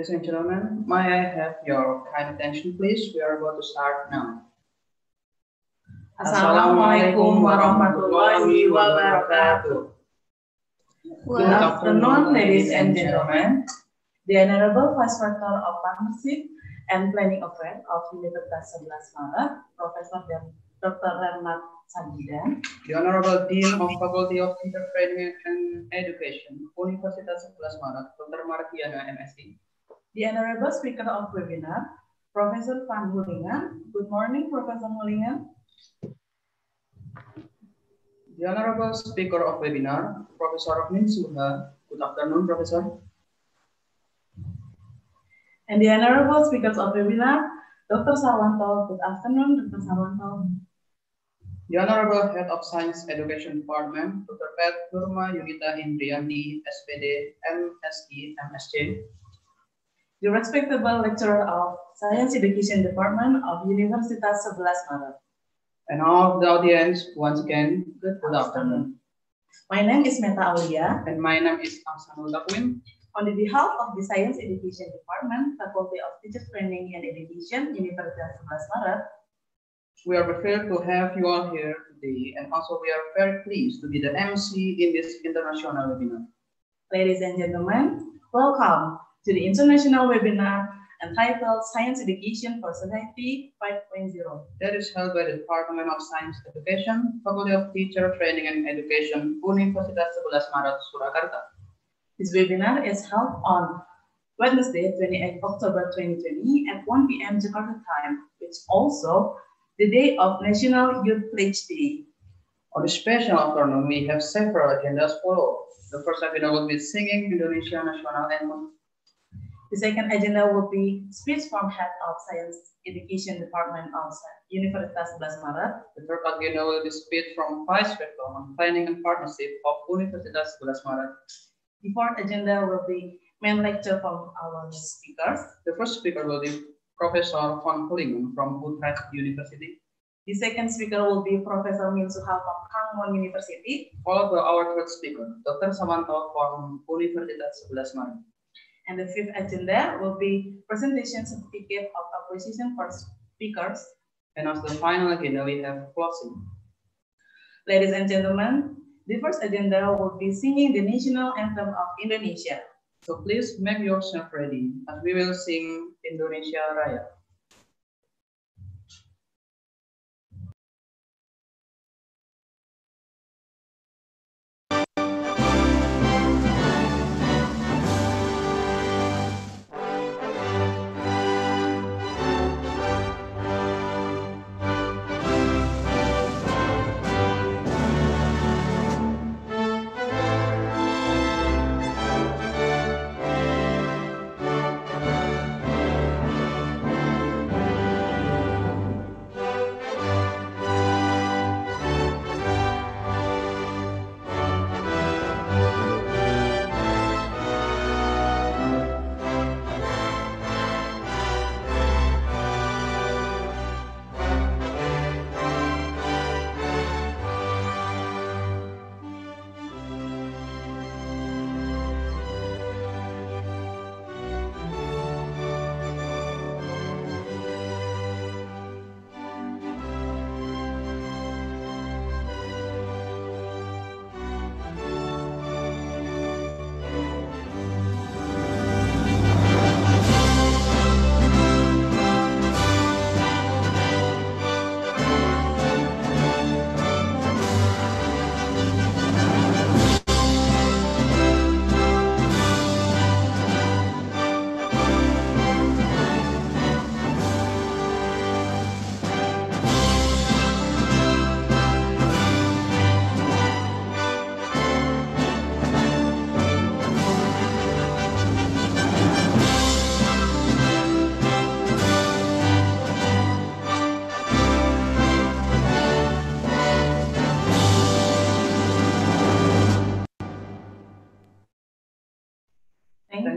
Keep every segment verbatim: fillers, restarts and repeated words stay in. ladies and gentlemen. May I have your kind attention, please? We are about to start now. Assalamualaikum warahmatullahi wabarakatuh. Good afternoon, ladies and gentlemen. The Honorable Vice Rector of Partnership and Planning Affairs of Universitas Sebelas Maret, Professor Doctor Renat Sajidan, the Honorable Dean of Faculty of Entrepreneurship and Education, Universitas Sebelas Maret, Doctor Mardiana, M S C. The Honorable Speaker of Webinar, Professor van Joolingen. Good morning, Professor Joolingen. The Honorable Speaker of Webinar, Professor Minsu Ha. Good afternoon, Professor. And the Honorable Speakers of Webinar, Doctor Sarwanto. Good afternoon, Doctor Sarwanto. The Honorable Head of Science Education Department, Doctor Nurma Yunita Indriyani, S P D, M S E, M S J. The Respectable Lecturer of Science Education Department of Universitas Sebelas Maret. And all of the audience, once again, good, good afternoon. afternoon. My name is Meta Aulia. And my name is Akhsanul Dakwin. On the behalf of the Science Education Department, Faculty of Teacher Training and Education, Universitas Sebelas Maret, we are prepared to have you all here today, and also we are very pleased to be the M C in this international webinar. Ladies and gentlemen, welcome to the international webinar entitled Science Education for Society five point oh. That is held by the Department of Science Education, Faculty of Teacher Training and Education, Universitas Sebelas Maret, Surakarta. This webinar is held on Wednesday, twenty-eighth of October twenty twenty at one P M Jakarta Time, which is also the day of National Youth Pledge Day. On the special afternoon, we have several agendas follow. The first agenda will be singing Indonesian national anthem. The second agenda will be speech from Head of Science Education Department of Universitas Sebelas Maret. The third agenda will be speech from Vice Rector on Planning and Partnership of Universitas Sebelas Maret. The fourth agenda will be main lecture from our speakers. The first speaker will be Professor van Joolingen from Utrecht University. The second speaker will be Professor Minsu Ha from Kangwon University. Followed by our third speaker, Doctor Sarwanto from Universitas Sebelas Maret. And the fifth agenda will be presentation certificate of appreciation for speakers. And as the final agenda, we have closing. Ladies and gentlemen, the first agenda will be singing the national anthem of Indonesia. So please make yourself ready as we will sing Indonesia Raya.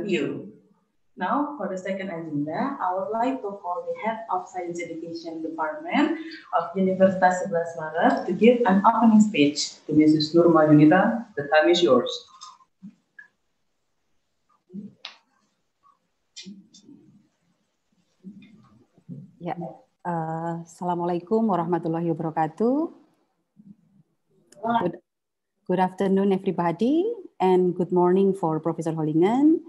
You. Now, for the second agenda, I would like to call the Head of Science Education Department of Universitas Sebelas Maret to give an opening speech to Missus Nurma Yunita. The time is yours. Ya, uh, assalamualaikum warahmatullahi wabarakatuh. Good, good afternoon, everybody, and good morning for Professor Joolingen,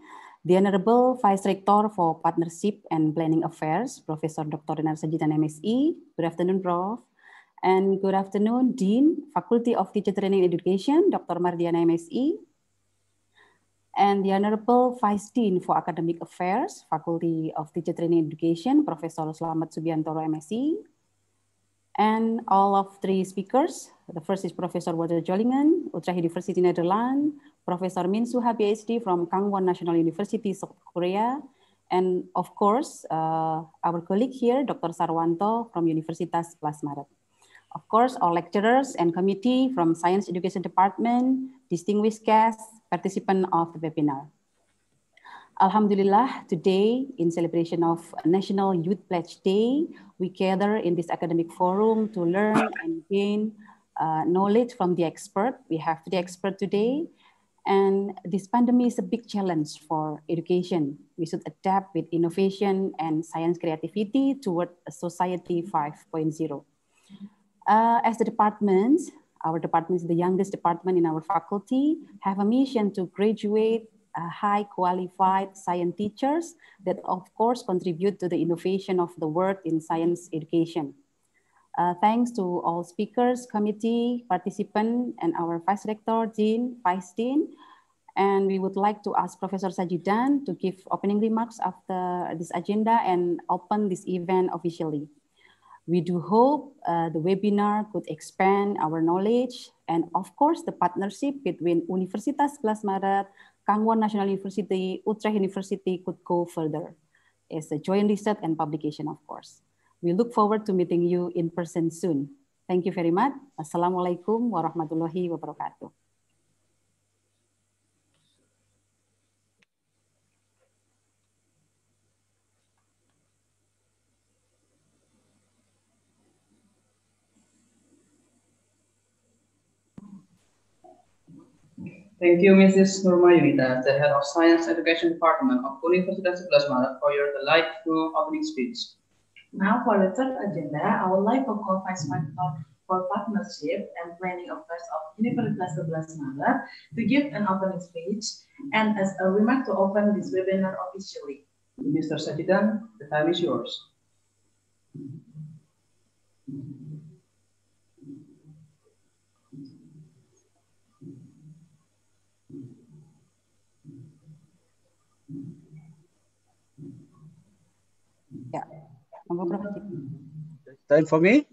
the Honorable Vice Rector for Partnership and Planning Affairs, Professor Doctor Sajidan M S E. Good afternoon, Professor And good afternoon, Dean, Faculty of Teacher Training and Education, Doctor Mardiana M S E, and the Honorable Vice Dean for Academic Affairs, Faculty of Teacher Training and Education, Professor Slamet Subiantoro M S E, and all of three speakers. The first is Professor Wouter Joolingen, Utrecht University, Netherlands, Professor Minsu Ha, PhD from Kangwon National University, South Korea, and of course, uh, our colleague here, Doctor Sarwanto from Universitas Sebelas Maret. Of course, our lecturers and committee from Science Education Department, distinguished guests, participants of the webinar. Alhamdulillah, today, in celebration of National Youth Pledge Day, we gather in this academic forum to learn and gain uh, knowledge from the expert. We have the expert today, and this pandemic is a big challenge for education. We should adapt with innovation and science creativity toward Society five point oh. Uh, as the departments, our department is the youngest department in our faculty, have a mission to graduate uh, high qualified science teachers that of course contribute to the innovation of the world in science education. Uh, thanks to all speakers, committee, participants, and our Vice Rector, Dean, Vice Dean. And we would like to ask Professor Sajidan to give opening remarks after this agenda and open this event officially. We do hope uh, the webinar could expand our knowledge and, of course, the partnership between Universitas Sebelas Maret, Kangwon National University, Utrecht University could go further as a joint research and publication, of course. We look forward to meeting you in person soon. Thank you very much. Assalamualaikum warahmatullahi wabarakatuh. Thank you, Missus Nurma Yunita, the Head of Science Education Department of Universitas Sebelas Maret, for your delightful opening speech. Now, for the third agenda, I would like to call Vice Rector for Partnership and Planning Affairs of Universitas Sebelas Maret to give an opening speech and as a remark to open this webinar officially. Mister Sajidan, the time is yours. Time for me?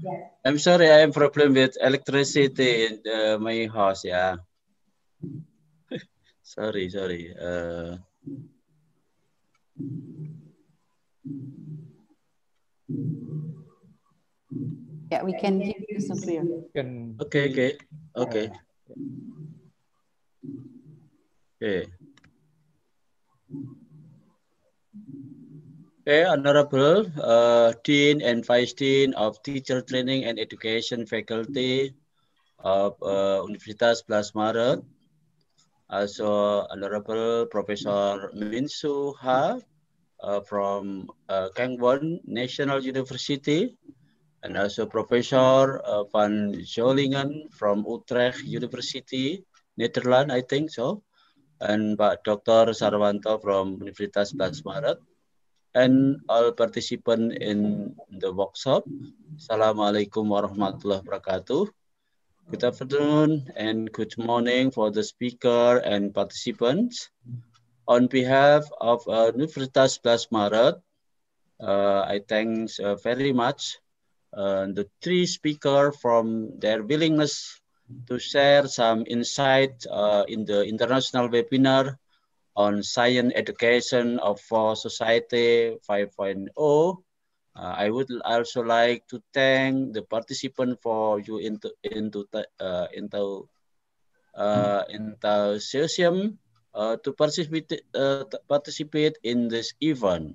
Yeah. I'm sorry, I have a problem with electricity in uh, my house. Yeah. sorry, sorry. Uh... Yeah, we can give you some clear. Okay, okay, okay. Okay. Okay, Honorable uh, Dean and Vice Dean of Teacher Training and Education Faculty of uh, Universitas Sebelas Maret, also Honorable Professor Minsu Ha uh, from uh, Kangwon National University, and also Professor uh, van Joolingen from Utrecht University, Netherlands, I think so, and Doctor Sarwanto from Universitas Sebelas Maret, and all participants in the workshop. Assalamualaikum warahmatullahi wabarakatuh. Good afternoon and good morning for the speaker and participants. On behalf of uh, Universitas Sebelas Maret, uh, I thank uh, very much uh, the three speakers from their willingness to share some insight uh, in the international webinar on science education of for Society five point oh. Uh, I would also like to thank the participant for your into into uh, into uh, enthusiasm uh, to participate uh, to participate in this event.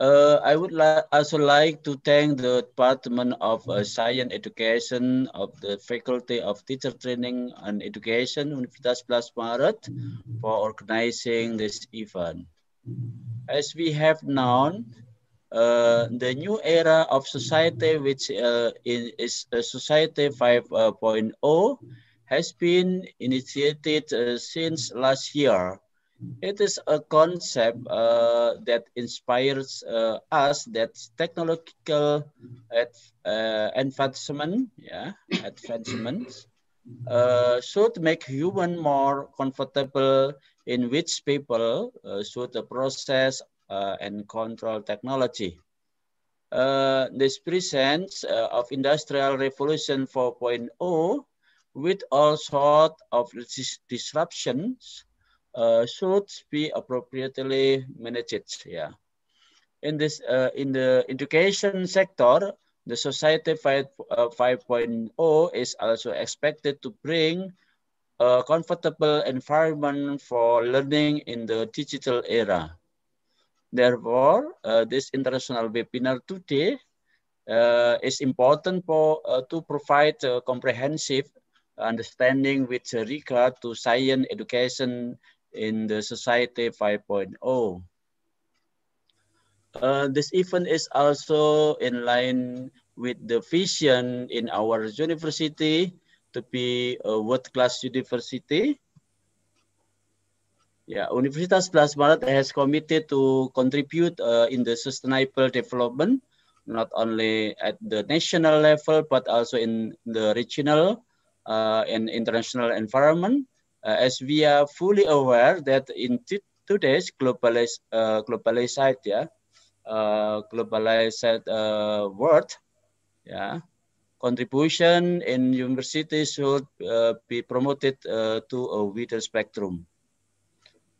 Uh, I would li also like to thank the Department of uh, Science Education of the Faculty of Teacher Training and Education, Universitas Sebelas Maret, for organizing this event. As we have known, uh, the new era of society, which uh, is uh, Society five point oh, has been initiated uh, since last year. It is a concept uh, that inspires uh, us that technological ad, uh, advancement, yeah, advancements uh, should make human more comfortable, in which people uh, should process uh, and control technology. Uh, this presence uh, of Industrial Revolution four point oh, with all sorts of dis disruptions, Uh, should be appropriately managed. Yeah, in this uh, in the education sector, the Society five point oh is also expected to bring a comfortable environment for learning in the digital era. Therefore, uh, this international webinar today uh, is important for uh, to provide a comprehensive understanding with regard to science education in the Society five point oh. Uh, this event is also in line with the vision in our university to be a world-class university. Yeah, Universitas Sebelas Maret has committed to contribute uh, in the sustainable development, not only at the national level, but also in the regional uh, and international environment. Uh, as we are fully aware that in today's globalized, uh, globalized, yeah, uh, globalized uh, world, yeah, contribution in universities should uh, be promoted uh, to a wider spectrum.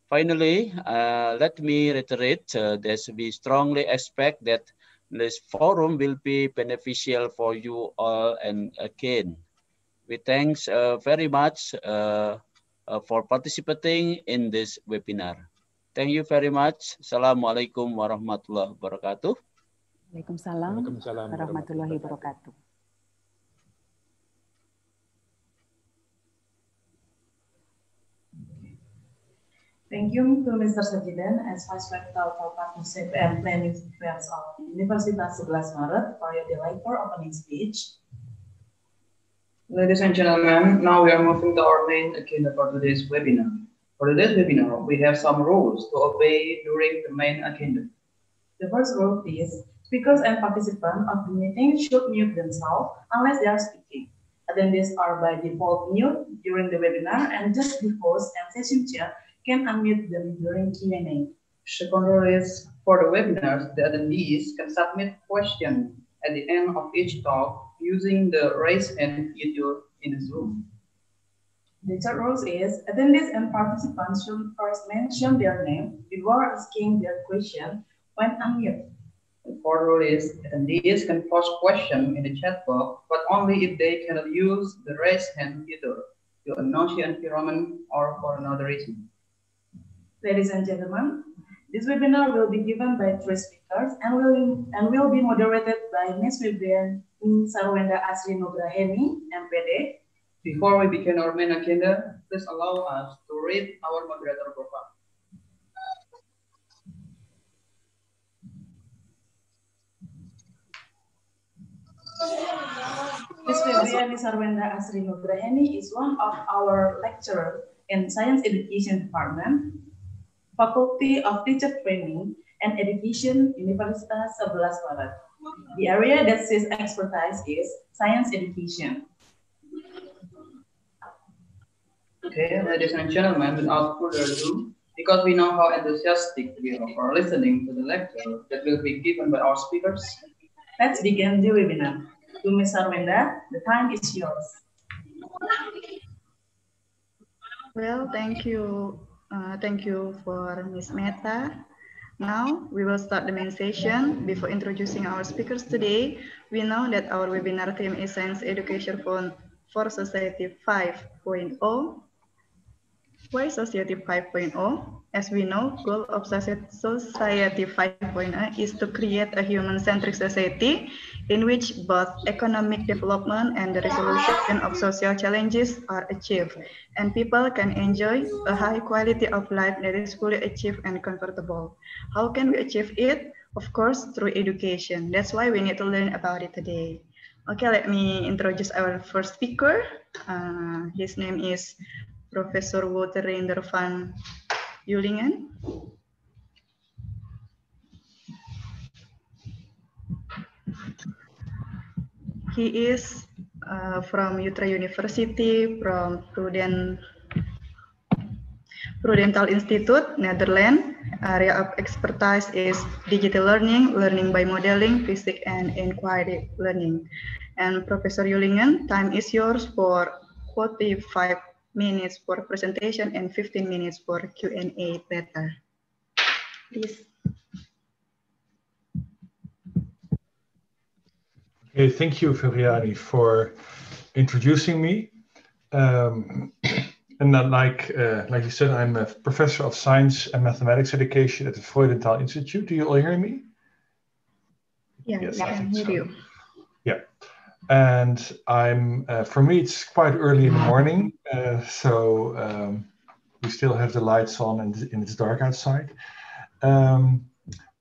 Finally, uh, let me reiterate uh, that we strongly expect that this forum will be beneficial for you all. And again, we thanks uh, very much uh, Uh, for participating in this webinar. Thank you very much. Assalamualaikum warahmatullahi wabarakatuh. Waalaikumsalam, Waalaikumsalam warahmatullahi wabarakatuh. Thank you to Mister Sajidan as Vice Rector for Partnership and Planning Affairs of Universitas Sebelas Maret for your delightful opening speech. Ladies and gentlemen, now we are moving to our main agenda for today's webinar. For today's webinar, we have some rules to obey during the main agenda. The first rule is, speakers and participants of the meeting should mute themselves unless they are speaking. Attendees are by default mute during the webinar, and just the host and session chair can unmute them during Q and A. Second rule is, for the webinars, the attendees can submit questions at the end of each talk using the raise hand feature in Zoom. The third rule is, attendees and participants should first mention their name before asking their question when unmuted. The fourth rule is, attendees can post questions in the chat box, but only if they cannot use the raise hand feature to announce the environment or for another reason. Ladies and gentlemen, this webinar will be given by three speakers and will, and will be moderated by Miz Wilbrian Sarwenda Asri Nugraheni, M P D. Before we begin our main agenda, please allow us to read our moderator profile. Miz Wilbrian Sarwenda Asri Nugraheni is one of our lecturers in Science Education Department, Faculty of Teacher Training and Education, Universitas Sebelas Maret. The area that his expertise is science education. Okay, ladies and gentlemen, without further ado, because we know how enthusiastic we are for listening to the lecture that will be given by our speakers, let's begin the webinar. To Miz Sarwenda, the time is yours. Well, thank you. Uh, thank you for Miz Meta. Now, we will start the main session. Before introducing our speakers today, we know that our webinar theme is Science Education for Society five point oh. Why Society five point oh? As we know, the goal of Society five point oh is to create a human-centric society in which both economic development and the resolution of social challenges are achieved, and people can enjoy a high quality of life that is fully achieved and comfortable. How can we achieve it? of course, through education. That's why we need to learn about it today. Okay, let me introduce our first speaker. Uh, his name is Professor Wouter R. van Joolingen. He is uh, from Utrecht University, from Freudenthal Freudenthal Institute, Netherlands. Area of expertise is digital learning, learning by modeling, physics, and inquiry learning. And Professor Joolingen, time is yours for forty-five minutes for presentation and fifteen minutes for Q and A later. Please. Okay, thank you, Ferdinand, for introducing me. Um, And that, like, uh, like you said, I'm a professor of science and mathematics education at the Freudenthal Institute. Do you all hear me? Yeah, yes, yeah, I can hear so. you. Yeah, and I'm, uh, for me, it's quite early in the morning. Uh, so um, we still have the lights on and, and it's dark outside. Um,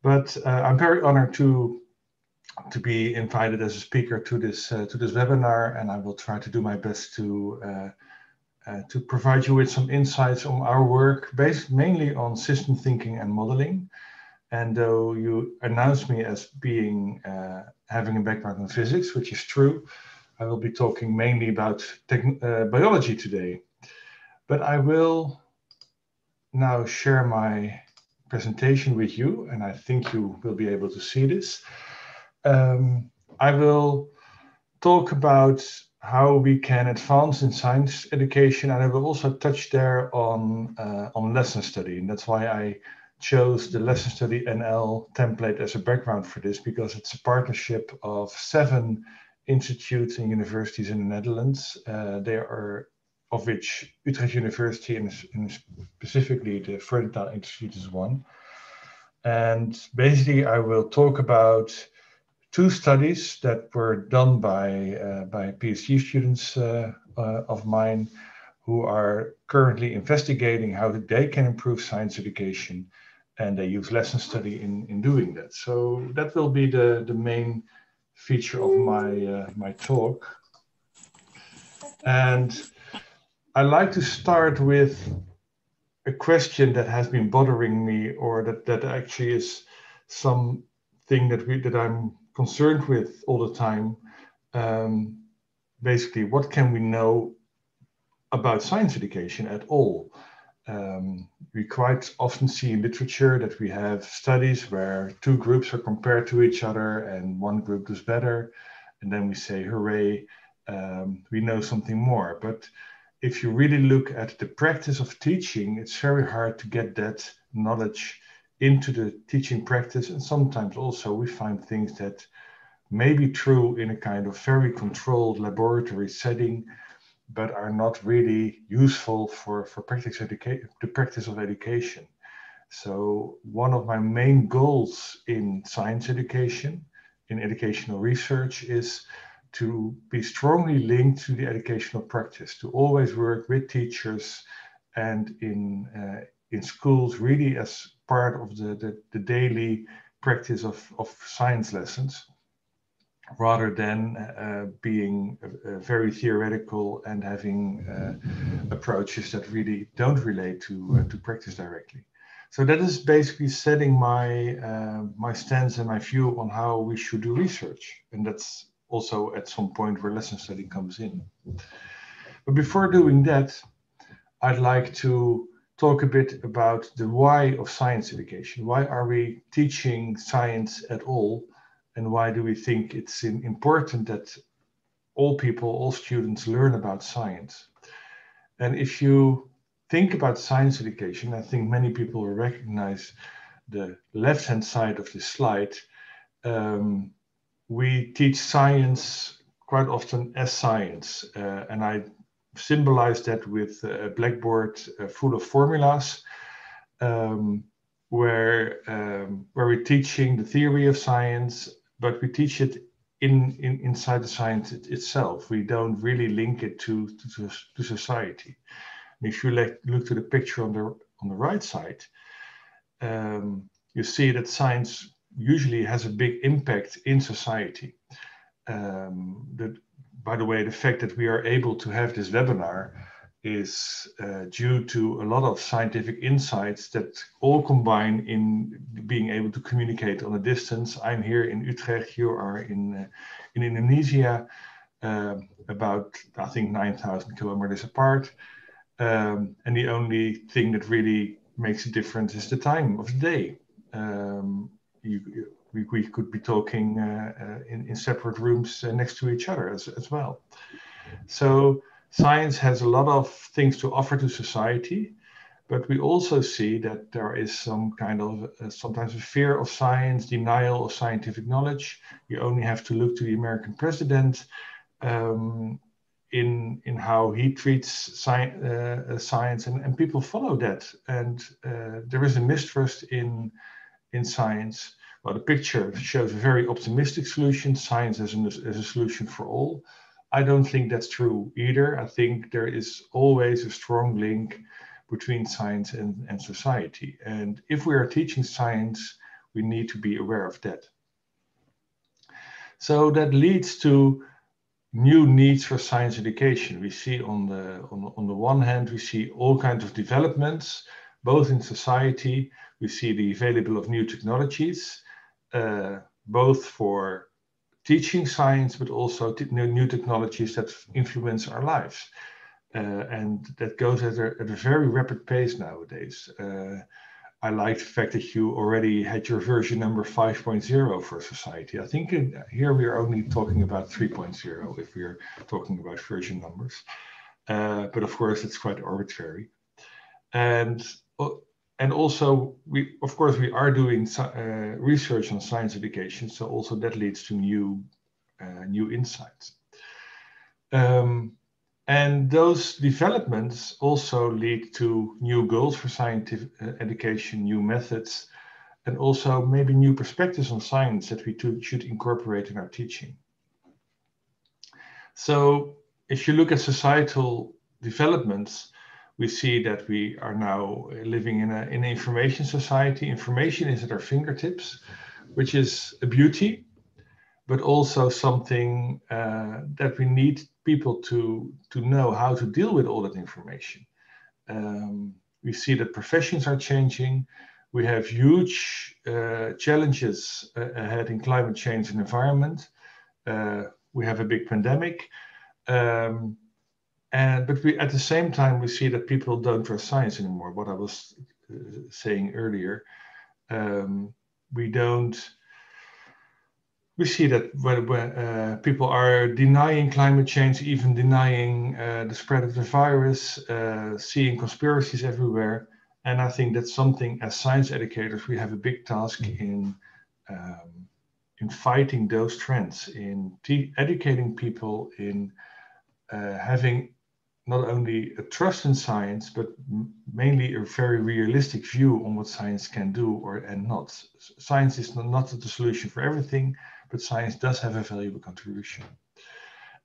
but uh, I'm very honored to, to be invited as a speaker to this, uh, to this webinar. And I will try to do my best to uh, Uh, to provide you with some insights on our work based mainly on system thinking and modeling. And though you announced me as being uh, having a background in physics, which is true, I will be talking mainly about uh, biology today. But I will now share my presentation with you, and I think you will be able to see this. Um, I will talk about how we can advance in science education, and I will also touch there on uh, on lesson study, and that's why I chose the Lesson Study N L template as a background for this, because it's a partnership of seven institutes and universities in the Netherlands. Uh, they are, of which Utrecht University and, and specifically the Freudenthal Institute is one. And basically, I will talk about two studies that were done by, uh, by PhD students uh, uh, of mine who are currently investigating how they can improve science education, and they use lesson study in, in doing that. So that will be the, the main feature of my, uh, my talk. And I like to start with a question that has been bothering me, or that, that actually is some thing that, we, that I'm concerned with all the time. Um, basically, what can we know about science education at all? Um, we quite often see in literature that we have studies where two groups are compared to each other and one group does better, and then we say, hooray, um, we know something more. But if you really look at the practice of teaching, it's very hard to get that knowledge into the teaching practice, and sometimes also we find things that may be true in a kind of very controlled laboratory setting, but are not really useful for, for practice the practice of education. So one of my main goals in science education, in educational research, is to be strongly linked to the educational practice, to always work with teachers and in, uh, in schools really as part of the, the, the daily practice of, of science lessons, rather than uh, being a, a very theoretical and having uh, approaches that really don't relate to, uh, to practice directly. So that is basically setting my, uh, my stance and my view on how we should do research. And that's also at some point where lesson study comes in. But before doing that, I'd like to talk a bit about the why of science education. Why are we teaching science at all? And why do we think it's important that all people, all students learn about science? And if you think about science education, I think many people recognize the left-hand side of this slide. Um, we teach science quite often as science. Uh, and I symbolize that with a blackboard full of formulas, um, where, um, where we're teaching the theory of science, but we teach it in, in inside the science it, itself. We don't really link it to, to, to society. And if you like, look to the picture on the, on the right side, um, you see that science usually has a big impact in society. Um, that, by the way, the fact that we are able to have this webinar is uh, due to a lot of scientific insights that all combine in being able to communicate on a distance. I'm here in Utrecht, you are in, uh, in Indonesia, uh, about, I think, nine thousand kilometers apart. Um, and the only thing that really makes a difference is the time of the day. Um, you, you, we, we could be talking uh, uh, in, in separate rooms uh, next to each other as, as well. So science has a lot of things to offer to society, but we also see that there is some kind of uh, sometimes a fear of science, denial of scientific knowledge. You only have to look to the American president um, in in how he treats science, uh, science and, and people follow that. And uh, there is a mistrust in, in science. Well, the picture shows a very optimistic solution, science as, an, as a solution for all. I don't think that's true either. I think there is always a strong link between science and, and society. And if we are teaching science, we need to be aware of that. So that leads to new needs for science education. We see on the, on the, on the one hand, we see all kinds of developments, both in society, we see the available of new technologies, uh, both for teaching science, but also new technologies that influence our lives. Uh, and that goes at a, at a very rapid pace nowadays. Uh, I like the fact that you already had your version number five point zero for society. I think in, here we are only talking about three point zero if we're talking about version numbers. Uh, but of course, it's quite arbitrary. And, and also, we, of course, we are doing uh, research on science education. So also that leads to new, uh, new insights. Um, And those developments also lead to new goals for scientific education, new methods, and also maybe new perspectives on science that we should incorporate in our teaching. So if you look at societal developments, we see that we are now living in, a, in an information society. Information is at our fingertips, which is a beauty, but also something uh, that we need people to, to know how to deal with all that information. Um, we see that professions are changing. We have huge uh, challenges ahead in climate change and environment. Uh, we have a big pandemic. Um, and, but we, at the same time, we see that people don't trust science anymore, what I was uh, saying earlier. Um, we don't... We see that when, when, uh, people are denying climate change, even denying uh, the spread of the virus, uh, seeing conspiracies everywhere. And I think that's something as science educators, we have a big task in, um, in fighting those trends, in educating people, in uh, having not only a trust in science, but mainly a very realistic view on what science can do or and not. Science is not the solution for everything, but science does have a valuable contribution.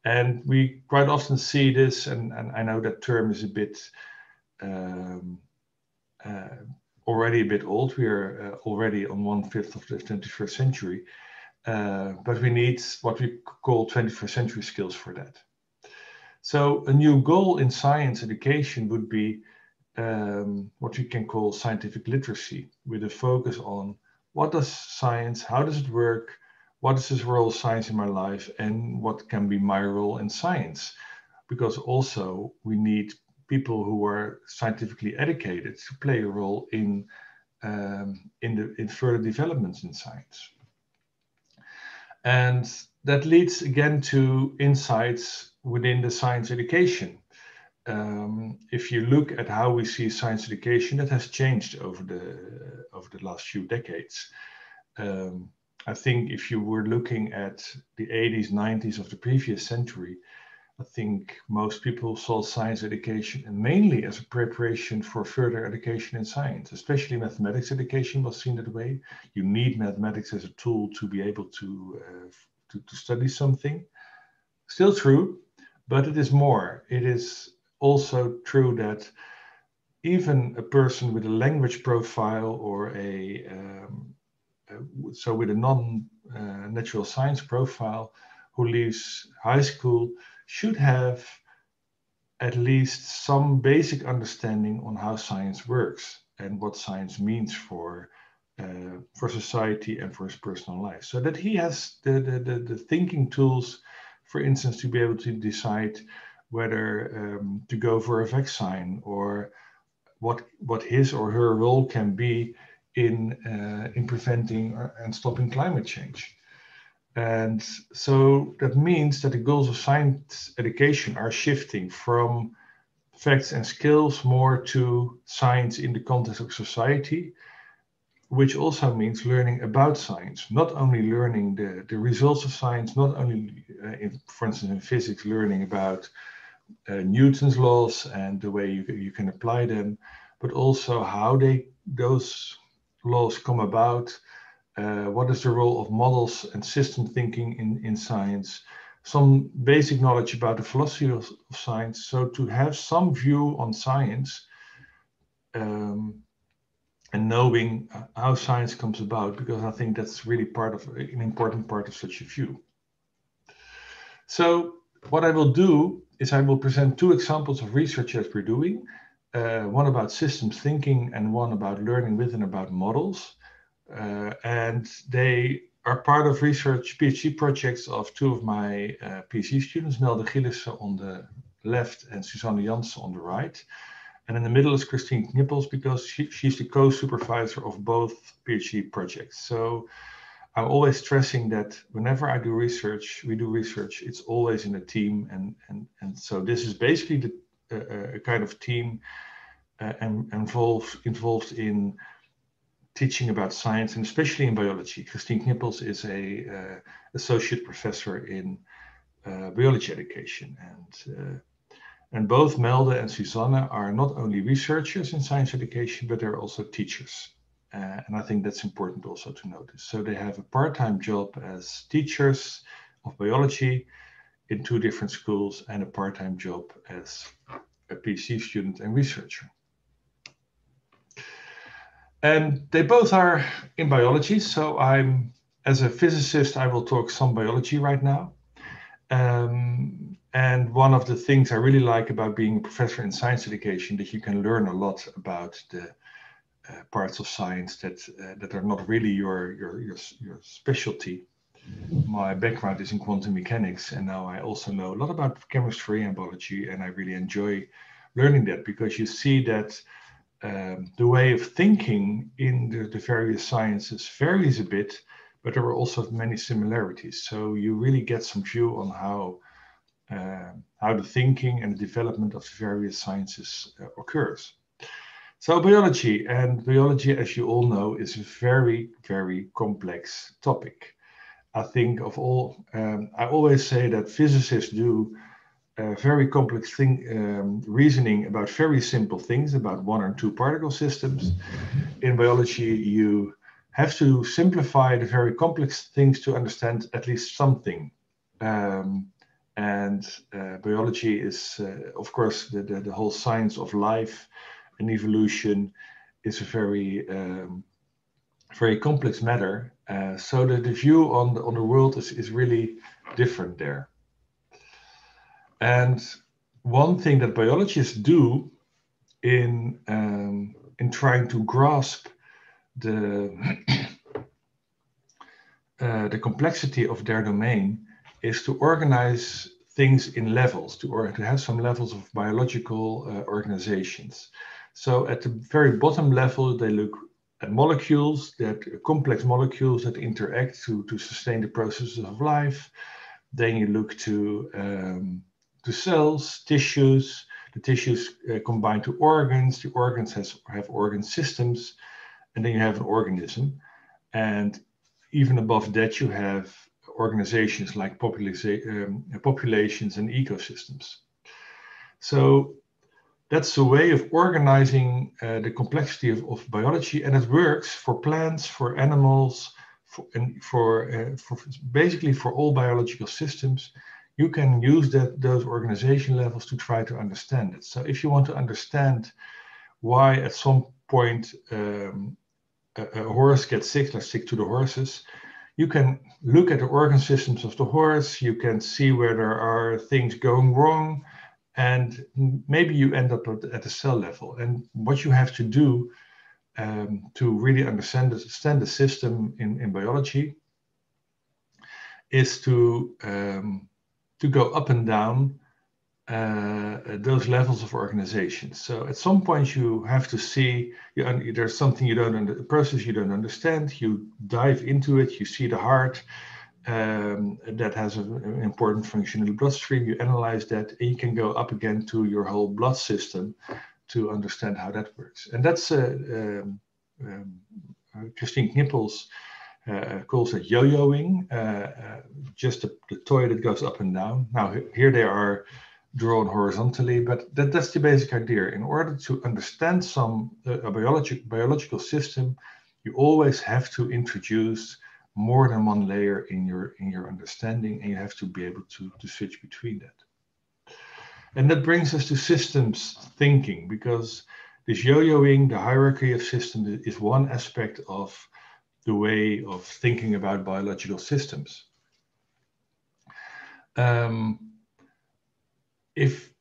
And we quite often see this, and, and I know that term is a bit, um, uh, already a bit old. We are uh, already on one fifth of the twenty-first century, uh, but we need what we call twenty-first century skills for that. So a new goal in science education would be um, what we can call scientific literacy, with a focus on what does science, how does it work, what is this role of science in my life, and what can be my role in science? Because also we need people who are scientifically educated to play a role in, um, in, the, in further developments in science. And that leads again to insights within the science education. Um, if you look at how we see science education, that has changed over the, over the last few decades. Um, I think if you were looking at the eighties, nineties of the previous century, I think most people saw science education mainly as a preparation for further education in science, especially mathematics education was seen that way. You need mathematics as a tool to be able to, uh, to, to study something. Still true, but it is more. It is also true that even a person with a language profile or a, um, uh, so with a non-natural uh, science profile who leaves high school should have at least some basic understanding on how science works and what science means for uh, for society and for his personal life, so that he has the, the, the, the thinking tools, for instance, to be able to decide whether um, to go for a vaccine or what what his or her role can be in uh, in preventing and stopping climate change. And so that means that the goals of science education are shifting from facts and skills more to science in the context of society, which also means learning about science, not only learning the, the results of science, not only, uh, in, for instance, in physics, learning about uh, Newton's laws and the way you, you can apply them, but also how they those laws come about. Uh, what is the role of models and system thinking in, in science? Some basic knowledge about the philosophy of, of science. So to have some view on science um, and knowing how science comes about, because I think that's really part of an important part of such a view. So what I will do is I will present two examples of research that we're doing, uh, one about systems thinking and one about learning with and about models. Uh, and they are part of research PhD projects of two of my uh, PhD students, Nelde Gielissen on the left and Susanne Janssen on the right. And in the middle is Christine Knippels, because she, she's the co-supervisor of both PhD projects. So I'm always stressing that whenever I do research, we do research, it's always in a team. And, and, and so this is basically the, uh, a kind of team uh, and involved, involved in teaching about science, and especially in biology. Christine Knippels is a uh, associate professor in uh, biology education. And, uh, and both Nelde and Susanne are not only researchers in science education, but they're also teachers. Uh, and I think that's important also to notice. So they have a part-time job as teachers of biology in two different schools and a part-time job as a PhD student and researcher. And they both are in biology, so I'm, as a physicist, I will talk some biology right now. Um, and one of the things I really like about being a professor in science education, that you can learn a lot about the uh, parts of science that uh, that are not really your, your, your, your specialty. My background is in quantum mechanics, and now I also know a lot about chemistry and biology, and I really enjoy learning that, because you see that Um, the way of thinking in the, the various sciences varies a bit, but there are also many similarities. So you really get some view on how uh, how the thinking and the development of the various sciences uh, occurs. So biology, and biology, as you all know, is a very, very complex topic. I think of all, um, I always say that physicists do Uh, very complex thing, um, reasoning about very simple things, about one or two particle systems. In biology, you have to simplify the very complex things to understand at least something. Um, and uh, biology is, uh, of course, the, the, the whole science of life and evolution is a very, um, very complex matter. Uh, so that the view on the, on the world is, is really different there. And one thing that biologists do in, um, in trying to grasp the, uh, the complexity of their domain is to organize things in levels, to, or to have some levels of biological uh, organizations. So at the very bottom level, they look at molecules, that complex molecules that interact to, to sustain the processes of life. Then you look to um, to cells, tissues, the tissues uh, combine to organs, the organs has, have organ systems, and then you have an organism. And even above that, you have organizations like um, populations and ecosystems. So that's a way of organizing uh, the complexity of, of biology, and it works for plants, for animals, for, and for, uh, for basically for all biological systems. You can use that, those organization levels to try to understand it. So if you want to understand why at some point um, a, a horse gets sick, let's stick to the horses. You can look at the organ systems of the horse, you can see where there are things going wrong, and maybe you end up at the cell level. And what you have to do um, to really understand the, understand the system in, in biology is to, um, to go up and down uh, those levels of organization. So at some point you have to see, you, there's something you don't, under, a process you don't understand, you dive into it, you see the heart um, that has a, an important function in the bloodstream, you analyze that, and you can go up again to your whole blood system to understand how that works. And that's, uh, um, um, Christine Knippels Uh, calls it yo-yoing, uh, uh, just the, the toy that goes up and down. Now here they are drawn horizontally, but that, that's the basic idea. In order to understand some uh, a biologic, biological system, you always have to introduce more than one layer in your in your understanding, and you have to be able to, to switch between that. And that brings us to systems thinking, because this yo-yoing, the hierarchy of systems, is one aspect of the way of thinking about biological systems. Um, if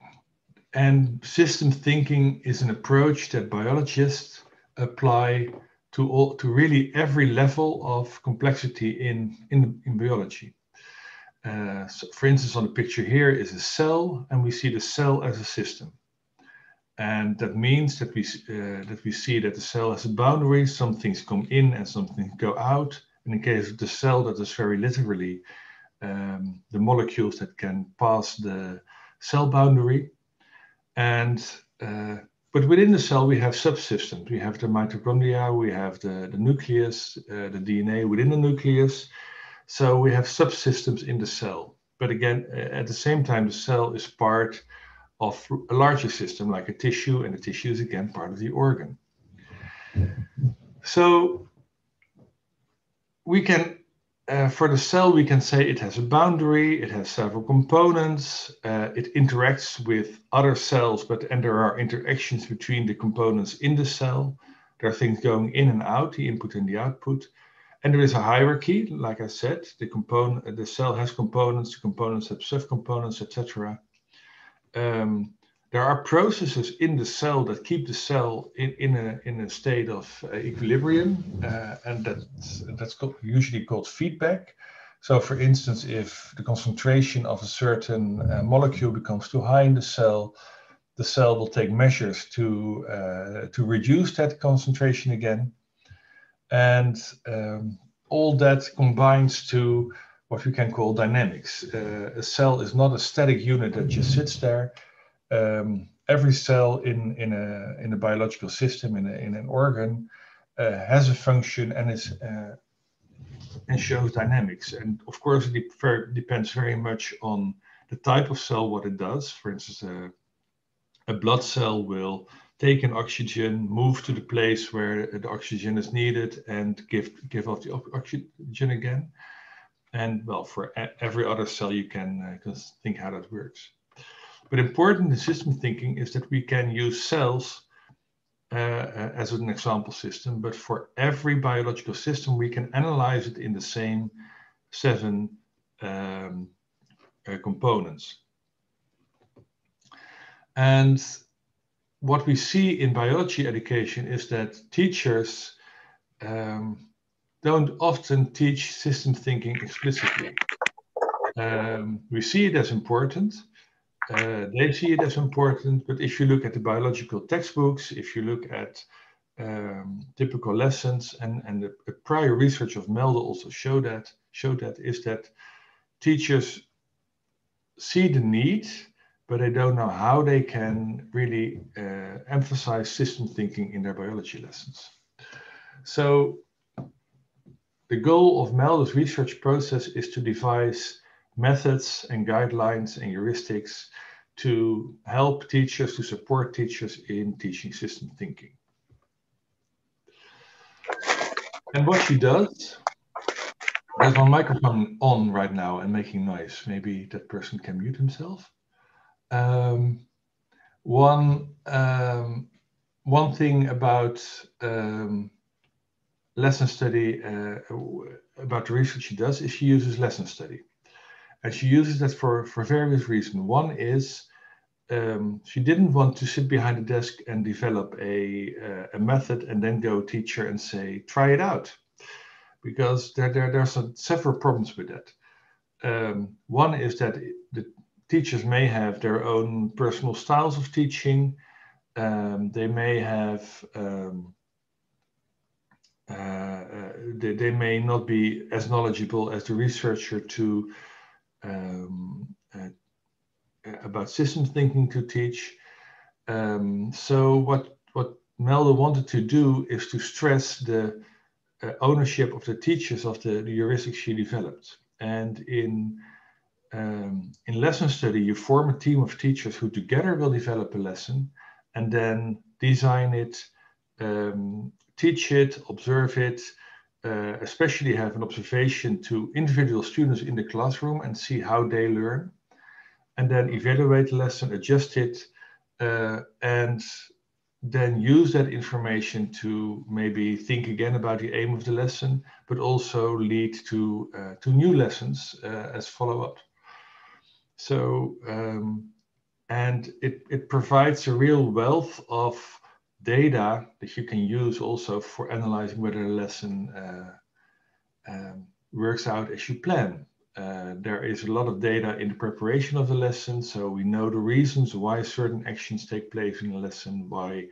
and system thinking is an approach that biologists apply to all to really every level of complexity in in, in biology. Uh, so for instance, on the picture here is a cell, and we see the cell as a system. And that means that we, uh, that we see that the cell has a boundary, some things come in and some things go out. In the case of the cell, that is very literally um, the molecules that can pass the cell boundary. And, uh, but within the cell, we have subsystems. We have the mitochondria, we have the, the nucleus, uh, the D N A within the nucleus. So we have subsystems in the cell. But again, at the same time, the cell is part of a larger system like a tissue, and the tissue is again part of the organ. So we can, uh, for the cell, we can say it has a boundary, it has several components, uh, it interacts with other cells, but and there are interactions between the components in the cell. There are things going in and out, the input and the output. And there is a hierarchy, like I said, the, component, the cell has components, the components have subcomponents, et cetera. Um, there are processes in the cell that keep the cell in, in, a, in a state of uh, equilibrium, uh, and that's, that's called, usually called feedback. So for instance, if the concentration of a certain uh, molecule becomes too high in the cell, the cell will take measures to, uh, to reduce that concentration again. And um, all that combines to what we can call dynamics. Uh, a cell is not a static unit that just sits there. Um, every cell in, in, a, in a biological system, in, a, in an organ, uh, has a function and, is, uh, and shows dynamics. And of course, it de depends very much on the type of cell, what it does. For instance, a, a blood cell will take an oxygen, move to the place where the oxygen is needed, and give, give off the oxygen again. And well, for every other cell, you can uh, think how that works. But important in system thinking is that we can use cells uh, as an example system, but for every biological system, we can analyze it in the same seven um, uh, components. And what we see in biology education is that teachers um, don't often teach system thinking explicitly. Um, we see it as important, uh, they see it as important, but if you look at the biological textbooks, if you look at um, typical lessons, and, and the, the prior research of Melde also show that, show that, is that teachers see the need, but they don't know how they can really uh, emphasize system thinking in their biology lessons. So, the goal of Melde's research process is to devise methods and guidelines and heuristics to help teachers, to support teachers in teaching system thinking. And what she does, there's my microphone on right now and making noise. Maybe that person can mute himself. Um, one, um, one thing about um, Lesson Study, uh, about the research she does, is she uses Lesson Study. And she uses that for, for various reasons. One is um, she didn't want to sit behind a desk and develop a, uh, a method and then go teacher and say, try it out. Because there, there, there are some, several problems with that. Um, one is that the teachers may have their own personal styles of teaching. Um, they may have, um, uh, they, they may not be as knowledgeable as the researcher to um, uh, about systems thinking to teach. Um, so what, what Melda wanted to do is to stress the uh, ownership of the teachers of the, the heuristics she developed. And in um, in lesson study, you form a team of teachers who together will develop a lesson and then design it, um, teach it, observe it, uh, especially have an observation to individual students in the classroom and see how they learn, and then evaluate the lesson, adjust it, uh, and then use that information to maybe think again about the aim of the lesson, but also lead to, uh, to new lessons uh, as follow-up. So, um, and it, it provides a real wealth of data that you can use also for analyzing whether the lesson uh, um, works out as you plan. Uh, there is a lot of data in the preparation of the lesson, so we know the reasons why certain actions take place in a lesson, why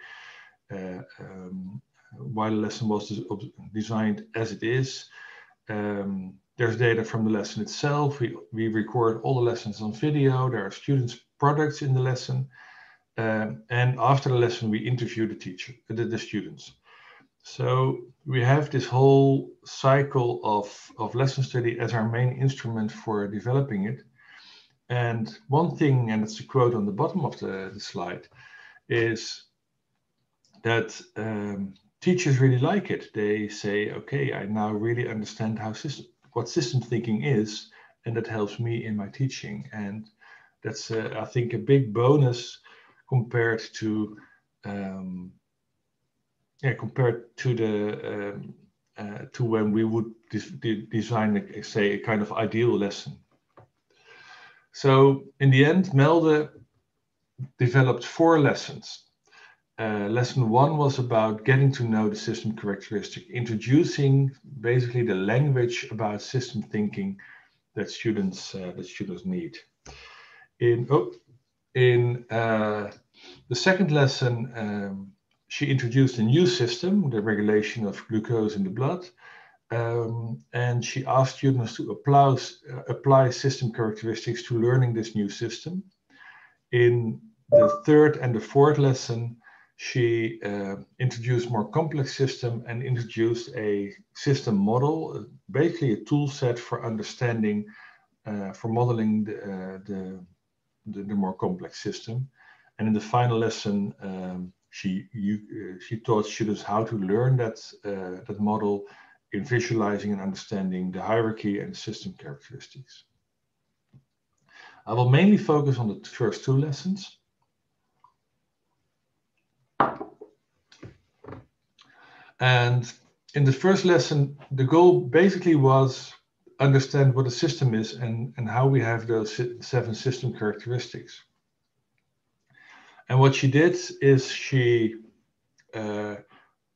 uh, um, why the lesson was des- designed as it is. Um, there's data from the lesson itself. We, we record all the lessons on video. There are students' products in the lesson, um, and after the lesson, we interview the teacher, the, the students. So we have this whole cycle of, of lesson study as our main instrument for developing it. And one thing, and it's a quote on the bottom of the, the slide, is that um, teachers really like it. They say, okay, I now really understand how system, what system thinking is, and that helps me in my teaching. And that's, uh, I think, a big bonus compared to um, Yeah, compared to the um, uh, to when we would de de design, a, say, a kind of ideal lesson. So in the end, Melde developed four lessons. Uh, lesson one was about getting to know the system characteristic, introducing basically the language about system thinking that students uh, that students need. In oh, in uh, the second lesson. Um, She introduced a new system, the regulation of glucose in the blood, um, and she asked students to apply, uh, apply system characteristics to learning this new system. In the third and the fourth lesson, she uh, introduced more complex system and introduced a system model, basically a tool set for understanding, uh, for modeling the, uh, the, the, the more complex system. And in the final lesson, um, She, you, uh, she taught students how to learn that, uh, that model in visualizing and understanding the hierarchy and system characteristics. I will mainly focus on the first two lessons. And in the first lesson, the goal basically was understand what a system is and, and how we have those seven system characteristics. And what she did is she uh,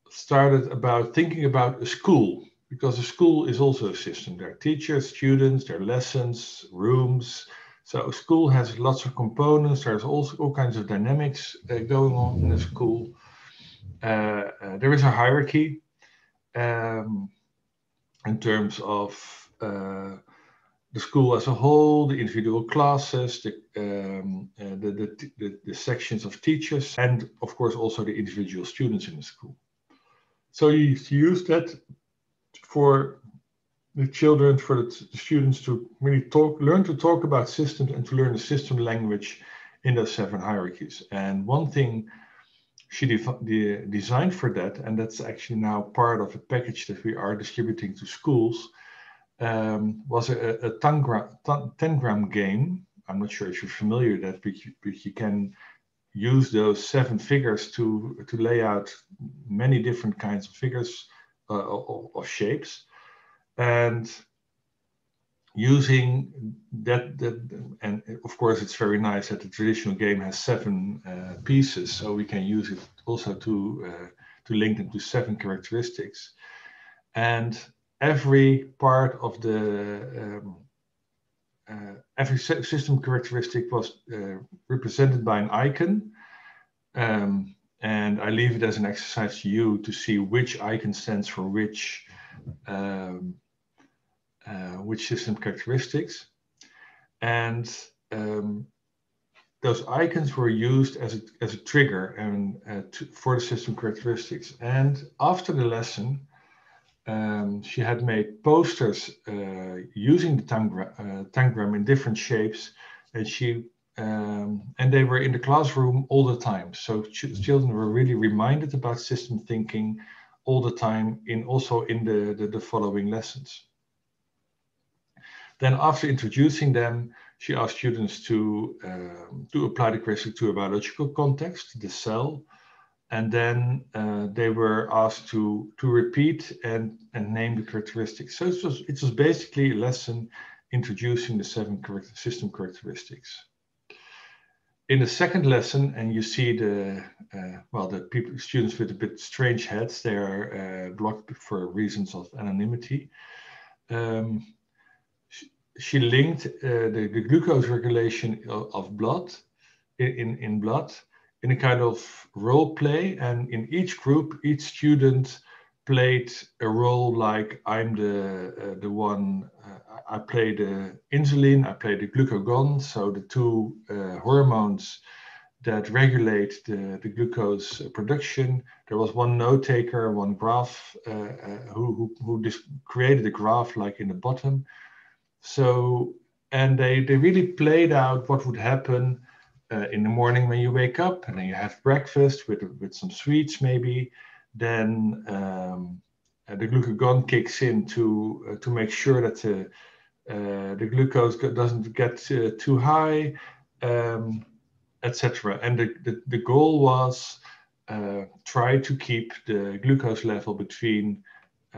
started about thinking about a school, because a school is also a system. There are teachers, students, there are lessons, rooms. So a school has lots of components. There's also all kinds of dynamics uh, going on in a school. Uh, uh, there is a hierarchy um, in terms of uh, the school as a whole, the individual classes, the, um, uh, the, the, the, the sections of teachers, and of course also the individual students in the school. So you use that for the children, for the students to really talk, learn to talk about systems and to learn the system language in those seven hierarchies. And one thing she de de designed for that, and that's actually now part of a package that we are distributing to schools, Um, was a, a ten gram game. I'm not sure if you're familiar with that, but you, but you can use those seven figures to, to lay out many different kinds of figures uh, or, or shapes, and using that, that, and of course it's very nice that the traditional game has seven uh, pieces, so we can use it also to uh, to link them to seven characteristics, and every part of the um, uh, every system characteristic was uh, represented by an icon, um, and I leave it as an exercise to you to see which icon stands for which. Um, Uh, which system characteristics, and um, those icons were used as a, as a trigger and uh, to, for the system characteristics. And after the lesson, um, she had made posters uh, using the tangram, uh, tangram in different shapes, and she um, and they were in the classroom all the time. So ch children were really reminded about system thinking all the time, in also in the the, the following lessons. Then after introducing them, she asked students to, um, to apply the question to a biological context, the cell. And then uh, they were asked to, to repeat and, and name the characteristics. So it was, it was basically a lesson introducing the seven correct system characteristics. In the second lesson, and you see the, uh, well, the people, students with a bit strange heads, they are uh, blocked for reasons of anonymity. Um, She linked uh, the, the glucose regulation of, of blood in, in blood in a kind of role play. And in each group, each student played a role like I'm the, uh, the one, uh, I play the insulin, I play the glucagon. So the two uh, hormones that regulate the, the glucose production. There was one note taker, one graph, uh, uh, who, who, who created a graph like in the bottom. So, and they, they really played out what would happen uh, in the morning when you wake up, and then you have breakfast with, with some sweets maybe. Then um, the glucagon kicks in to, uh, to make sure that the, uh, the glucose doesn't get uh, too high, um, et cetera. And the, the, the goal was uh, try to keep the glucose level between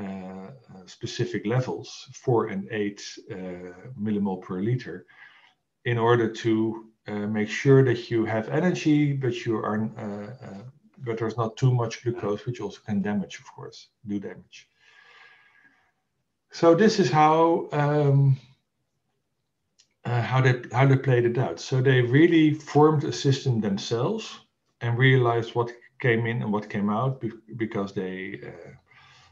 Uh, specific levels, four and eight uh, millimole per liter, in order to uh, make sure that you have energy, but you are, uh, uh, but there's not too much glucose, which also can damage, of course, do damage. So this is how um, uh, how they how they played it out. So they really formed a system themselves and realized what came in and what came out, be because they. Uh,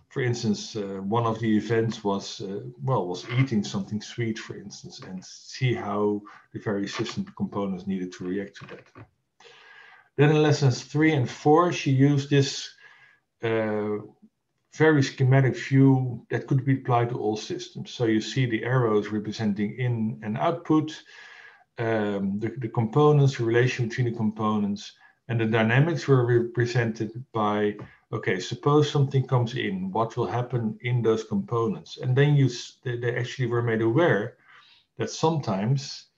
For instance, uh, one of the events was, uh, well, was eating something sweet, for instance, and see how the various system components needed to react to that. Then in lessons three and four, she used this uh, very schematic view that could be applied to all systems. So you see the arrows representing in and output, um, the, the components, the relation between the components, and the dynamics were represented by, okay, suppose something comes in, what will happen in those components? And then you, they actually were made aware that sometimes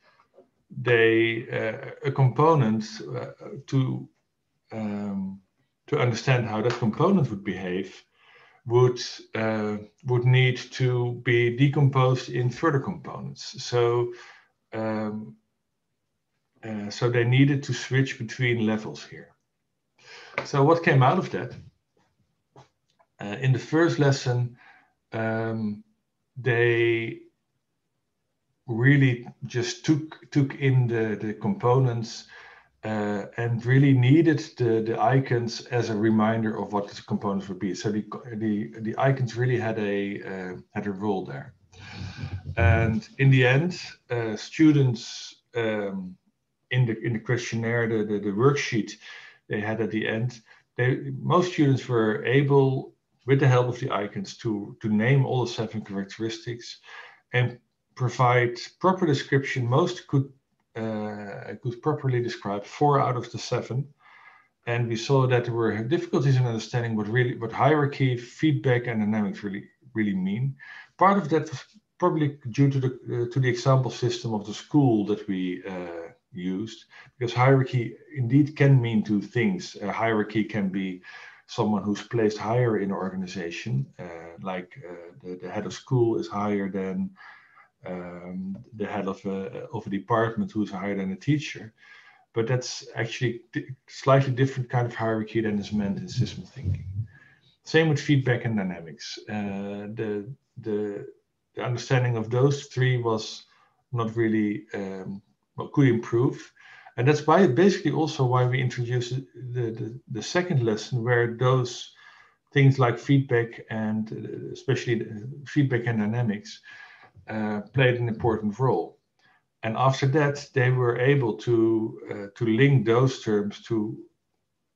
they, uh, a component uh, to, um, to understand how that component would behave would, uh, would need to be decomposed in further components. So, um, uh, so they needed to switch between levels here. So what came out of that? Uh, in the first lesson, um, they really just took took in the, the components uh, and really needed the, the icons as a reminder of what the components would be. So the the, the icons really had a uh, had a role there. And in the end, uh, students um, in the in the questionnaire, the the, the worksheet they had at the end, they, most students were able, with the help of the icons, to, to name all the seven characteristics and provide proper description. Most could, uh, could properly describe four out of the seven. And we saw that there were difficulties in understanding what really what hierarchy, feedback, and dynamics really, really mean. Part of that was probably due to the, uh, to the example system of the school that we uh, used, because hierarchy indeed can mean two things. A hierarchy can be someone who's placed higher in the organization, uh, like uh, the, the head of school is higher than um, the head of a, of a department who's higher than a teacher. But that's actually a slightly different kind of hierarchy than is meant in system thinking. Same with feedback and dynamics. Uh, the, the, the understanding of those three was not really, um, well, could improve. And that's why basically also why we introduced the, the, the second lesson, where those things like feedback and especially feedback and dynamics uh, played an important role. And after that, they were able to, uh, to link those terms to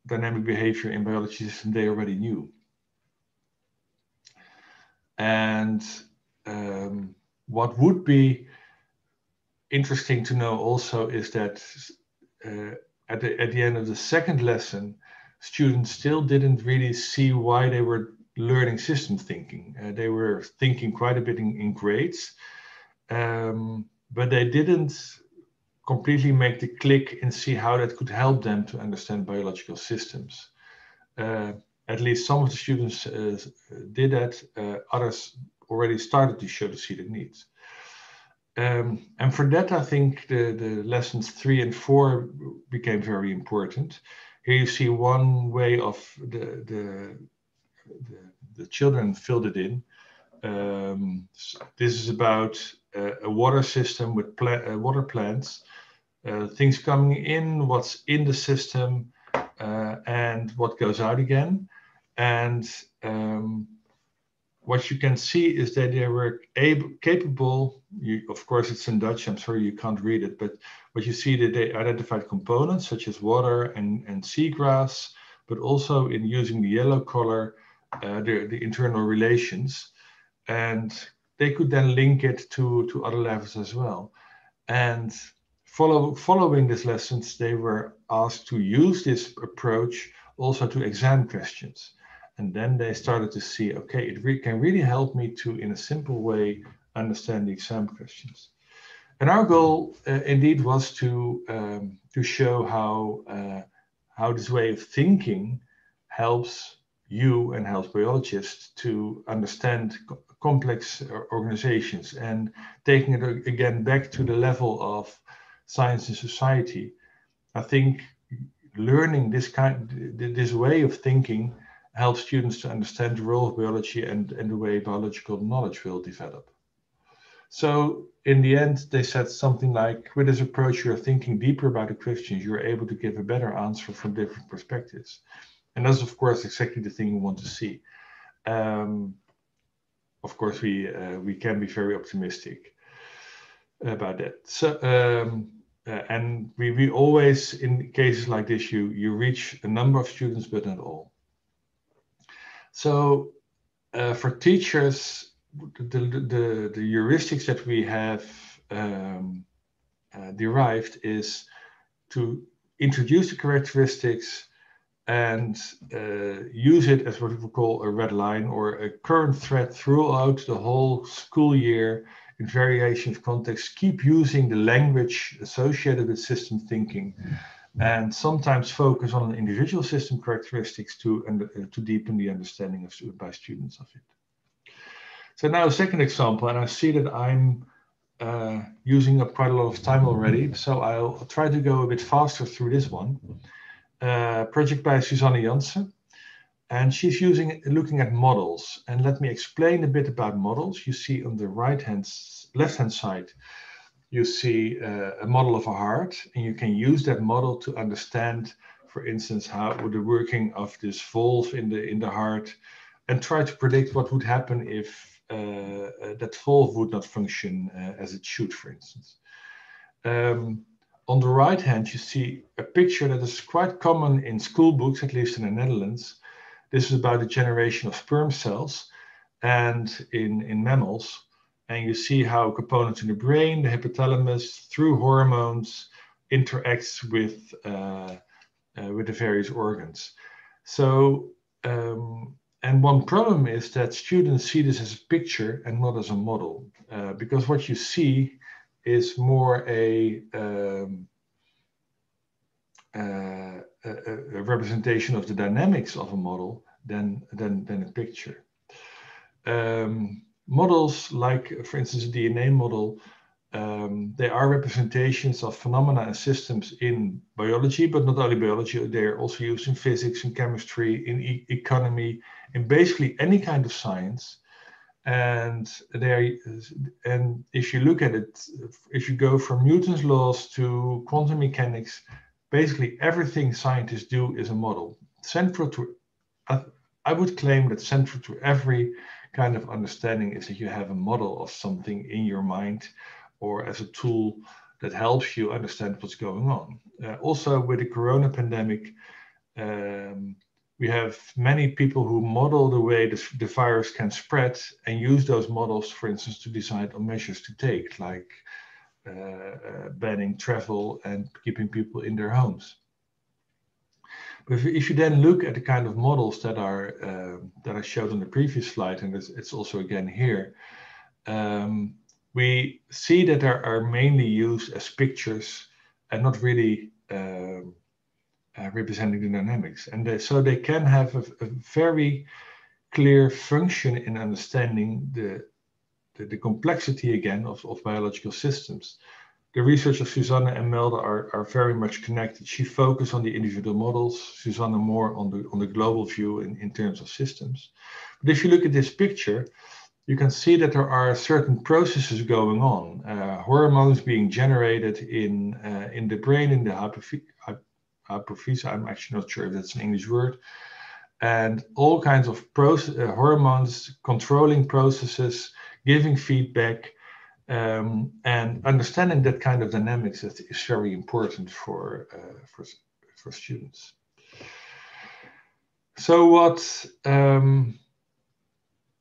dynamic behavior in biology systems they already knew. And um, what would be interesting to know also is that Uh, at, the, at the end of the second lesson, students still didn't really see why they were learning system thinking. Uh, they were thinking quite a bit in, in grades, um, but they didn't completely make the click and see how that could help them to understand biological systems. Uh, at least some of the students uh, did that, uh, others already started to show the seated needs. Um, and for that, I think the, the lessons three and four became very important. Here you see one way of the, the, the, the children filled it in. Um, this is about uh, a water system with pla uh, water plants, uh, things coming in, what's in the system, uh, and what goes out again. And um, what you can see is that they were able, capable, you, of course it's in Dutch, I'm sorry you can't read it, but what you see that they identified components such as water and, and seagrass, but also in using the yellow color, uh, the, the internal relations. And they could then link it to, to other levels as well. And follow, following these lessons, they were asked to use this approach also to exam questions. And then they started to see, okay, it re can really help me to, in a simple way, understand the exam questions. And our goal, uh, indeed, was to um, to show how uh, how this way of thinking helps you and helps biologists to understand co complex organizations, and taking it again back to the level of science and society. I think learning this kind, this way of thinking, help students to understand the role of biology and, and the way biological knowledge will develop. So in the end, they said something like, with this approach, you're thinking deeper about the questions, you're able to give a better answer from different perspectives. And that's, of course, exactly the thing we want to see. Um, of course, we, uh, we can be very optimistic about that. So, um, uh, and we, we always, in cases like this, you, you reach a number of students, but not all. So uh, for teachers, the, the, the heuristics that we have um, uh, derived is to introduce the characteristics and uh, use it as what we call a red line or a current thread throughout the whole school year in variation of context. Keep using the language associated with system thinking. Mm-hmm. And sometimes focus on individual system characteristics to, uh, to deepen the understanding of, by students of it. So now a second example, and I see that I'm uh, using up quite a lot of time already, so I'll try to go a bit faster through this one. Uh, project by Susanne Janssen, and she's using, looking at models. And let me explain a bit about models. You see on the right-hand, left-hand side, you see uh, a model of a heart, and you can use that model to understand, for instance, how the working of this valve in the in the heart, and try to predict what would happen if uh, that valve would not function uh, as it should, for instance. Um, on the right hand, you see a picture that is quite common in school books, at least in the Netherlands. This is about the generation of sperm cells, and in, in mammals. And you see how components in the brain, the hypothalamus, through hormones, interacts with, uh, uh, with the various organs. So, um, and one problem is that students see this as a picture and not as a model, uh, because what you see is more a, um, uh, a, a representation of the dynamics of a model than, than, than a picture. Um, models like, for instance, a D N A model, um, they are representations of phenomena and systems in biology, but not only biology, they are also used in physics, in chemistry, in e economy, in basically any kind of science. And there, and if you look at it, if you go from Newton's laws to quantum mechanics, basically everything scientists do is a model. Central to, I would claim that central to every kind of understanding is that you have a model of something in your mind, or as a tool that helps you understand what's going on. Uh, also, with the corona pandemic, um, we have many people who model the way this, the virus can spread and use those models, for instance, to decide on measures to take, like uh, uh, banning travel and keeping people in their homes. But if, if you then look at the kind of models that are uh, that I showed on the previous slide, and it's, it's also again here, um, we see that they are mainly used as pictures and not really uh, Uh, representing the dynamics, and they, so they can have a, a very clear function in understanding the the, the complexity again of, of biological systems. The research of Susanne and Melda are, are very much connected. She focused on the individual models, Susanne more on the on the global view in, in terms of systems. But if you look at this picture, you can see that there are certain processes going on, uh, hormones being generated in uh, in the brain, in the hypophysis. Hypophysis, I'm actually not sure if that's an English word, and all kinds of process, uh, hormones controlling processes, giving feedback, um, and understanding that kind of dynamics that is very important for uh, for, for students. So what um,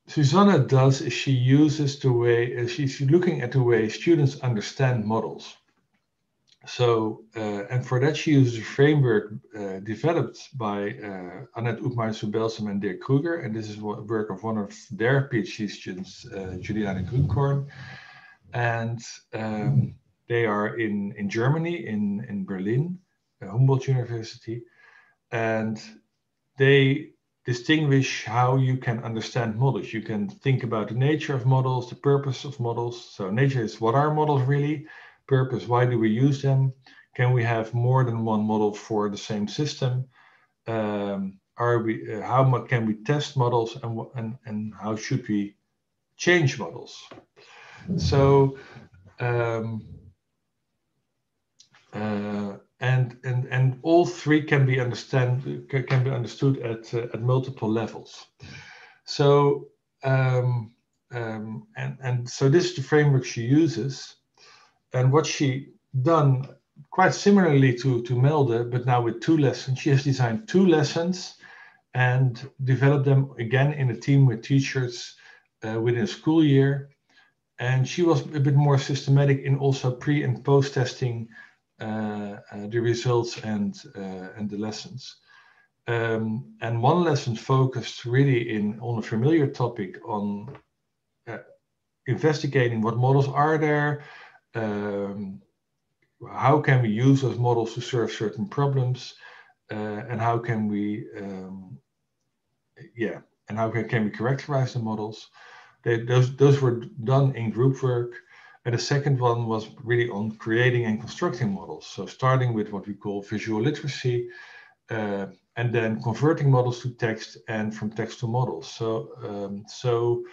Susanne does is she uses the way uh, she's looking at the way students understand models. So, uh, and for that she uses a framework uh, developed by uh, Annette Oekmaersum-Belsum and Dirk Kruger, and this is what work of one of their PhD students, uh, Juliane Grünkorn, and um, they are in, in Germany, in, in Berlin, uh, Humboldt University, and they distinguish how you can understand models. You can think about the nature of models, the purpose of models. So nature is what are models really? Purpose, why do we use them? Can we have more than one model for the same system? Um, are we, uh, how much can we test models, and, and, and how should we change models? So, um, uh, and, and, and all three can be, understand, can be understood at, uh, at multiple levels. So, um, um, and, and so this is the framework she uses. And what she done, quite similarly to, to Melde, but now with two lessons, she has designed two lessons and developed them again in a team with teachers uh, within a school year. And she was a bit more systematic in also pre and post testing uh, uh, the results and, uh, and the lessons. Um, and one lesson focused really in on a familiar topic on uh, investigating what models are there, Um, how can we use those models to serve certain problems, uh, and how can we, um, yeah, and how can, can we characterize the models? They, those, those were done in group work, and the second one was really on creating and constructing models. So starting with what we call visual literacy, uh, and then converting models to text and from text to models. So, um, so.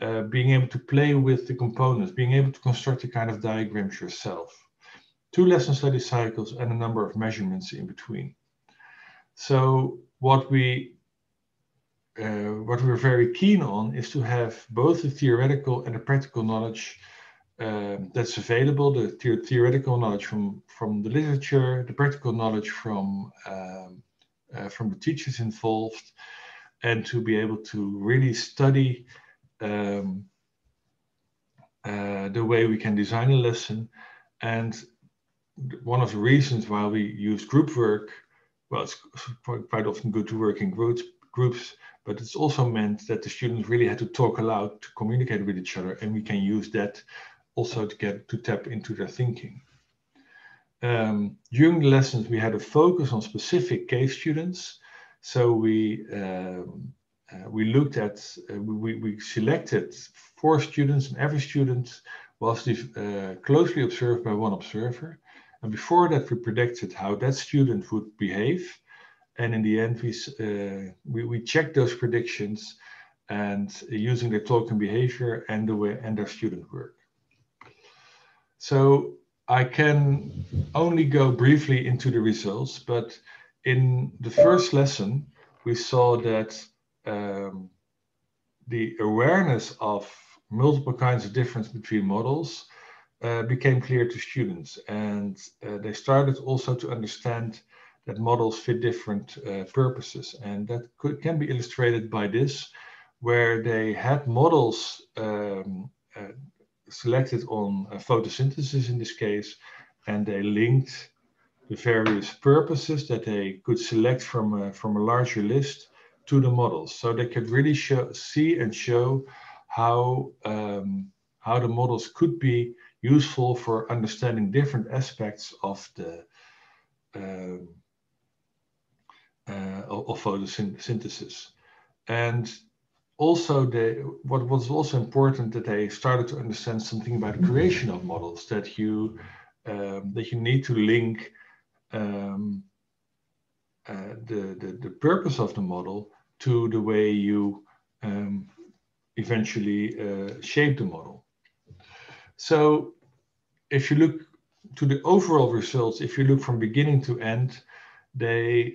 Uh, being able to play with the components, being able to construct the kind of diagrams yourself. Two lesson study cycles and a number of measurements in between. So what we uh, what we're very keen on is to have both the theoretical and the practical knowledge uh, that's available, the the- theoretical knowledge from, from the literature, the practical knowledge from, um, uh, from the teachers involved, and to be able to really study Um, uh, the way we can design a lesson. And one of the reasons why we use group work, well, it's quite often good to work in groups, groups, but it's also meant that the students really had to talk aloud to communicate with each other, and we can use that also to get to tap into their thinking. um, during the lessons, we had a focus on specific case students. So we um, uh, we looked at, uh, we, we selected four students, and every student was uh, closely observed by one observer. And before that, we predicted how that student would behave. And in the end, we, uh, we, we checked those predictions and uh, using their talk and behavior and the way and their student work. So I can only go briefly into the results, but in the first lesson, we saw that um, the awareness of multiple kinds of difference between models uh, became clear to students. And uh, they started also to understand that models fit different uh, purposes. And that could, can be illustrated by this, where they had models um, uh, selected on uh, photosynthesis in this case, and they linked the various purposes that they could select from a, from a larger list to the models. So they could really show, see and show how, um, how the models could be useful for understanding different aspects of the um, uh, of photosynthesis. And also, they, what was also important that they started to understand something about the creation of models, that you um, that you need to link um, uh, the, the the purpose of the model to the way you um, eventually uh, shape the model. So, if you look to the overall results, if you look from beginning to end, they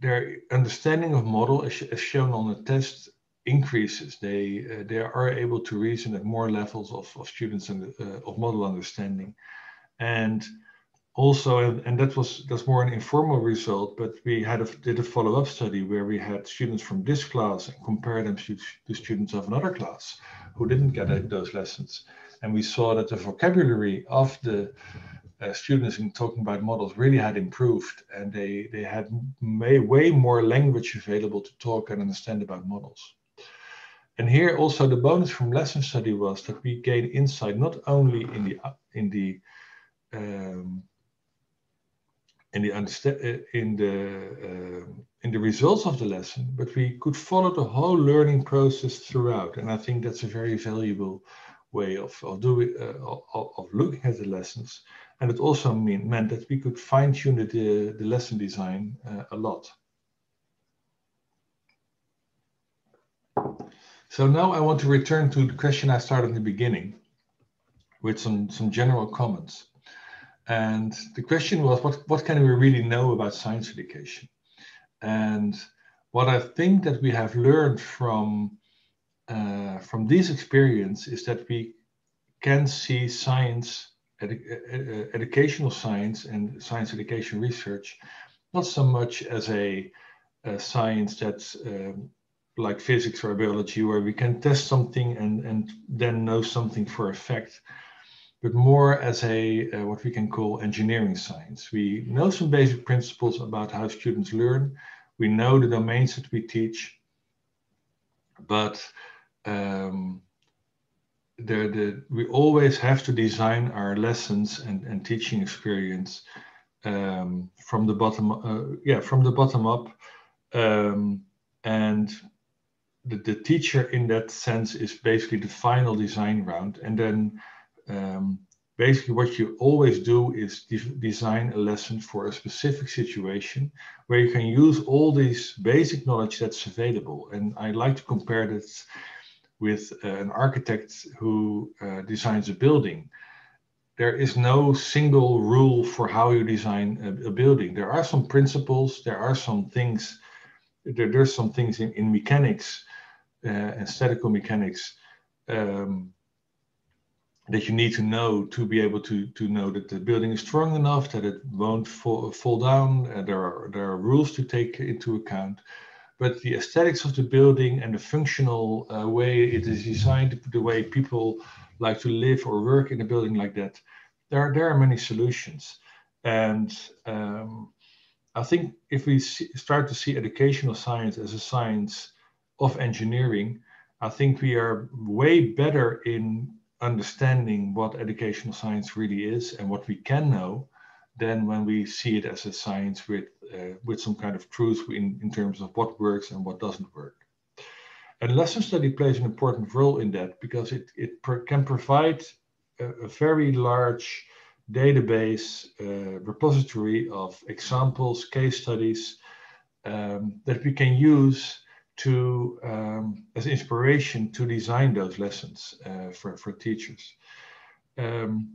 their understanding of model, as, as shown on the test, increases. They uh, they are able to reason at more levels of, of students and uh, of model understanding, and also and, and that was that's more an informal result. But we had a, did a follow up study where we had students from this class and compared them to, to students of another class who didn't get a, those lessons, and we saw that the vocabulary of the uh, students in talking about models really had improved, and they they had may, way more language available to talk and understand about models. And here also the bonus from lesson study was that we gain insight not only in the in the um, in the in the uh, in the results of the lesson, but we could follow the whole learning process throughout. And I think that's a very valuable way of of doing uh, of, of looking at the lessons. And it also mean, meant that we could fine tune the the, the lesson design uh, a lot. So now I want to return to the question I started in the beginning with some, some general comments. And the question was, what, what can we really know about science education? And what I think that we have learned from, uh, from these experiences is that we can see science, edu ed educational science and science education research, not so much as a, a science that's um, like physics or biology, where we can test something and, and then know something for a fact, but more as a uh, what we can call engineering science. We know some basic principles about how students learn. We know the domains that we teach, but um, the, the, we always have to design our lessons and, and teaching experience um, from the bottom, uh, yeah, from the bottom up. Um, and The, the teacher in that sense is basically the final design round. And then um, basically what you always do is de design a lesson for a specific situation where you can use all these basic knowledge that's available. And I like to compare this with uh, an architect who uh, designs a building. There is no single rule for how you design a, a building. There are some principles, there are some things, there, there's some things in, in mechanics, Uh, and statical mechanics um, that you need to know to be able to to know that the building is strong enough that it won't fall, fall down. Uh, there are there are rules to take into account, but the aesthetics of the building and the functional uh, way it is designed, the way people like to live or work in a building like that, there are there are many solutions. And um, I think if we see, start to see educational science as a science of engineering, I think we are way better in understanding what educational science really is and what we can know than when we see it as a science with, uh, with some kind of truth in, in terms of what works and what doesn't work. And lesson study plays an important role in that, because it, it pr can provide a, a very large database uh, repository of examples, case studies um, that we can use to um, as inspiration to design those lessons uh, for, for teachers. Um,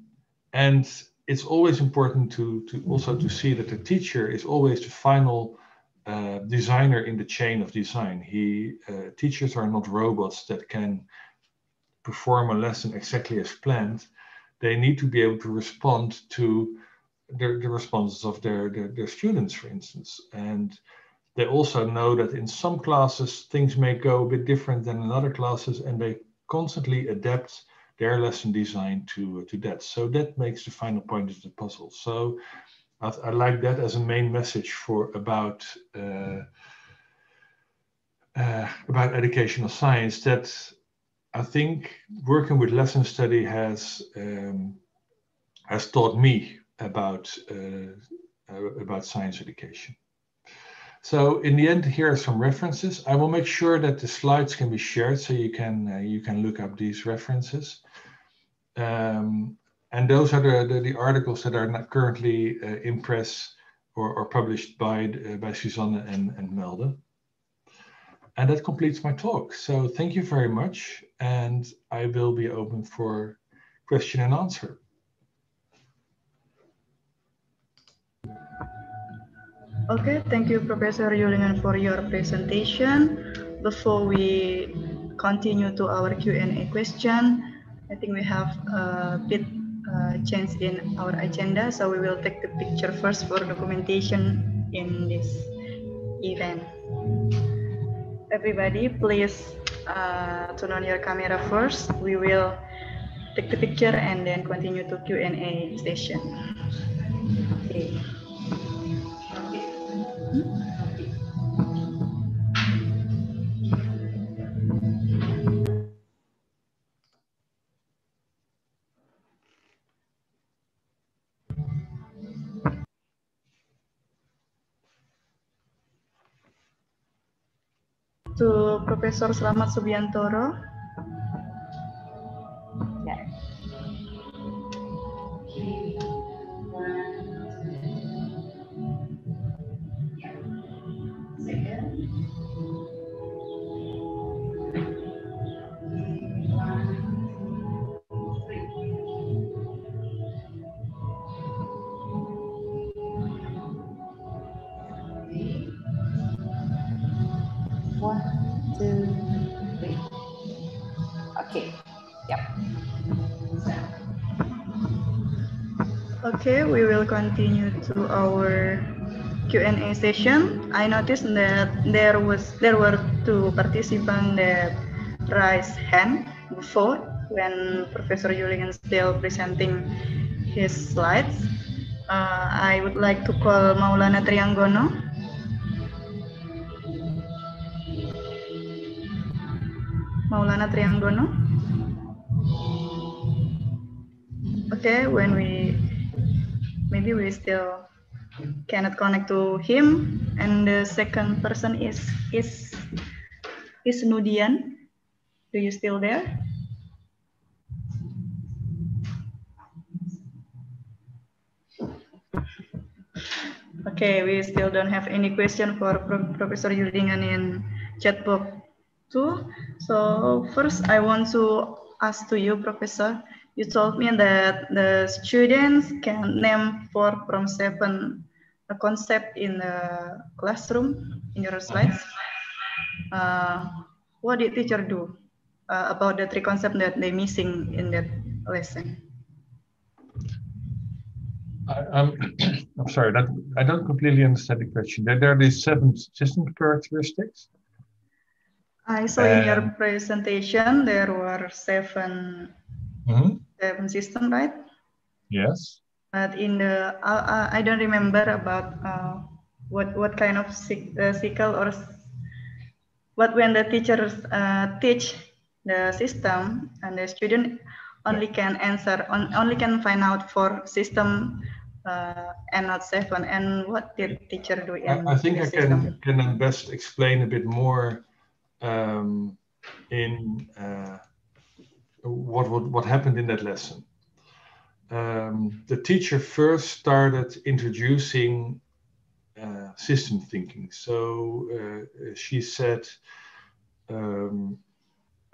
and it's always important to, to also to see that the teacher is always the final Uh, designer in the chain of design. He uh, teachers are not robots that can perform a lesson exactly as planned. They need to be able to respond to their, the responses of their, their, their students, for instance. And they also know that in some classes, things may go a bit different than in other classes, and they constantly adapt their lesson design to, uh, to that. So that makes the final point of the puzzle. So I, I like that as a main message for about uh, uh, about educational science, that I think working with lesson study has um, has taught me about uh, about science education. So in the end, here are some references. I will make sure that the slides can be shared, so you can uh, you can look up these references. Um, And those are the, the, the articles that are not currently uh, in press or, or published by, uh, by Susanne and, and Melde. And that completes my talk. So thank you very much. And I will be open for question and answer. Okay, thank you, Professor Joolingen, for your presentation. Before we continue to our Q and A question, I think we have a bit Uh, change in our agenda, so we will take the picture first for documentation in this event. Everybody, please uh, turn on your camera first. We will take the picture and then continue to Q and A session. Okay. To Professor Slamet Subiantoro. Yeah. Okay, we will continue to our Q and A session. I noticed that there was there were two participants that raised hand before when Professor Joolingen still presenting his slides. Uh, I would like to call Maulana Trianggono. Maulana Trianggono. Okay, when we maybe we still cannot connect to him. And the second person is is is Nudian. Do you still there? Okay, we still don't have any question for Pro Professor Joolingen in chat box two. So first, I want to ask to you, Professor. You told me that the students can name four from seven a concept in the classroom in your slides. Uh, what did teacher do uh, about the three concepts that they missing in that lesson? I, I'm, I'm sorry, that I don't completely understand the question. There, there are these seven system characteristics. I saw um, in your presentation there were seven. Mm-hmm. Seven system, right? Yes. But in the uh, I don't remember about uh, what what kind of cycle or what when the teachers uh, teach the system, and the student only can answer on only can find out for system uh, N L seven, and what did teacher do in I, I think I can, can best explain a bit more um, in uh, what, what, what happened in that lesson. Um, the teacher first started introducing uh, system thinking. So uh, she said, um,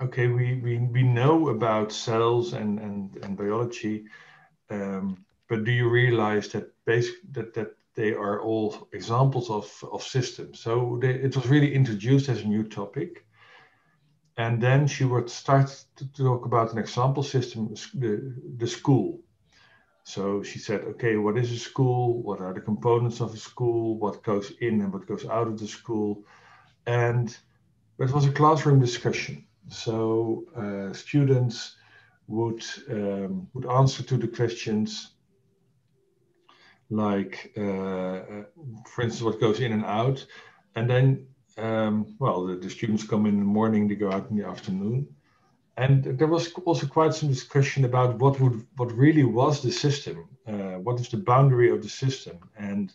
okay, we, we, we know about cells and, and, and biology, um, but do you realize that, that, that they are all examples of, of systems? So they, it was really introduced as a new topic. And then she would start to talk about an example system, the, the school. So she said, okay, what is a school? What are the components of a school? What goes in and what goes out of the school? And it was a classroom discussion. So uh, students would, um, would answer to the questions like, uh, for instance, what goes in and out. And then Um, well, the, the students come in the morning, they go out in the afternoon. And there was also quite some discussion about what would, what really was the system, uh, what is the boundary of the system. And,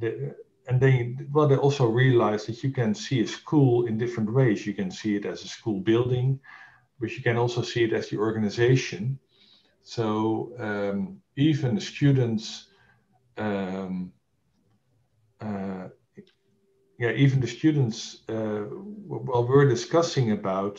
the, and they, well, they also realized that you can see a school in different ways. You can see it as a school building, but you can also see it as the organization. So um, even the students, um, uh, Yeah, even the students, uh, while we're discussing about,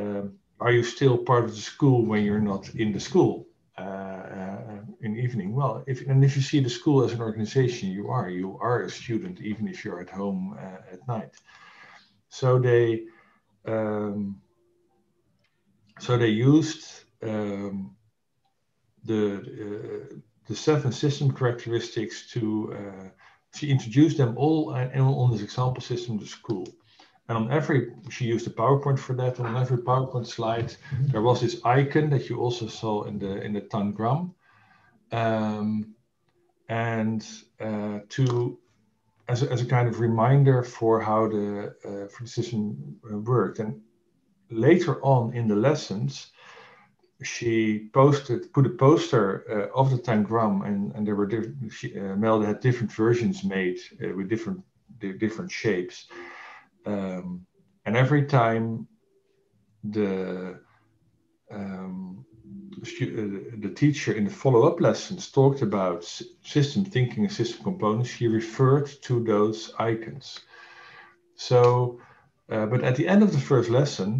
uh, are you still part of the school when you're not in the school uh, uh, in the evening? Well, if, and if you see the school as an organization, you are. You are a student, even if you're at home uh, at night. So they, um, so they used um, the, uh, the seven system characteristics to uh, She introduced them all on this example system to school. And on every, she used a PowerPoint for that. And on every PowerPoint slide, there was this icon that you also saw in the in the tangram. Um, and uh, to, as a, as a kind of reminder for how the, uh, for the system worked. And later on in the lessons, she posted, put a poster uh, of the tangram, and, and there were different, she, uh, Melda had different versions made uh, with different different shapes. Um, and every time the, um, the teacher in the follow-up lessons talked about system thinking and system components, she referred to those icons. So, uh, but at the end of the first lesson,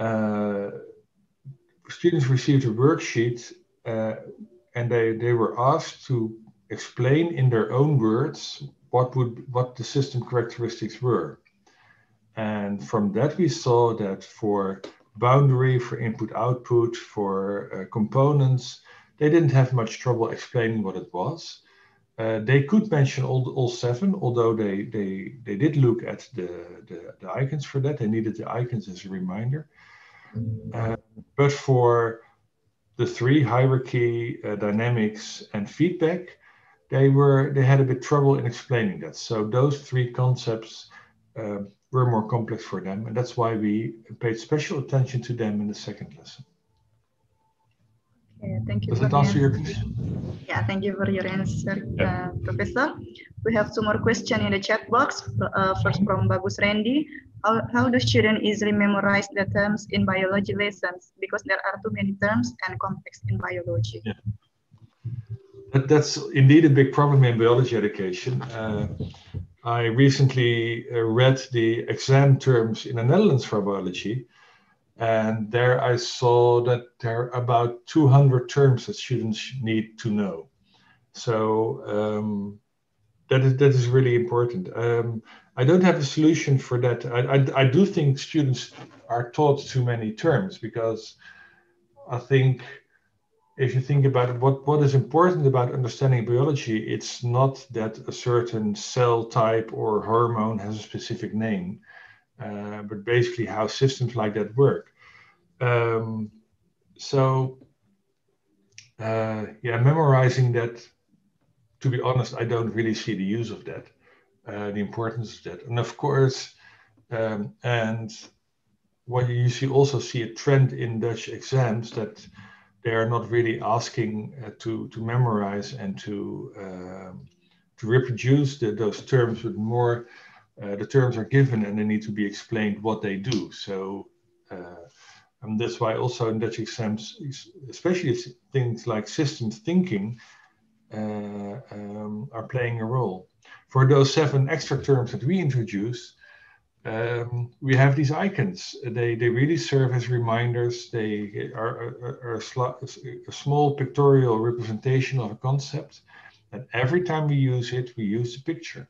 uh, students received a worksheet uh, and they, they were asked to explain in their own words what would what the system characteristics were. And from that we saw that for boundary, for input-output, for uh, components, they didn't have much trouble explaining what it was. Uh, they could mention all, all seven, although they, they, they did look at the, the, the icons for that. They needed the icons as a reminder. Uh, but for the three, hierarchy, uh, dynamics, and feedback, they were they had a bit trouble in explaining that. So those three concepts uh, were more complex for them, and that's why we paid special attention to them in the second lesson. Okay, thank you. Does that answer your question? Yeah, thank you for your answer, yeah. uh, Professor. We have two more questions in the chat box. Uh, first from Bagus Randy. How, how do students easily memorize the terms in biology lessons? Because there are too many terms and context in biology. Yeah. That, that's indeed a big problem in biology education. Uh, I recently read the exam terms in the Netherlands for biology. And there I saw that there are about two hundred terms that students need to know. So um, that, is, that is really important. Um, I don't have a solution for that. I, I, I do think students are taught too many terms, because I think if you think about it, what, what is important about understanding biology, it's not that a certain cell type or hormone has a specific name, uh, but basically how systems like that work. Um, so uh, yeah, memorizing that, to be honest, I don't really see the use of that. Uh, the importance of that, and of course, um, and what you see also see a trend in Dutch exams that they're not really asking uh, to, to memorize and to, um, to reproduce the, those terms, but more uh, the terms are given and they need to be explained what they do. So uh, and that's why also in Dutch exams, especially things like systems thinking uh, um, are playing a role. For those seven extra terms that we introduced, Um, we have these icons. They they really serve as reminders. They are, are, are a small pictorial representation of a concept, and every time we use it, we use the picture.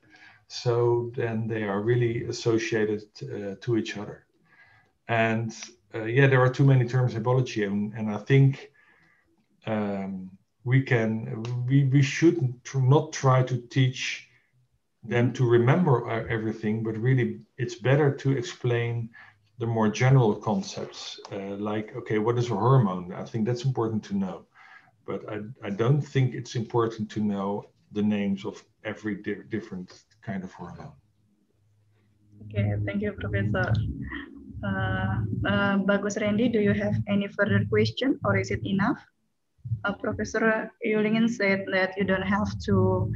So then they are really associated uh, to each other. And uh, yeah, there are too many terms in biology, and, and I think um, we can we we should not try to teach them to remember everything, but really it's better to explain the more general concepts, uh, like, okay, what is a hormone? I think that's important to know, but I, I don't think it's important to know the names of every di different kind of hormone. Okay, thank you, Professor. Uh, uh, Bagus Randy, do you have any further question or is it enough? Uh, Professor Yulingen said that you don't have to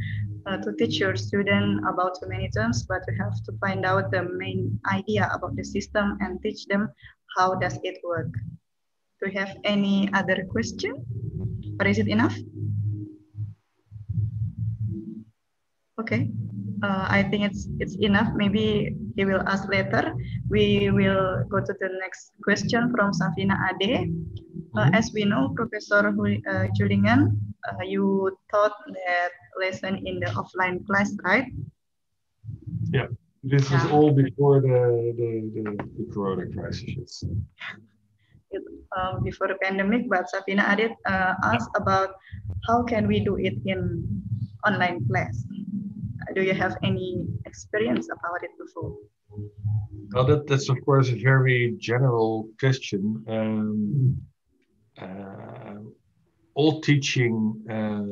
Uh, to teach your student about too many terms, but you have to find out the main idea about the system and teach them how does it work. Do you have any other question? Or is it enough? Okay, uh, I think it's it's enough. Maybe he will ask later. We will go to the next question from Safina Ade. Uh, as we know, Professor uh, Julingen, uh, you taught that lesson in the offline class, right? Yeah, this yeah. was all before the, the, the, the corona crisis. It, um, before the pandemic, but Safina Adit uh, asked about how can we do it in online class? Do you have any experience about it before? Well, that, that's of course a very general question. Um, uh, all teaching uh,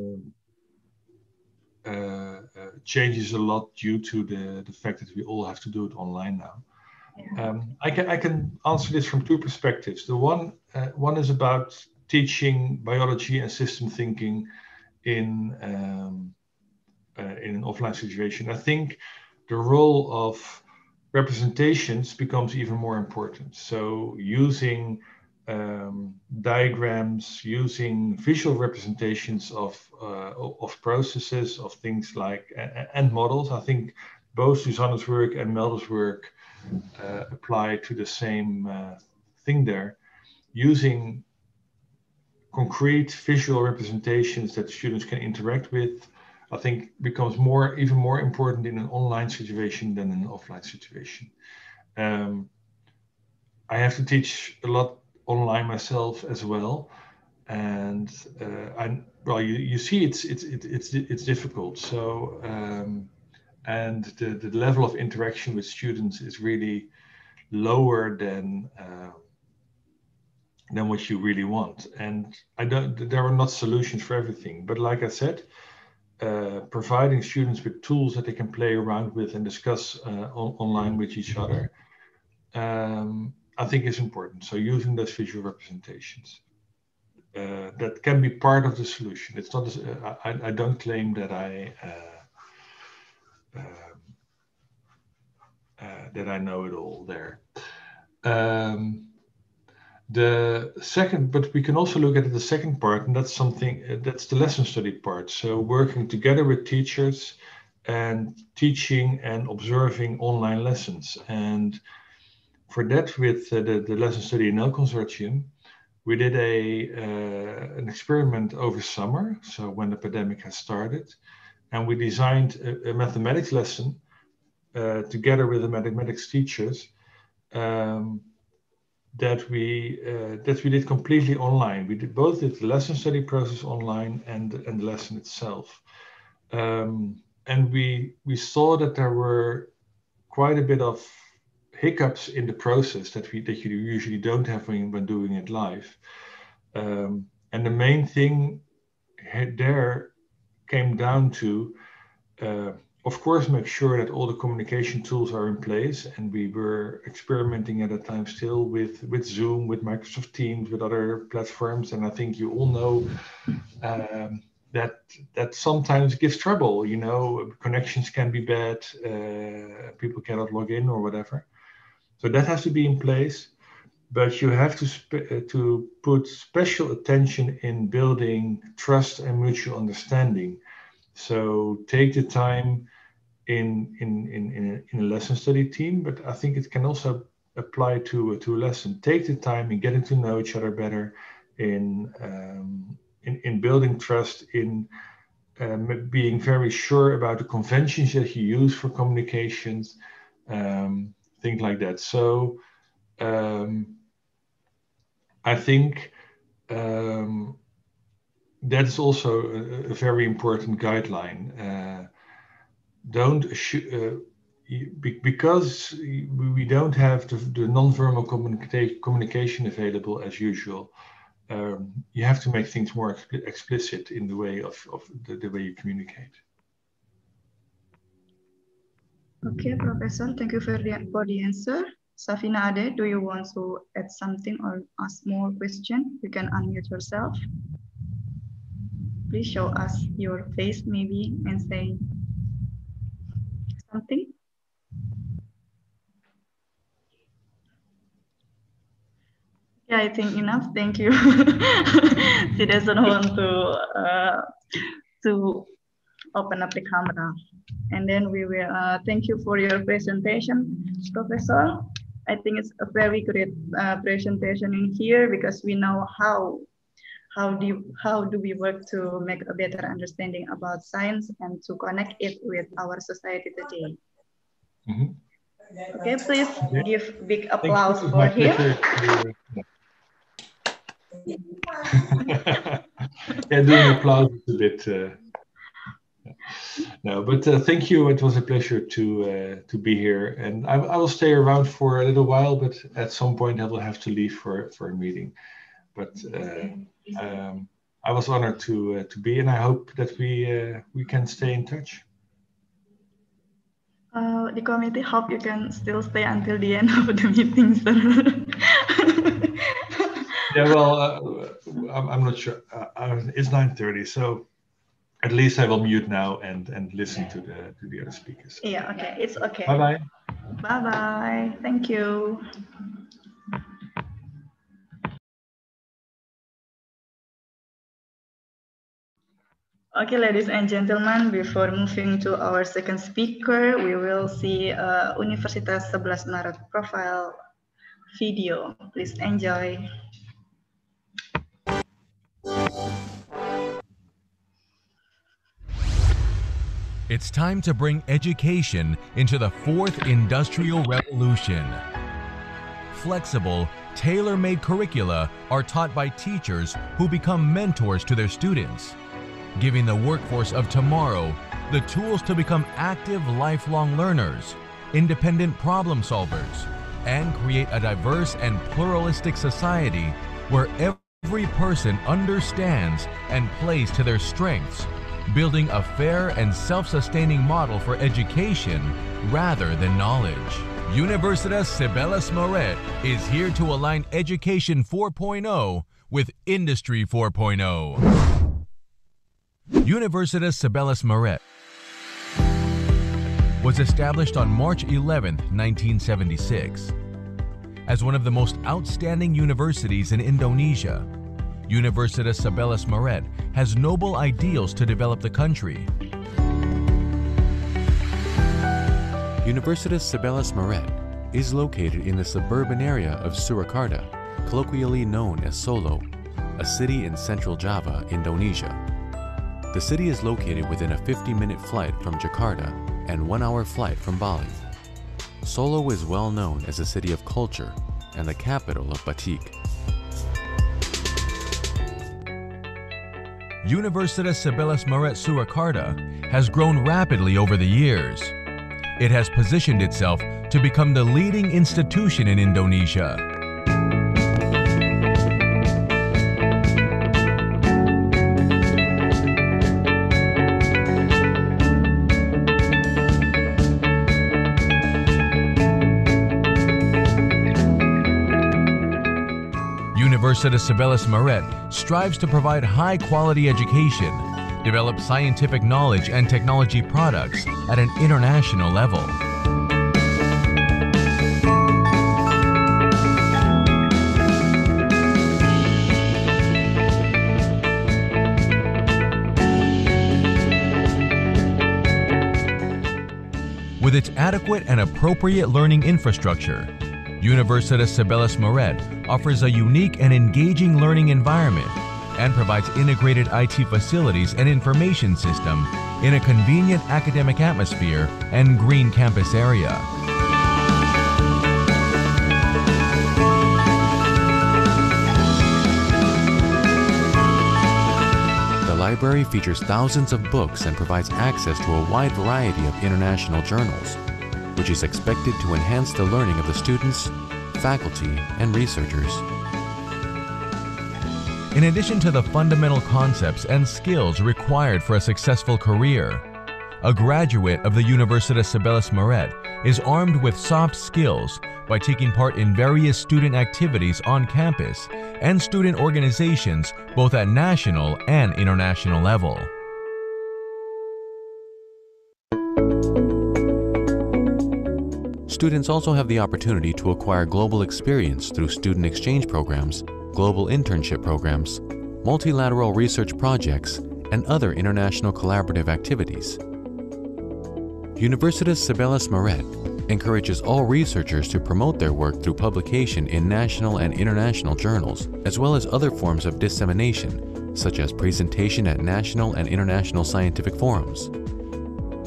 Uh, uh, changes a lot due to the, the fact that we all have to do it online now. Yeah. Um, I can I can answer this from two perspectives. The one uh, one is about teaching biology and system thinking in um, uh, in an offline situation. I think the role of representations becomes even more important. So using Um, diagrams, using visual representations of uh, of processes, of things like and models. I think both Susanne's work and Melda's work uh, apply to the same uh, thing there. Using concrete visual representations that students can interact with, I think becomes more even more important in an online situation than an offline situation. Um, I have to teach a lot online myself as well, and uh, I well you, you see it's it's it, it's it's difficult. So um, and the, the level of interaction with students is really lower than uh, than what you really want. And I don't there are not solutions for everything, but like I said, uh, providing students with tools that they can play around with and discuss uh, on, online with each other, Um, I think is important. So using those visual representations uh, that can be part of the solution. It's not. Uh, I, I don't claim that I uh, uh, uh, that I know it all there. Um, the second, but we can also look at the second part, and that's something uh, that's the lesson study part. So working together with teachers and teaching and observing online lessons. And for that, with uh, the, the Lesson Study N L consortium, we did a uh, an experiment over summer, so when the pandemic has started, and we designed a, a mathematics lesson uh, together with the mathematics teachers um, that we uh, that we did completely online. We did both did the lesson study process online and and the lesson itself, um, and we we saw that there were quite a bit of hiccups in the process that we that you usually don't have when, when doing it live, um, and the main thing there came down to uh, of course, make sure that all the communication tools are in place. And we were experimenting at that time still with, with Zoom, with Microsoft Teams, with other platforms. And I think you all know um, that that sometimes gives trouble, you know, connections can be bad, uh, people cannot log in or whatever. So that has to be in place. But you have to sp- to put special attention in building trust and mutual understanding. So take the time in in in in a, in a lesson study team, but I think it can also apply to to a lesson. Take the time in getting to know each other better, in um, in, in building trust, in um, being very sure about the conventions that you use for communications, um, things like that. So um, I think. Um, That's also a, a very important guideline. Uh, don't uh, be, because we don't have the, the non-verbal communica communication available as usual. Um, you have to make things more ex explicit in the way of, of the, the way you communicate. Okay, Professor, thank you for the, for the answer. Safina Ade, do you want to add something or ask more question? You can unmute yourself. Please show us your face maybe and say something. Yeah, I think enough. Thank you. She doesn't want to uh, to open up the camera. And then we will uh, thank you for your presentation, Professor. I think it's a very great uh, presentation in here because we know how How do, you, how do we work to make a better understanding about science and to connect it with our society today? Mm-hmm. Okay, please yeah. give big applause for him. Yeah, doing applause is a bit. Uh, no, but uh, thank you. It was a pleasure to uh, to be here, and I, I will stay around for a little while. But at some point, I will have to leave for for a meeting. But uh, um, I was honored to uh, to be, and I hope that we uh, we can stay in touch. Uh, the committee hope you can still stay until the end of the meeting, sir. Yeah, well, uh, I'm, I'm not sure. Uh, it's nine thirty, so at least I will mute now and and listen to the to the other speakers. Yeah. Okay. It's okay. Bye bye. Bye bye. Thank you. Okay, ladies and gentlemen, before moving to our second speaker, we will see uh, Universitas Sebelas Maret profile video. Please enjoy. It's time to bring education into the fourth industrial revolution. Flexible, tailor-made curricula are taught by teachers who become mentors to their students, giving the workforce of tomorrow the tools to become active lifelong learners, independent problem solvers, and create a diverse and pluralistic society where every person understands and plays to their strengths, building a fair and self-sustaining model for education rather than knowledge. Universitas Sebelas Maret is here to align Education four point oh with Industry four point oh. Universitas Sebelas Maret was established on March eleventh, nineteen seventy-six. As one of the most outstanding universities in Indonesia, Universitas Sebelas Maret has noble ideals to develop the country. Universitas Sebelas Maret is located in the suburban area of Surakarta, colloquially known as Solo, a city in central Java, Indonesia. The city is located within a fifty-minute flight from Jakarta and one-hour flight from Bali. Solo is well known as a city of culture and the capital of batik. Universitas Sebelas Maret Surakarta has grown rapidly over the years. It has positioned itself to become the leading institution in Indonesia. Universitas Sebelas Maret strives to provide high-quality education, develop scientific knowledge and technology products at an international level. With its adequate and appropriate learning infrastructure, Universitas Sebelas Maret offers a unique and engaging learning environment and provides integrated I T facilities and information system in a convenient academic atmosphere and green campus area. The library features thousands of books and provides access to a wide variety of international journals, which is expected to enhance the learning of the students, faculty, and researchers. In addition to the fundamental concepts and skills required for a successful career, a graduate of the Universitas Sebelas Maret is armed with soft skills by taking part in various student activities on campus and student organizations both at national and international level. Students also have the opportunity to acquire global experience through student exchange programs, global internship programs, multilateral research projects, and other international collaborative activities. Universitas Sebelas Maret encourages all researchers to promote their work through publication in national and international journals, as well as other forms of dissemination, such as presentation at national and international scientific forums.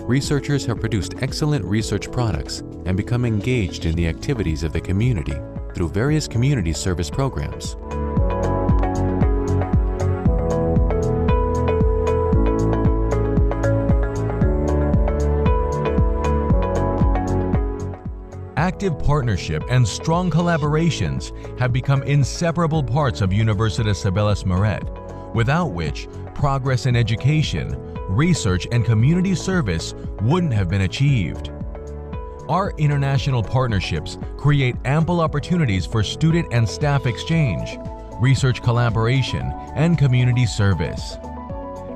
Researchers have produced excellent research products and become engaged in the activities of the community through various community service programs. Active partnership and strong collaborations have become inseparable parts of Universitas Sebelas Maret, without which progress in education, research, and community service wouldn't have been achieved. Our international partnerships create ample opportunities for student and staff exchange, research collaboration, and community service.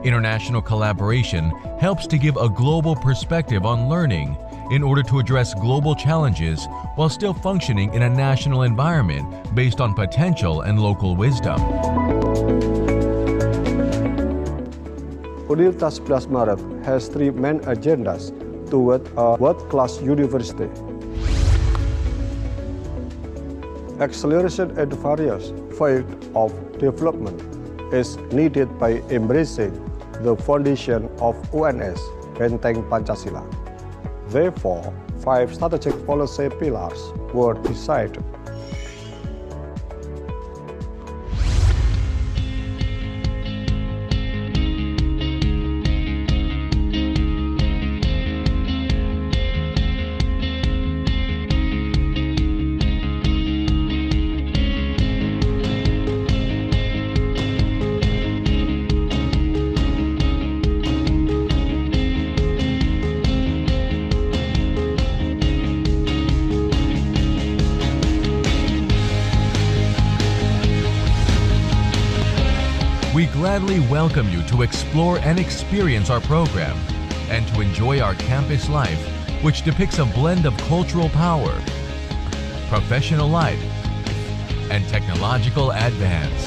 International collaboration helps to give a global perspective on learning in order to address global challenges while still functioning in a national environment based on potential and local wisdom. Universitas Sebelas Maret has three main agendas toward a world-class university: acceleration at the various fields of development is needed by embracing the foundation of U N S, Benteng Pancasila. Therefore, five strategic policy pillars were decided. We welcome you to explore and experience our program and to enjoy our campus life, which depicts a blend of cultural power, professional life, and technological advance.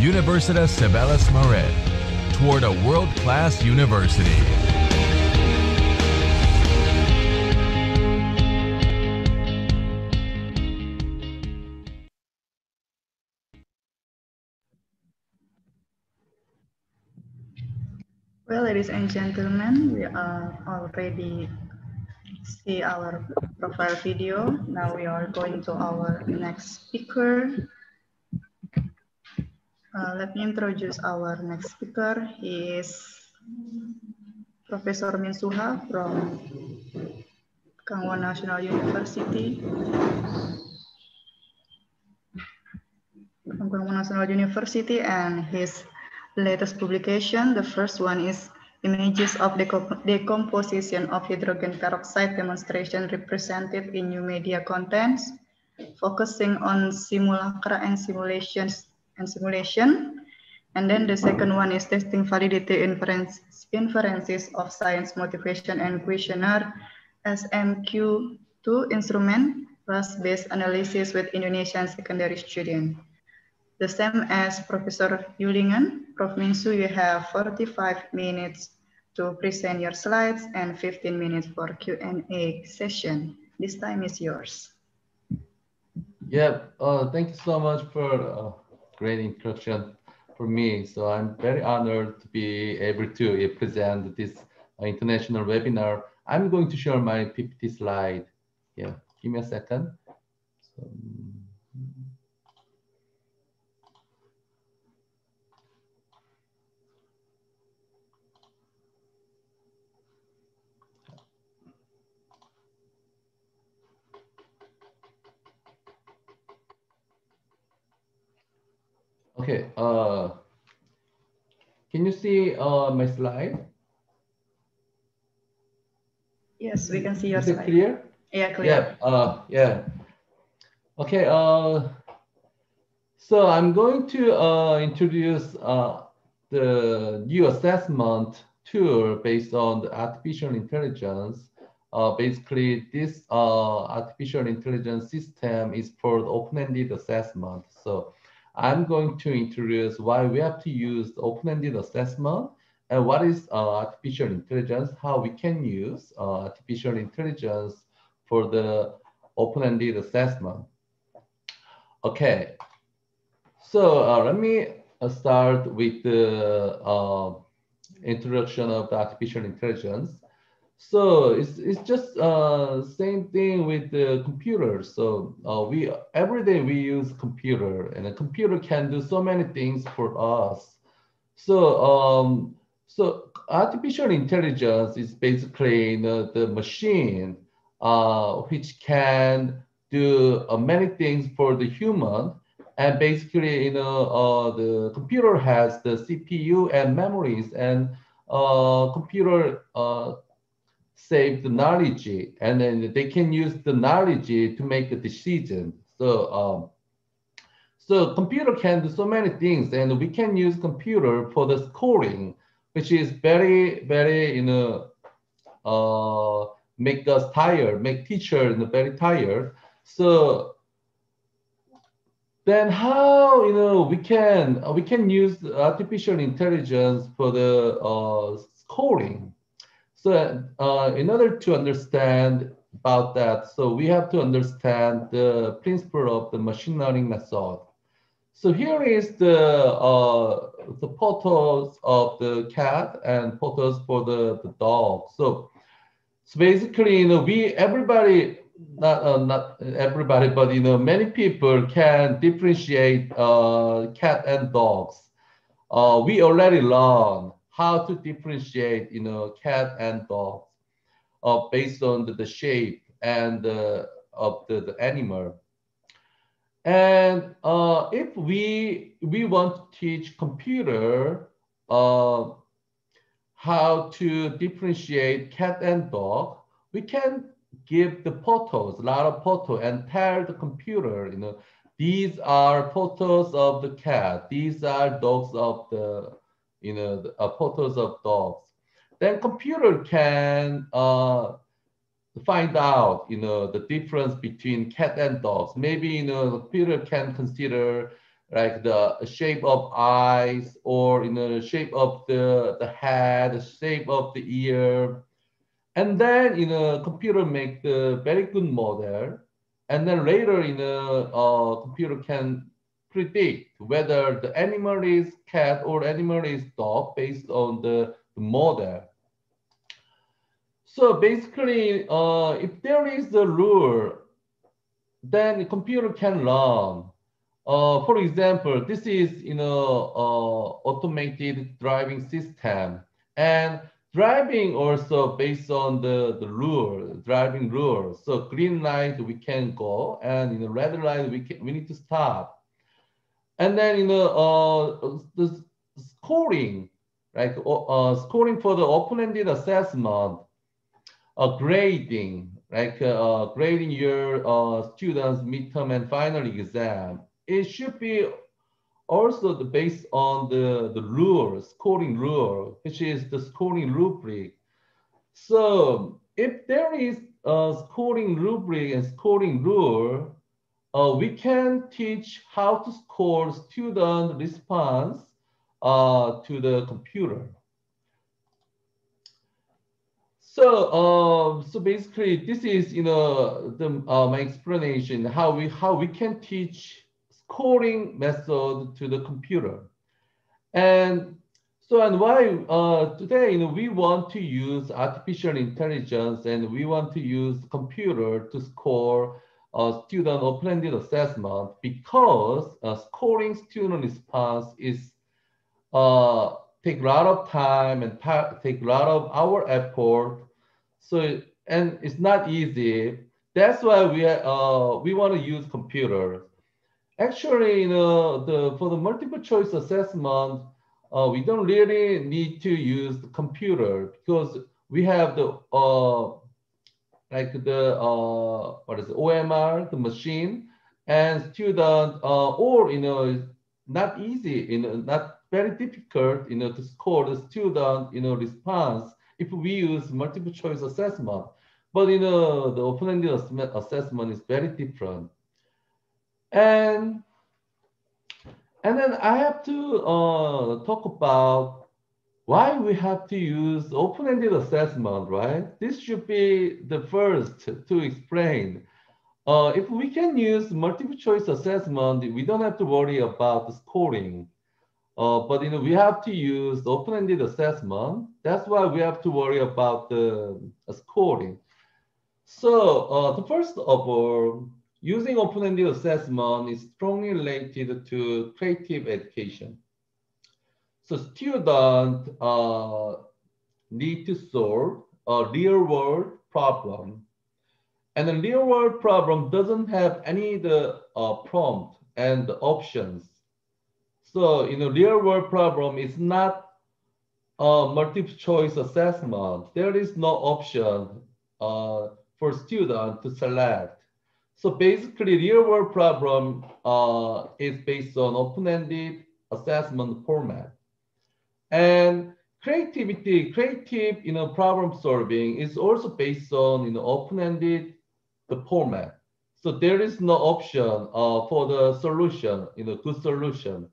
Universitas Sebelas Maret, toward a world-class university. Well, ladies and gentlemen, we are already see our profile video. Now we are going to our next speaker. Uh, let me introduce our next speaker. He is Professor Minsu Ha from Kangwon National University. From Kangwon National University, and his latest publication, the first one, is Images of Decomp Decomposition of Hydrogen Peroxide Demonstration Represented in New Media Contents, focusing on simulacra and simulations and simulation. And then the second one is testing validity inference, inferences of science motivation and questionnaire S M Q two instrument, class-based analysis with Indonesian secondary students. The same as Professor Joolingen, Professor Minsu, you have forty-five minutes to present your slides and fifteen minutes for Q and A session. This time is yours. Yeah, uh, thank you so much for a great introduction for me. So I'm very honored to be able to present this international webinar. I'm going to share my P P T slide. Yeah, give me a second. So, okay, uh, can you see uh, my slide? Yes, we can see your slide. Is it clear? Yeah, clear. Yeah, uh, yeah. Okay, uh, so I'm going to uh, introduce uh, the new assessment tool based on the artificial intelligence. Uh, basically, this uh, artificial intelligence system is for open-ended assessment. So I'm going to introduce why we have to use open-ended assessment and what is uh, artificial intelligence, how we can use uh, artificial intelligence for the open-ended assessment. Okay, so uh, let me uh, start with the uh, introduction of the artificial intelligence. So it's, it's just uh, same thing with the computer. So uh, we every day we use computer, and a computer can do so many things for us. So um, so artificial intelligence is basically, you know, the machine uh, which can do uh, many things for the human. And basically, you know, uh, the computer has the C P U and memories, and uh, computer Uh, save the knowledge, and then they can use the knowledge to make a decision. So, um, so computer can do so many things, and we can use computer for the scoring, which is very, very, you know, uh, make us tired, make teachers very tired. So then how, you know, we can, we can use artificial intelligence for the uh, scoring. So uh, in order to understand about that, so we have to understand the principle of the machine learning method. So here is the uh, the photos of the cat and photos for the, the dog. So, so basically, you know, we everybody, not uh, not everybody, but, you know, many people can differentiate uh, cat and dogs. Uh, we already learned how to differentiate, you know, cat and dog uh, based on the, the shape and uh, of the, the animal. And uh, if we, we want to teach computer uh, how to differentiate cat and dog, we can give the photos, a lot of photos, and tell the computer, you know, these are photos of the cat, these are dogs of the, you know, the, uh, photos of dogs. Then computer can uh, find out, you know, the difference between cat and dogs. Maybe, you know, the computer can consider like the shape of eyes, or, you know, the shape of the, the head, the shape of the ear. And then, you know, computer make the very good model. And then later, you know, uh, computer can predict whether the animal is cat or animal is dog based on the, the model. So basically, uh, if there is a rule, then the computer can learn. Uh, for example, this is, you know, uh, automated driving system, and driving also based on the, the rule, driving rule. So green light, we can go, and in the red light, we can, we need to stop. And then, you know, uh, the scoring, like uh, scoring for the open-ended assessment, uh, grading, like uh, grading your uh, students' midterm and final exam, it should be also the, based on the, the rule, scoring rule, which is the scoring rubric. So if there is a scoring rubric and scoring rule, uh, we can teach how to score student response uh, to the computer. So, uh, so basically, this is you know the, uh, my explanation how we how we can teach scoring method to the computer, and so and why uh, today you know we want to use artificial intelligence and we want to use computer to score uh, student or blended assessment because uh, scoring student response is uh, take a lot of time and take a lot of our effort. So, and it's not easy. That's why we, uh, we want to use computers. Actually, you know, the, for the multiple choice assessment, uh, we don't really need to use the computer because we have the, uh, like the, uh, what is it, O M R, the machine, and student, uh, or, you know, not easy, you know, not very difficult, you know, to score the student, you know, response if we use multiple choice assessment. But you know, the open-ended assessment is very different. And and then I have to uh, talk about why we have to use open-ended assessment, right? This should be the first to explain. Uh, if we can use multiple choice assessment, we don't have to worry about the scoring. Uh, but you know, we have to use open-ended assessment. That's why we have to worry about the uh, scoring. So uh, the first of all, using open-ended assessment is strongly related to creative education. So students uh, need to solve a real-world problem. And the real-world problem doesn't have any the uh, prompt and the options. So, you know, real world problem is not a multiple choice assessment. There is no option uh, for student to select. So basically real world problem uh, is based on open-ended assessment format. And creativity, creative, you know, problem solving is also based on, you know, open-ended the format. So there is no option uh, for the solution, you know, good solution.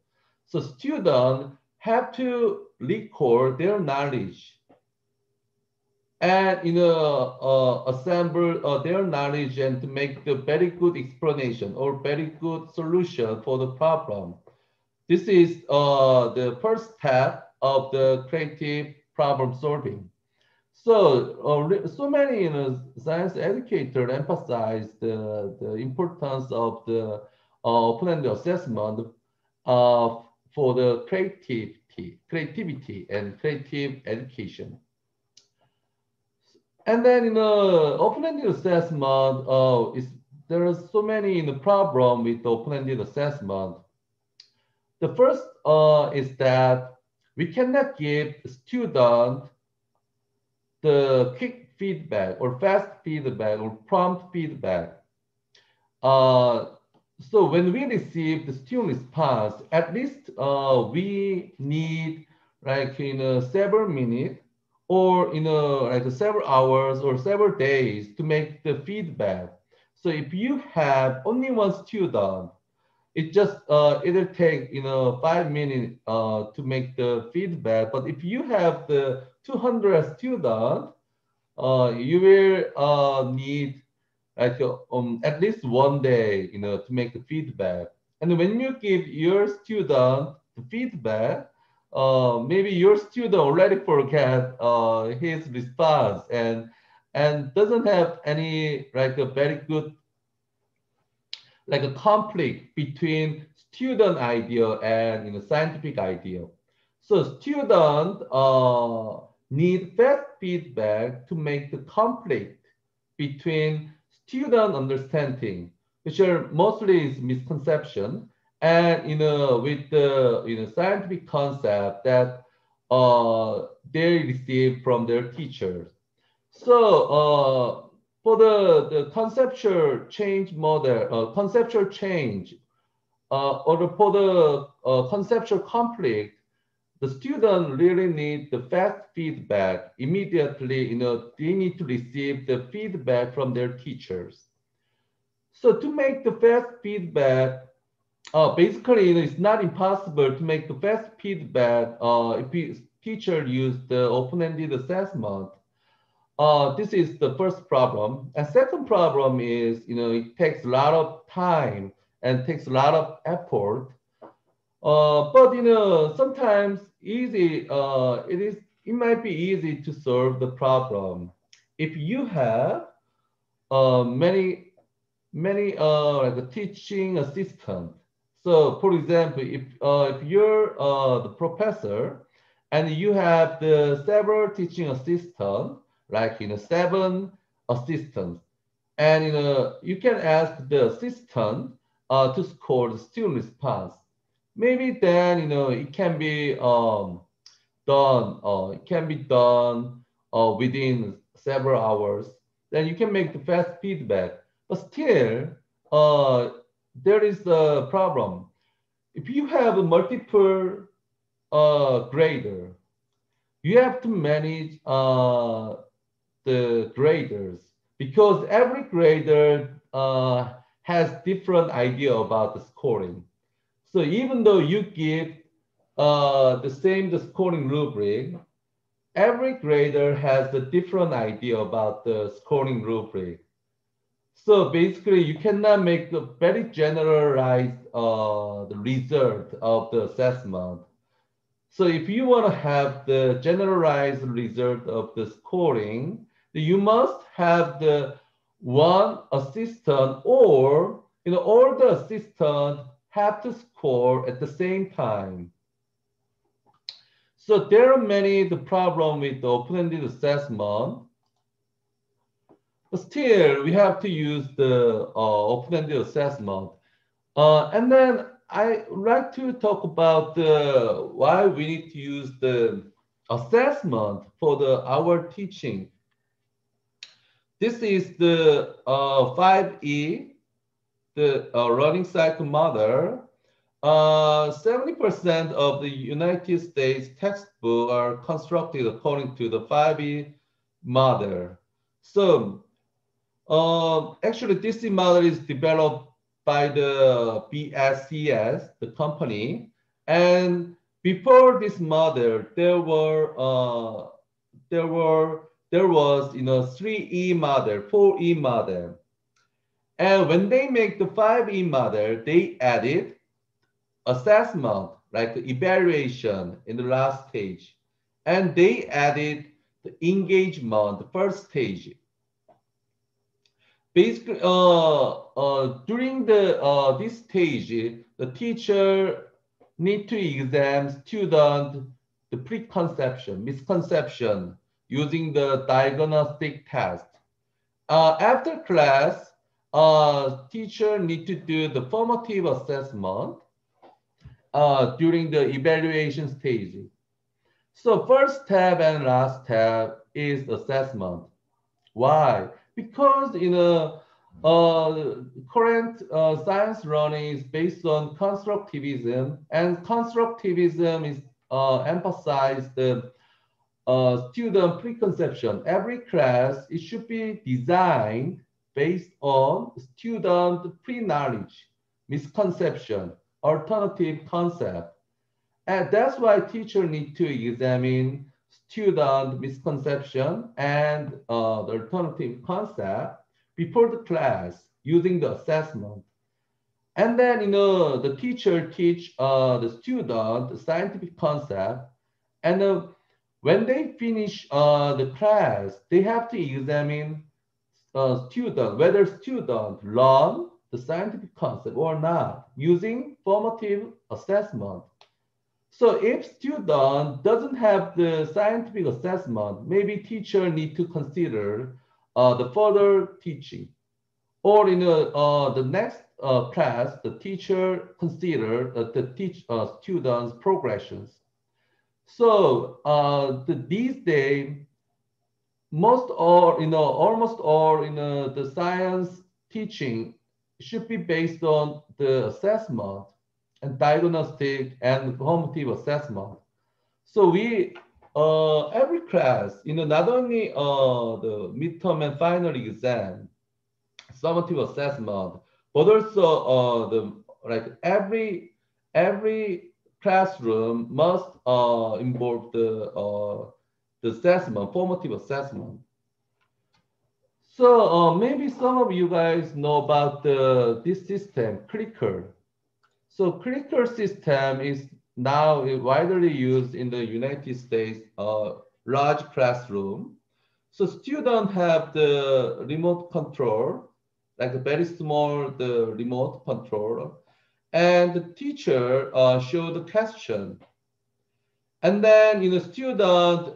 So students have to record their knowledge and you know, uh, assemble uh, their knowledge and to make the very good explanation or very good solution for the problem. This is uh, the first step of the creative problem solving. So, uh, so many you know, science educators emphasize the, the importance of the uh, open-ended assessment of uh, for the creativity, creativity and creative education. And then in you know, the open-ended assessment, uh, is, there are so many in you know, the problem with open-ended assessment. The first uh, is that we cannot give student the quick feedback or fast feedback or prompt feedback. Uh, So when we receive the student response, at least uh, we need like in you know, several minutes or you know, like several hours or several days to make the feedback. So if you have only one student, it just uh, it'll take you know five minutes uh, to make the feedback. But if you have the two hundred students, uh, you will uh, need like um, at least one day, you know, to make the feedback. And when you give your student the feedback, uh, maybe your student already forget uh, his response and and doesn't have any like a very good like a conflict between student idea and you know scientific idea. So student uh, need fast feedback to make the conflict between student understanding, which are mostly is misconception, and you know with the you know scientific concept that uh, they receive from their teachers. So uh, for the, the conceptual change model, uh, conceptual change, uh, or for the uh, conceptual conflict, the student really need the fast feedback immediately. You know, they need to receive the feedback from their teachers. So to make the fast feedback, uh, basically, you know, it's not impossible to make the fast feedback uh, if teacher use the open-ended assessment. Uh, this is the first problem. And second problem is, you know, it takes a lot of time and takes a lot of effort. Uh, but, you know, sometimes easy, uh, it is, it might be easy to solve the problem if you have uh, many, many uh, like a teaching assistant. So, for example, if, uh, if you're uh, the professor and you have the several teaching assistants, like, you know, seven assistants, and, you know, you can ask the assistant uh, to score the student response. Maybe then, you know, it can be um, done, uh, it can be done uh, within several hours. Then you can make the fast feedback. But still, uh, there is a problem. If you have a multiple uh, grader, you have to manage uh, the graders, because every grader uh, has different idea about the scoring. So even though you give uh, the same the scoring rubric, every grader has a different idea about the scoring rubric. So basically, you cannot make the very generalized uh, the result of the assessment. So if you want to have the generalized result of the scoring, you must have the one assistant, or, you know, all the assistants have to score at the same time. So there are many the problem with the open-ended assessment. But still, we have to use the uh, open-ended assessment. Uh, and then I would like to talk about the, why we need to use the assessment for the our teaching. This is the uh, five E, the uh, running cycle model. seventy percent uh, of the United States textbooks are constructed according to the five E model. So uh, actually this model is developed by the B S C S, the company. And before this model, there were, uh, there were There was, you know, three E model, four E model. And when they make the five E model, they added assessment, like evaluation in the last stage. And they added the engagement, the first stage. Basically, uh, uh, during the, uh, this stage, the teacher need to examine student, the preconception, misconception, using the diagnostic test. Uh, after class, uh, teacher need to do the formative assessment uh, during the evaluation stage. So first step and last step is assessment. Why? Because, you know, uh, current uh, science learning is based on constructivism, and constructivism is uh, emphasized the Uh, student preconception. Every class, it should be designed based on student pre-knowledge, misconception, alternative concept. And that's why teacher need to examine student misconception and uh, the alternative concept before the class using the assessment. And then, you know, the teacher teach uh, the student the scientific concept, and uh, when they finish uh, the class, they have to examine uh, student, whether student learn the scientific concept or not, using formative assessment. So if student doesn't have the scientific assessment, maybe teacher need to consider uh, the further teaching. Or in uh, uh, the next uh, class, the teacher consider uh, the teach, uh, students' progressions. So uh, the, these days, most or, you know, almost all in you know, the science teaching should be based on the assessment and diagnostic and formative assessment. So we, uh, every class, you know, not only uh, the midterm and final exam, summative assessment, but also uh, the, like every, every classroom must uh, involve the, uh, the assessment, formative assessment. So uh, maybe some of you guys know about the, this system, Clicker. So Clicker system is now widely used in the United States uh, large classroom. So students have the remote control, like a very small the remote control, and the teacher uh, show the question. And then you know, student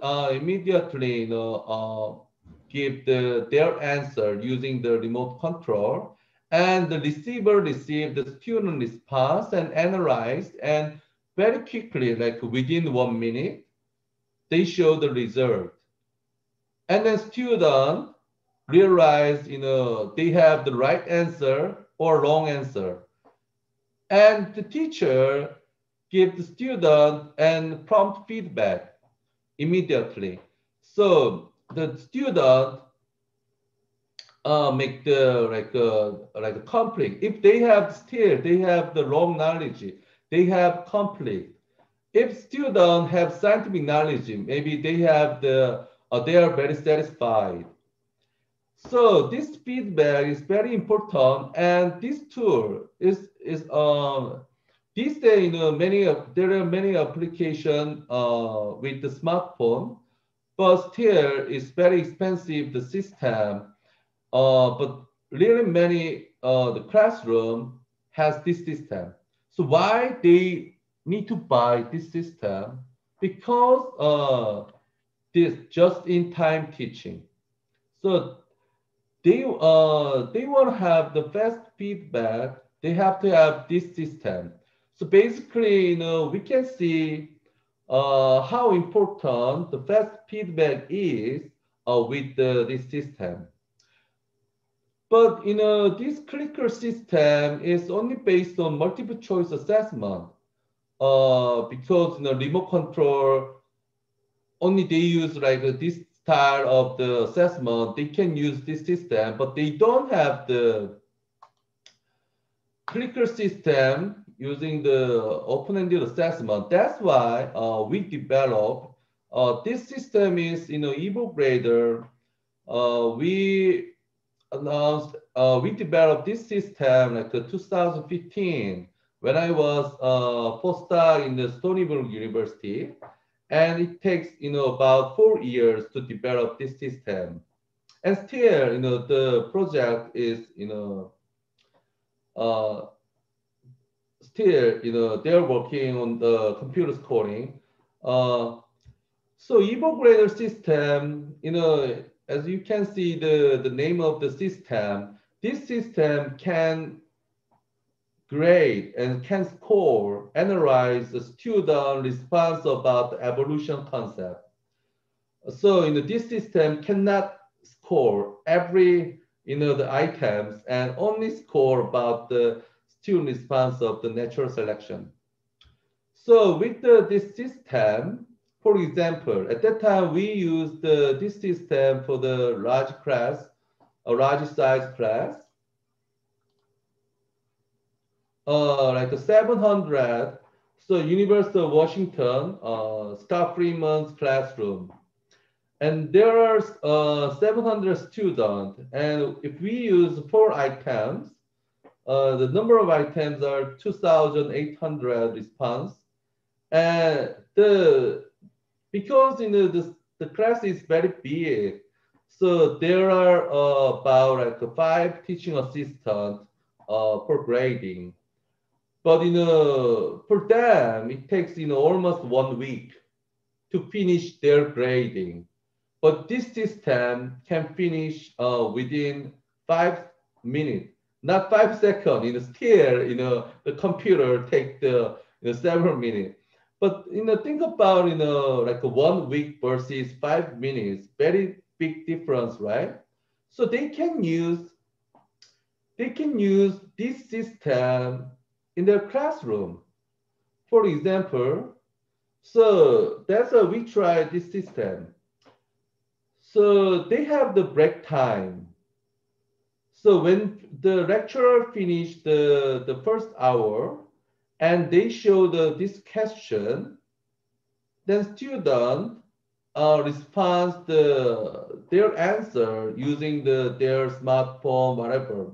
uh, immediately you know, uh, give the, their answer using the remote control, and the receiver received the student response and analyzed, and very quickly, like within one minute, they show the result. And then student realized, you know, they have the right answer or wrong answer. And the teacher give the student and prompt feedback immediately. So the student uh, make the like uh, like a conflict. If they have still they have the wrong knowledge, they have conflict. If students have scientific knowledge, maybe they have the uh, they are very satisfied. So this feedback is very important, and this tool is is um. These days, you know, many of, there are many applications uh, with the smartphone, but still it's very expensive, the system. Uh, but really many, uh, the classroom has this system. So why they need to buy this system? Because uh, this just-in-time teaching. So they, uh, they want to have the fast feedback, they have to have this system. So basically, you know, we can see uh, how important the fast feedback is uh, with the, this system. But, you know, this Clicker system is only based on multiple choice assessment uh, because, you know, remote control, only they use like this style of the assessment, they can use this system, but they don't have the Clicker system using the open-ended assessment. That's why uh, we developed uh, this system is, you know, EvoGrader. Uh, we announced, uh, we developed this system like the two thousand fifteen when I was uh, postdoc in the Stony Brook University. And it takes, you know, about four years to develop this system. And still, you know, the project is, you know, uh, still, you know, they're working on the computer scoring. Uh, so EvoGrader system, you know, as you can see the, the name of the system, this system can grade and can score, analyze the student response about the evolution concept. So, you know, this system cannot score every, you know, the items and only score about the student response of the natural selection. So with the, this system, for example, at that time we used the, this system for the large class, a large size class, uh, like a seven hundred. So University of Washington, uh, Scott Freeman's classroom. And there are uh, seven hundred students. And if we use four items, Uh, the number of items are two thousand eight hundred response. And the, because you know, the, the class is very big, so there are uh, about like five teaching assistants uh, for grading. But you know, for them, it takes you know, almost one week to finish their grading. But this system can finish uh, within five minutes. Not five seconds, you know, still, you know, the computer take the you know, several minutes. But, you know, think about, you know, like one week versus five minutes, very big difference, right? So they can use, they can use this system in their classroom, for example. So that's how we try this system. So they have the break time. So when the lecturer finished the, the first hour and they show the, this question, then student uh, responds the, their answer using the, their smartphone, whatever.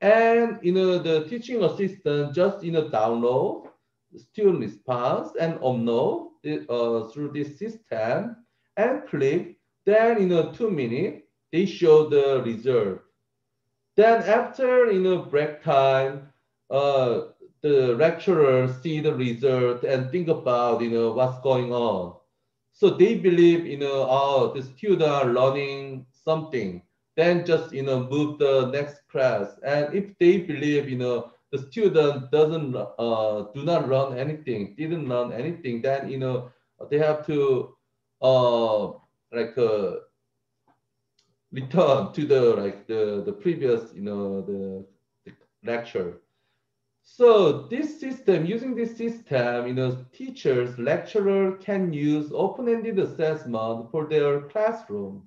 And you know, the teaching assistant just you know, download the student response and upload it, uh, through this system and click. Then you know, two minutes, they show the result. Then after you know, break time, uh, the lecturer see the result and think about you know, what's going on. So they believe you know, oh, the students are learning something. Then just you know, move the next class. And if they believe you know, the student doesn't uh, do not learn anything, didn't learn anything, then you know, they have to uh, like uh, return to the like the, the previous you know the, the lecture. So this system, using this system, you know, teachers, lecturer can use open-ended assessment for their classroom.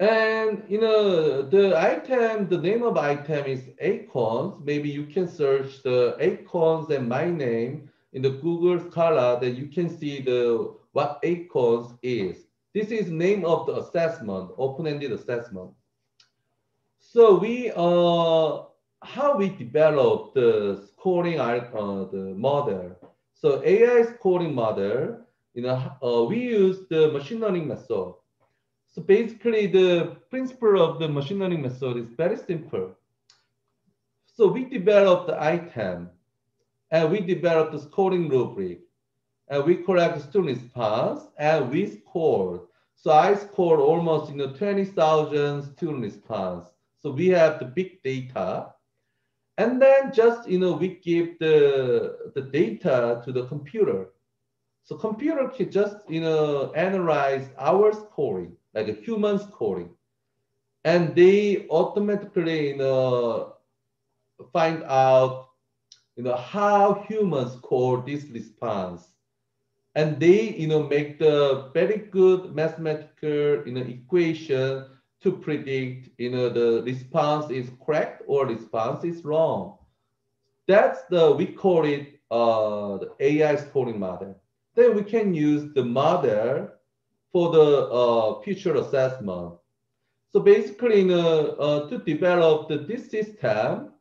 And you know, the item, the name of item is ACONS. Maybe you can search the ACONS and my name in the Google Scholar, that you can see the what ACONS is. This is name of the assessment, open-ended assessment. So we, uh, how we develop the scoring uh, the model. So A I scoring model, you know, uh, we use the machine learning method. So basically the principle of the machine learning method is very simple. So we develop the item and we develop the scoring rubric, and we collect student response and we scored. So I scored almost you know, twenty thousand student response. So we have the big data. And then just you know, we give the, the data to the computer. So computer can just you know, analyze our scoring, like a human scoring. And they automatically you know, find out you know, how humans score this response. And they, you know, make the very good mathematical, you know, equation to predict, you know, the response is correct or response is wrong. That's the, we call it uh, the A I scoring model. Then we can use the model for the uh, future assessment. So basically, you know, uh, to develop the, this system,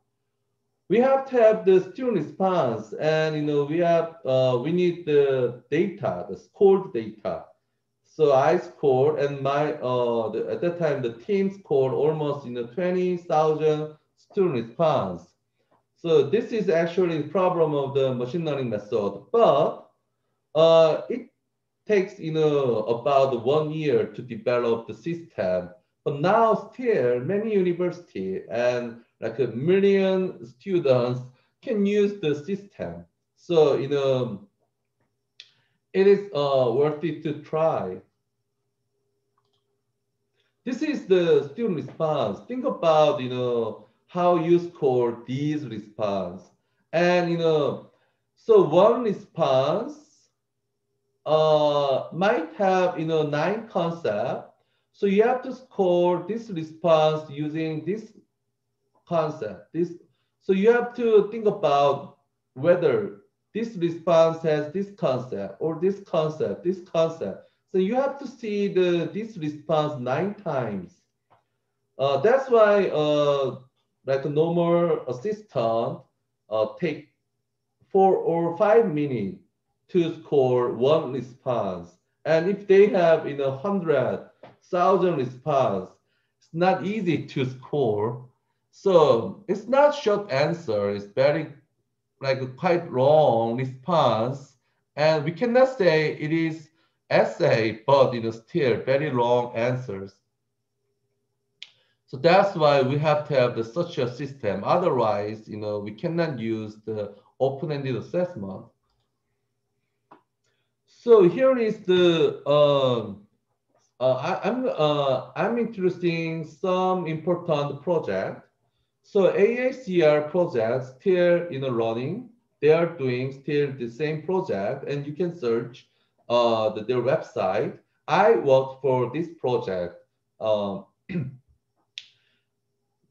we have to have the student response, and you know we have uh, we need the data, the scored data. So I scored, and my uh, the, at that time the team scored almost you know twenty thousand student response. So this is actually the problem of the machine learning method, but uh, it takes you know about one year to develop the system. But now still many universities and like a million students can use the system. So, you know, it is uh, worth it to try. This is the student response. Think about, you know, how you score these response. And, you know, so one response uh, might have, you know, nine concepts. So you have to score this response using this concept. This, so you have to think about whether this response has this concept or this concept, this concept. So you have to see the, this response nine times. Uh, that's why uh, like a normal assistant uh, take four or five minutes to score one response. And if they have in you know, a hundred thousand response, it's not easy to score. So it's not short answer, it's very, like a quite long response. And we cannot say it is essay, but you know, still very long answers. So that's why we have to have the, such a system. Otherwise, you know, we cannot use the open-ended assessment. So here is the, uh, uh, I, I'm, uh, I'm interested in some important project. So A I C R projects still in the running. They are doing still the same project, and you can search uh, the, their website. I worked for this project. Um,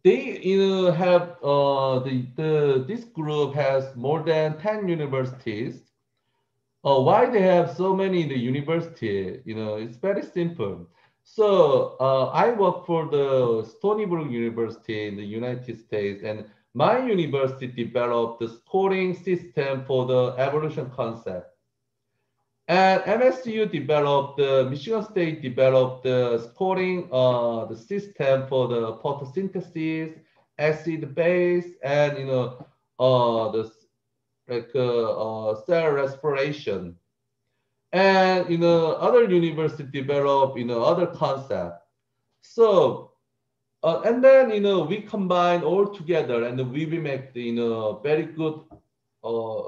they you know, have uh, the, the this group has more than ten universities. Uh, why they have so many in the university? You know, it's very simple. So uh, I work for the Stony Brook University in the United States, and my university developed the scoring system for the evolution concept. And M S U developed, the Michigan State developed the scoring uh, the system for the photosynthesis, acid base, and you know uh, the like uh, uh, cell respiration. And you know, other universities develop you know other concept. So, uh, and then you know we combine all together, and we will make the, you know very good, uh,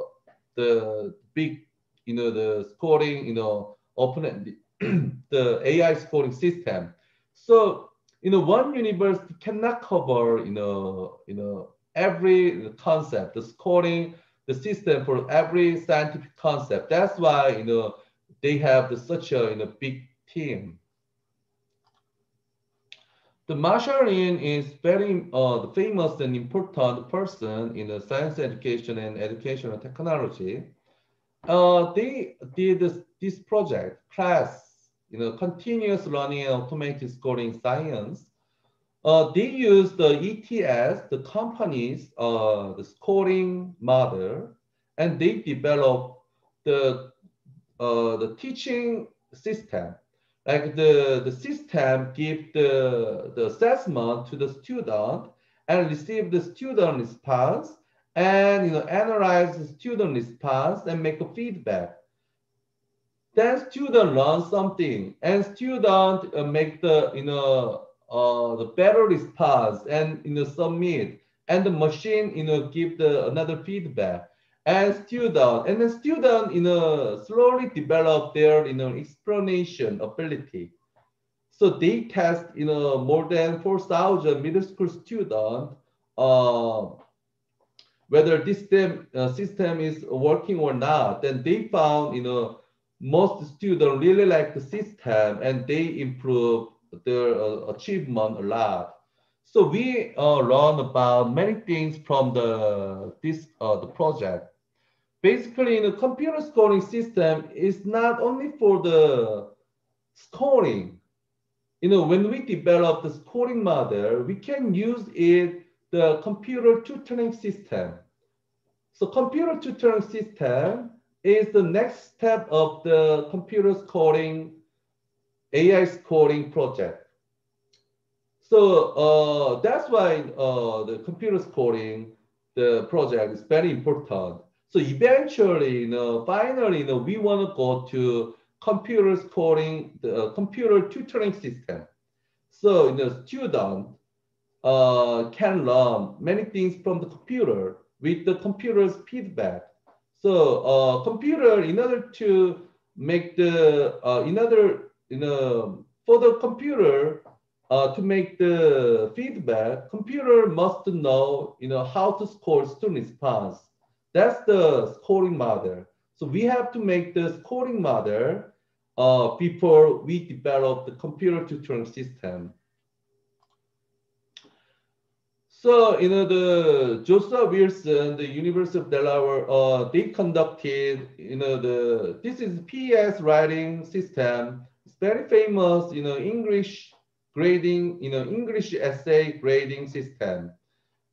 the big you know the scoring you know open the A I scoring system. So you know one university cannot cover you know you know every concept, the scoring, the system for every scientific concept. That's why you know. They have the, such a you know, big team. The Marshallin is very uh, the famous and important person in the science education and educational technology. Uh, they did this, this project, class, you know, continuous learning and automated scoring science. Uh, they use the E T S, the company's uh, the scoring model, and they develop the Uh, the teaching system, like the, the system give the, the assessment to the student and receive the student response, and you know, analyze the student response and make a feedback. Then student learn something, and student uh, make the, you know, uh, the better response and you know, submit, and the machine you know, give the, another feedback. And student, and the student, you know, slowly develop their, you know, explanation ability. So they test, you know, more than four thousand middle school students, uh, whether this system, uh, system is working or not. And they found, you know, most students really like the system, and they improve their uh, achievement a lot. So we uh, learn about many things from the, this, uh, the project. Basically, the computer scoring system is not only for the scoring. You know, when we develop the scoring model, we can use it, the computer tutoring system. So computer tutoring system is the next step of the computer scoring, A I scoring project. So uh, that's why uh, the computer scoring, the project is very important. So eventually, you know, finally, you know, we want to go to computer scoring, the computer tutoring system. So the you know, student uh, can learn many things from the computer with the computer's feedback. So uh, computer, in order to make the, uh, in order, you know, for the computer uh, to make the feedback, computer must know, you know, how to score student response. That's the scoring model. So we have to make the scoring model uh, before we develop the computer tutoring system. So, you know, the Joseph Wilson, the University of Delaware, uh, they conducted, you know, the, this is P E S writing system. It's very famous, you know, English grading, you know, English essay grading system.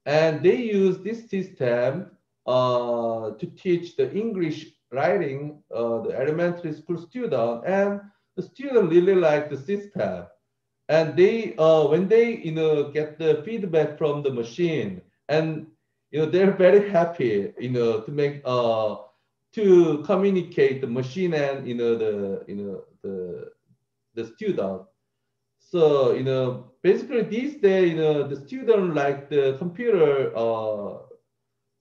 And they use this system Uh, to teach the English writing, uh, the elementary school student, and the student really like the system. And they, uh, when they, you know, get the feedback from the machine, and you know, they're very happy, you know, to make, uh, to communicate the machine and you know the, you know the, the student. So you know, basically these days, you know, the student like the computer. Uh,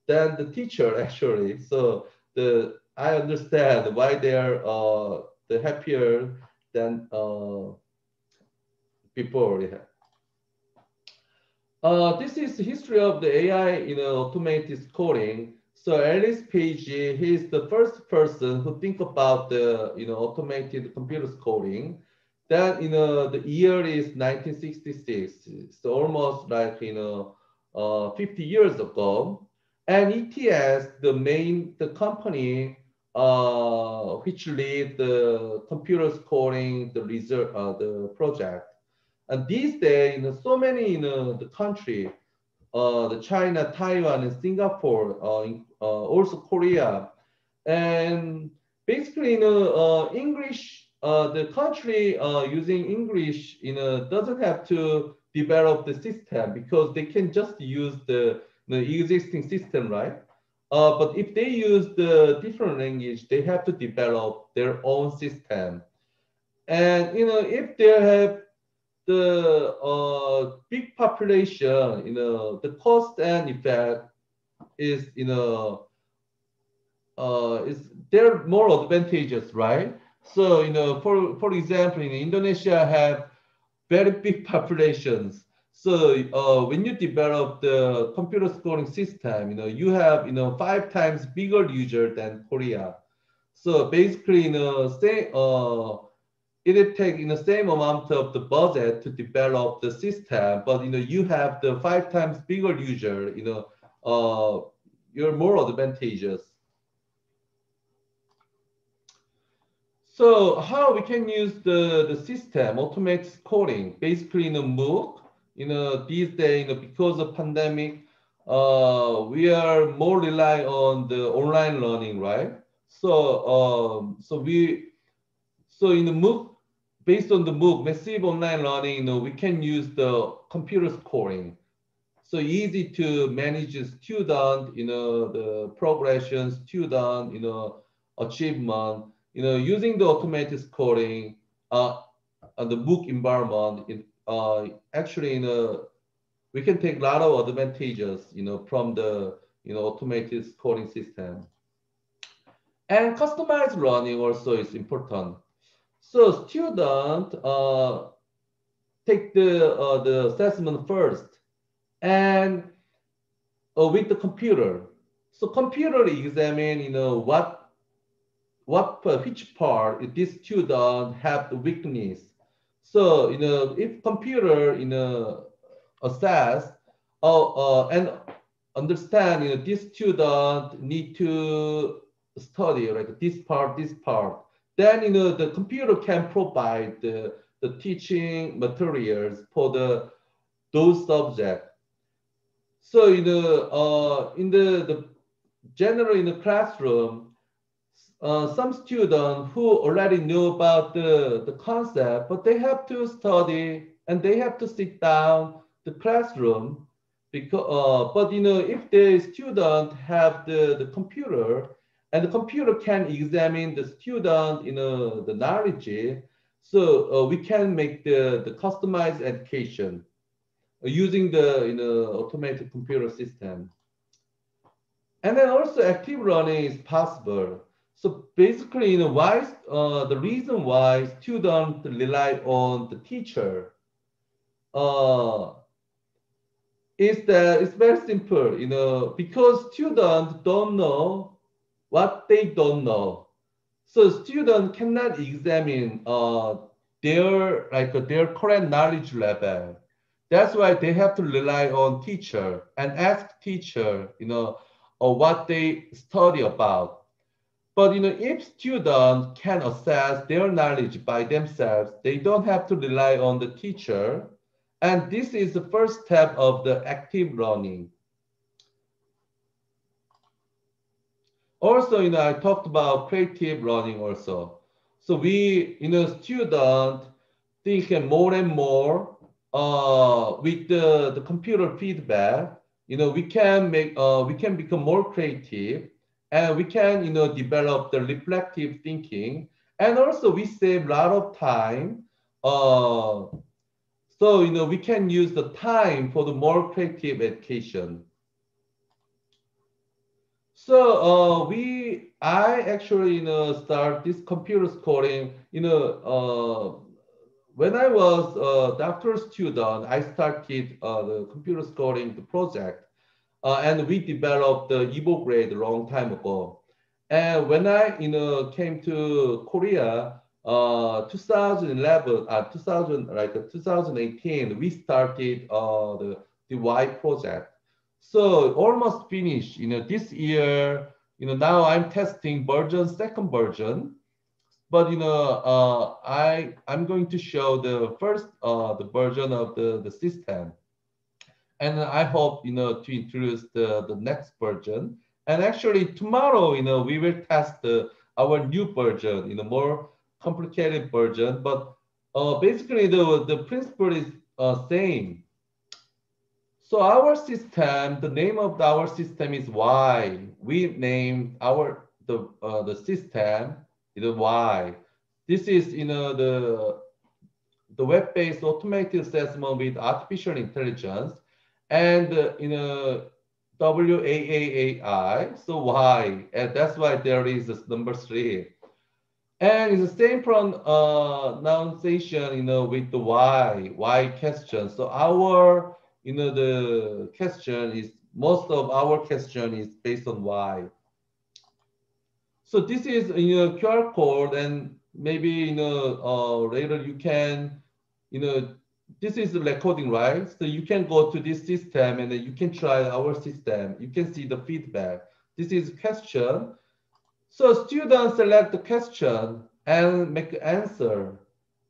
than the teacher actually. So the I understand why they are uh, the happier than uh, before. Yeah. Uh, this is the history of the A I in automated coding. So Alice Page, he is the first person who think about the you know automated computer coding. Then you know the year is nineteen sixty-six. It's almost like you know uh, fifty years ago. And E T S, the main the company uh, which lead the computer coding the research uh, the project. And these days, you know, so many in you know, the country, uh, the China, Taiwan, and Singapore, uh, in, uh, also Korea, and basically, you know, uh, English, uh, the country uh, using English, you know, doesn't have to develop the system because they can just use the, the existing system, right? Uh, but if they use the different language, they have to develop their own system, and you know, if they have the uh, big population, you know, the cost and effect is, you know, uh, is they're more advantageous, right? So, you know, for, for example, in Indonesia have very big populations. So uh, when you develop the computer scoring system, you know, you have, you know, five times bigger user than Korea. So basically, you know, say, uh, it would take in the same amount of the budget to develop the system, but you know you have the five times bigger user. You know, uh, you're more advantageous. So how we can use the the system automated coding? Basically, in a MOOC, you know, these days, you know, because of pandemic, uh, we are more rely on the online learning, right? So um, so we so in the MOOC. Based on the MOOC, massive online learning, you know, we can use the computer scoring. So easy to manage student, you know, the progression, student, you know, achievement, you know, using the automated scoring uh, on the MOOC environment. It, uh, actually, you know, we can take a lot of advantages, you know, from the, you know, automated scoring system. And customized learning also is important. So student uh, take the, uh, the assessment first and uh, with the computer. So computer examine, you know, what, what, uh, which part this student have the weakness. So, you know, if computer, you know, assess uh, uh, and understand, you know, this student need to study like this part, this part. Then you know the computer can provide the, the teaching materials for the those subjects. So you know uh, in the, the general in the classroom, uh, some students who already know about the, the concept, but they have to study and they have to sit down the classroom because. Uh, but you know if the student have the, the computer. And the computer can examine the student, you know, the knowledge. So uh, we can make the, the customized education using the, you know, automated computer system. And then also active learning is possible. So basically, you know, why, uh, the reason why students rely on the teacher uh, is that it's very simple, you know, because students don't know what they don't know, so students cannot examine uh, their like uh, their current knowledge level. That's why they have to rely on teacher and ask teacher, you know, or what they study about. But you know, if students can assess their knowledge by themselves, they don't have to rely on the teacher, and this is the first step of the active learning. Also, you know, I talked about creative learning also. So we, you know, students think more and more uh, with the, the computer feedback, you know, we can make, uh, we can become more creative and we can, you know, develop the reflective thinking. And also we save a lot of time. Uh, so, you know, we can use the time for the more creative education. So uh, we, I actually, you know, start this computer scoring, you know, uh, when I was a doctoral student, I started uh, the computer scoring the project, uh, and we developed the EvoGrader a long time ago. And when I, you know, came to Korea, uh, two thousand eleven, uh, two thousand, right, two thousand eighteen, we started uh, the, the Y project. So almost finished, you know, this year, you know, now I'm testing version, second version, but, you know, uh, I, I'm going to show the first, uh, the version of the, the system. And I hope, you know, to introduce the, the next version. And actually tomorrow, you know, we will test the, our new version, you know, more complicated version, but uh, basically the, the principle is uh, same. So our system, the name of our system is Y. We named our the uh, the system the Y. This is, you know, the the web-based automated assessment with artificial intelligence, and uh, you know, W A A A I. So Y, and that's why there is this number three, and it's the same pronunciation, you know, with the Y Y question. So our, you know, the question is, most of our question is based on Y. So this is, you know, Q R code, and maybe, you know, uh, later you can, you know, this is the recording, right? So you can go to this system and then you can try our system. You can see the feedback. This is question. So students select the question and make the answer,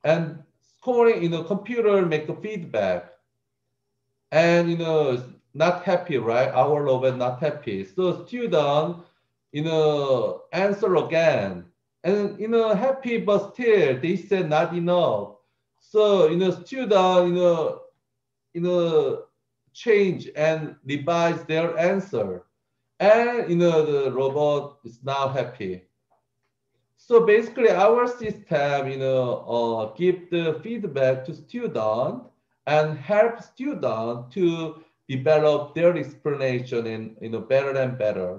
and scoring, you know, computer make the feedback. And, you know, not happy, right? Our robot not happy. So student, you know, answer again. And, you know, happy, but still they said not enough. So, you know, student, you know, you know, change and revise their answer. And, you know, the robot is now happy. So basically our system, you know, uh, give the feedback to student and help students to develop their explanation in, you know, better and better.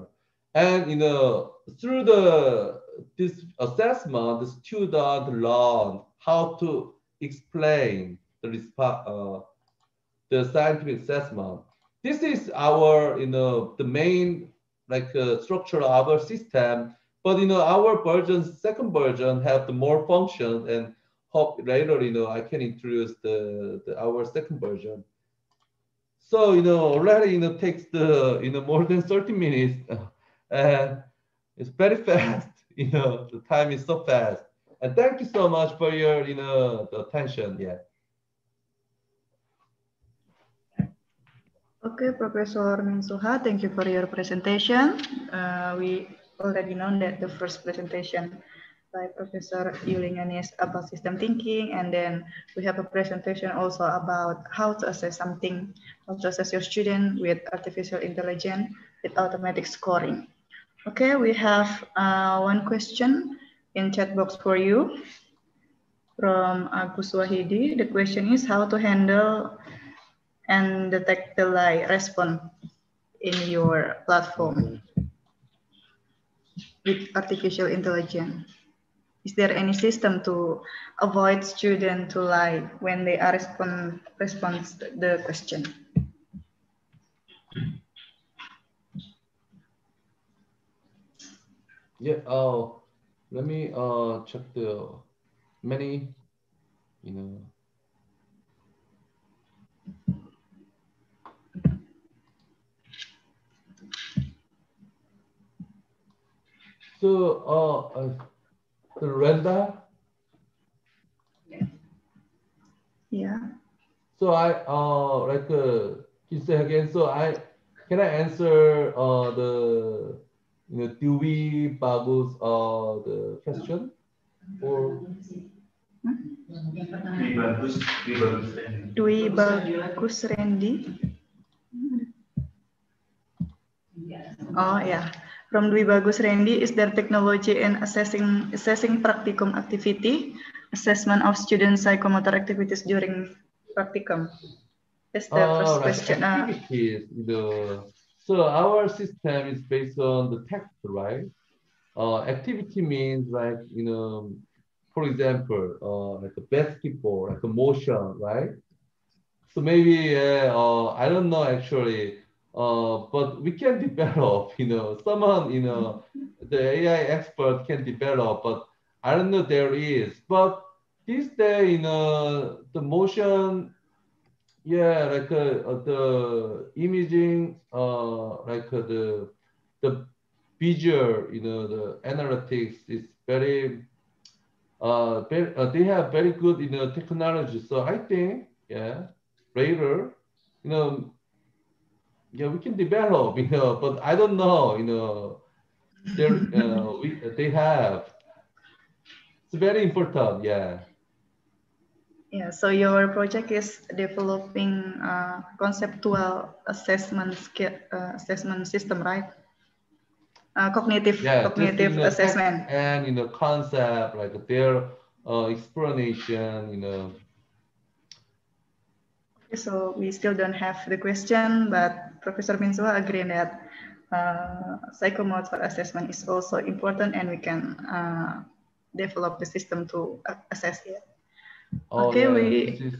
And, you know, through the this assessment, the student learn how to explain the uh, the scientific assessment. This is our, you know, the main like uh, structure of our system. But, you know, our version, second version, have the more functions, and hope later, you know, I can introduce the, the our second version. So, you know, already, you know, takes the, you know, more than thirty minutes, and it's very fast, you know, the time is so fast. And thank you so much for your, you know, the attention. Yeah. Okay, Professor Minsu Ha, thank you for your presentation. Uh, we already know that the first presentation by Professor Joolingen is about system thinking, and then we have a presentation also about how to assess something, how to assess your student with artificial intelligence with automatic scoring. Okay, we have uh, one question in chat box for you from Agus Wahidi. The question is how to handle and detect the lie response in your platform with artificial intelligence. Is there any system to avoid students to lie when they are respond response to the question? Yeah. Oh, uh, let me uh, check the many. You know. So. Uh, uh, Sarwenda? Yeah. So I uh like uh, you say again. So I can I answer uh the, you know, Dewey Babu's uh the question, or Dewey Bagus Randy? Oh yeah. From Dwi Bagus Randy, is there technology in assessing assessing practicum activity, assessment of student psychomotor activities during practicum? That's the uh, first right. question. Activities, uh, the So our system is based on the text, right? Uh, activity means like, you know, for example, uh, like a basketball, like a motion, right? So maybe, uh, uh, I don't know actually, uh, but we can develop, you know, someone, you know, the A I expert can develop, but I don't know there is. But this day, you know, the motion, yeah, like uh, uh, the imaging, uh, like uh, the, the visual, you know, the analytics is very, uh, very uh, they have very good, you know, technology. So I think, yeah, later, you know, yeah, we can develop, you know, but I don't know, you know, uh, we, they have. It's very important, yeah. Yeah, so your project is developing uh, conceptual assessment skill, uh, assessment system, right? Uh, cognitive, yeah, cognitive just, you know, assessment. And, you know, concept, like their uh, explanation, you know. Okay, so we still don't have the question, but Professor Minsu Ha agreed that uh, psychomotor assessment is also important and we can uh, develop the system to assess it. Oh, okay, yeah, we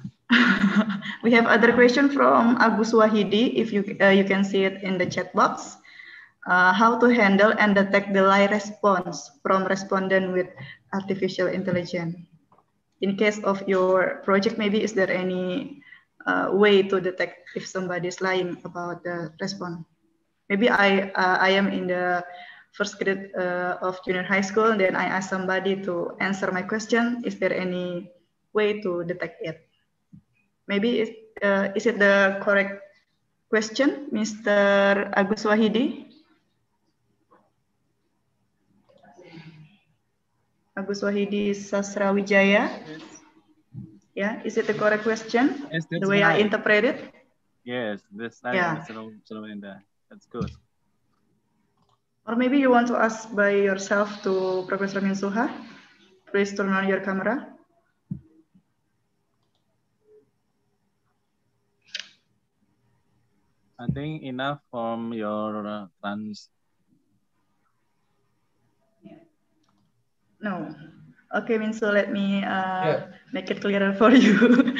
we have other question from Agus Wahidi. If you uh, you can see it in the chat box, uh, how to handle and detect delay response from respondent with artificial intelligence. In case of your project, maybe is there any uh, way to detect if somebody is lying about the response? Maybe I uh, I am in the first grade uh, of junior high school, and then I ask somebody to answer my question. Is there any way to detect it? Maybe it, uh, is it the correct question, Mister Agus Wahidi? Agus Wahidi Sastrawijaya. Yes. Yeah, is it the correct question? Yes, the way right. I interpret it? Yes, that's right. Yeah. That's good. Or maybe you want to ask by yourself to Professor Minsu Ha. Please turn on your camera. I think enough from your uh, plans. No. Okay, Minsu, let me uh, yeah. make it clearer for you.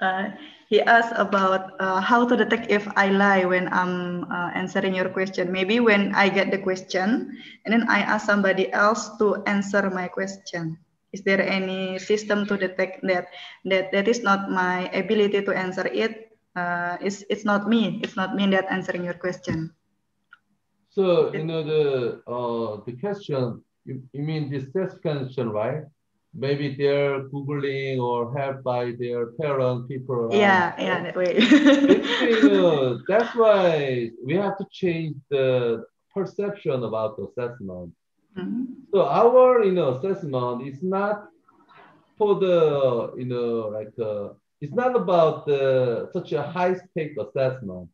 uh, he asked about uh, how to detect if I lie when I'm uh, answering your question. Maybe when I get the question and then I ask somebody else to answer my question. Is there any system to detect that? That, that is not my ability to answer it. Uh, it's it's not me. It's not me that answering your question. So you know the uh, the question. You, you mean this test question, right? Maybe they're googling or helped by their parent people. Around. Yeah, yeah, that way. You know, that's why we have to change the perception about the assessment. Mm-hmm. So our you know assessment is not for the you know like. Uh, It's not about uh, such a high-stake assessment.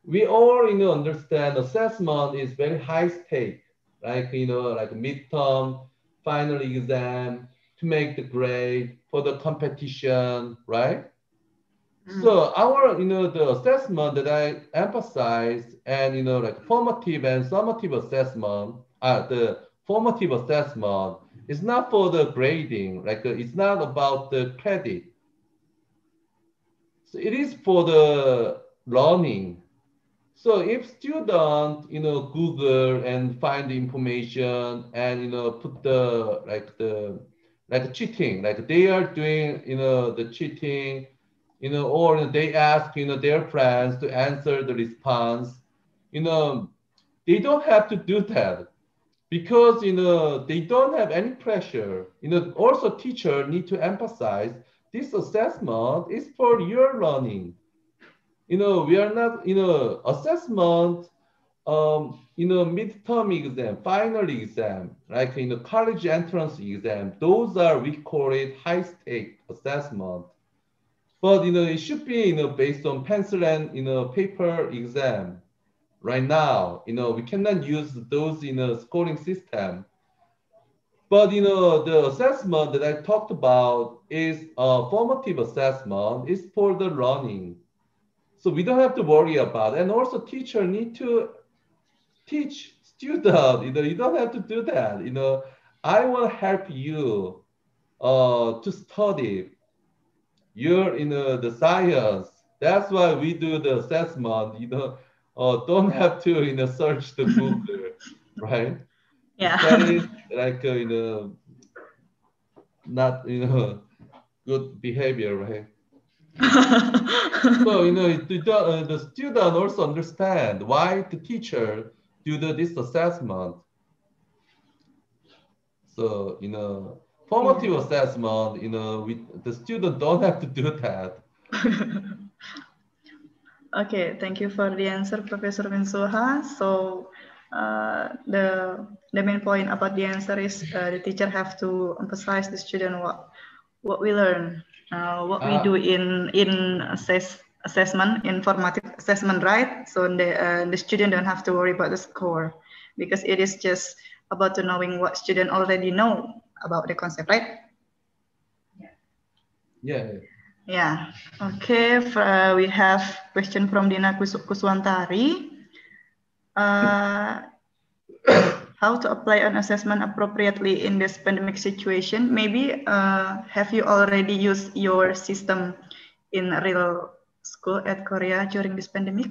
We all, you know, understand assessment is very high-stake, like you know, like midterm, final exam to make the grade for the competition, right? Mm-hmm. So our, you know, the assessment that I emphasized and you know, like formative and summative assessment, uh, the formative assessment is not for the grading, like it's not about the credit. So it is for the learning. So if students, you know, Google and find the information and, you know, put the, like the, like cheating, like they are doing, you know, the cheating, you know, or they ask, you know, their friends to answer the response, you know, they don't have to do that because, you know, they don't have any pressure. You know, also teacher need to emphasize this assessment is for your learning. You know, we are not, you know, assessment, um, you know, midterm exam, final exam, like in the college entrance exam, those are, we call it high-stake assessment. But, you know, it should be, you know, based on pencil and, you know, paper exam. Right now, you know, we cannot use those, you know, scoring system. But, you know, the assessment that I talked about is a formative assessment, it's for the learning. So we don't have to worry about it. And also teacher need to teach students, you know, you don't have to do that. You know, I want to help you uh, to study your, you know, the science. That's why we do the assessment, you know, uh, don't have to, you know, search the Google, right? Yeah. That is like, uh, you know, not, you know, good behavior, right? So, you know, the, uh, the student also understand why the teacher do the, this assessment. So, you know, formative yeah. assessment, you know, we, the student don't have to do that. Okay, thank you for the answer, Professor Minsu Ha. So uh, the, the main point about the answer is uh, the teacher have to emphasize the student what, what we learn, uh, what ah. we do in, in assess, assessment, informative assessment, right? So the, uh, the student don't have to worry about the score because it is just about to knowing what student already know about the concept, right? Yeah. Yeah. Yeah. Okay. For, uh, we have question from Dina Kus Kuswantari. Uh, how to apply an assessment appropriately in this pandemic situation? Maybe uh, have you already used your system in real school at Korea during this pandemic?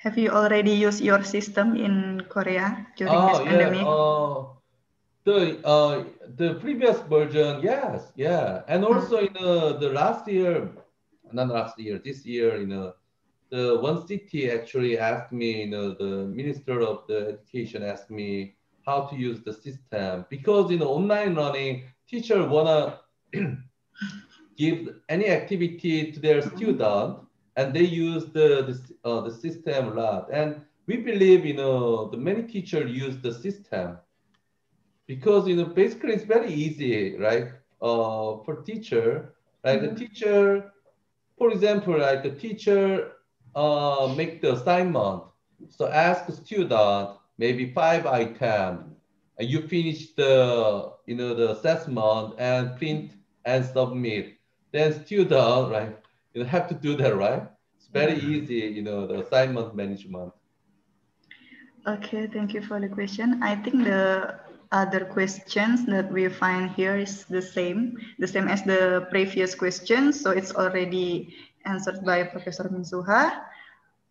Have you already used your system in Korea during oh, this yeah. pandemic? Oh. The, uh, the previous version, yes, yeah. And also, you know, the last year, not last year, this year, you know, the one city actually asked me, you know, the Minister of the Education asked me how to use the system because, you know, online learning, teacher wanna give any activity to their student and they use the, the, uh, the system a lot. And we believe, you know, the many teachers use the system. Because, you know, basically it's very easy, right? Uh, for teacher, like mm-hmm. the teacher, for example, like the teacher uh, make the assignment. So ask the student, maybe five items, and you finish the, you know, the assessment and print and submit. Then student, right, you have to do that, right? It's very easy, you know, the assignment management. Okay, thank you for the question. I think the other questions that we find here is the same, the same as the previous question. So it's already answered by Professor Minsu Ha.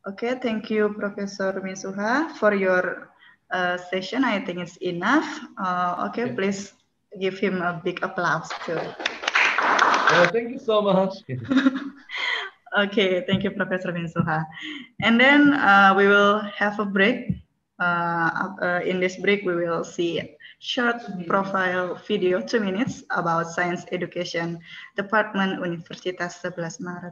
Okay, thank you, Professor Minsu Ha, for your uh, session. I think it's enough. Uh, okay, yeah. Please give him a big applause too. Well, thank you so much. Okay, thank you, Professor Minsu Ha. And then uh, we will have a break. Uh, uh, in this break, we will see short profile video, two minutes, about science education department, Universitas Sebelas Maret.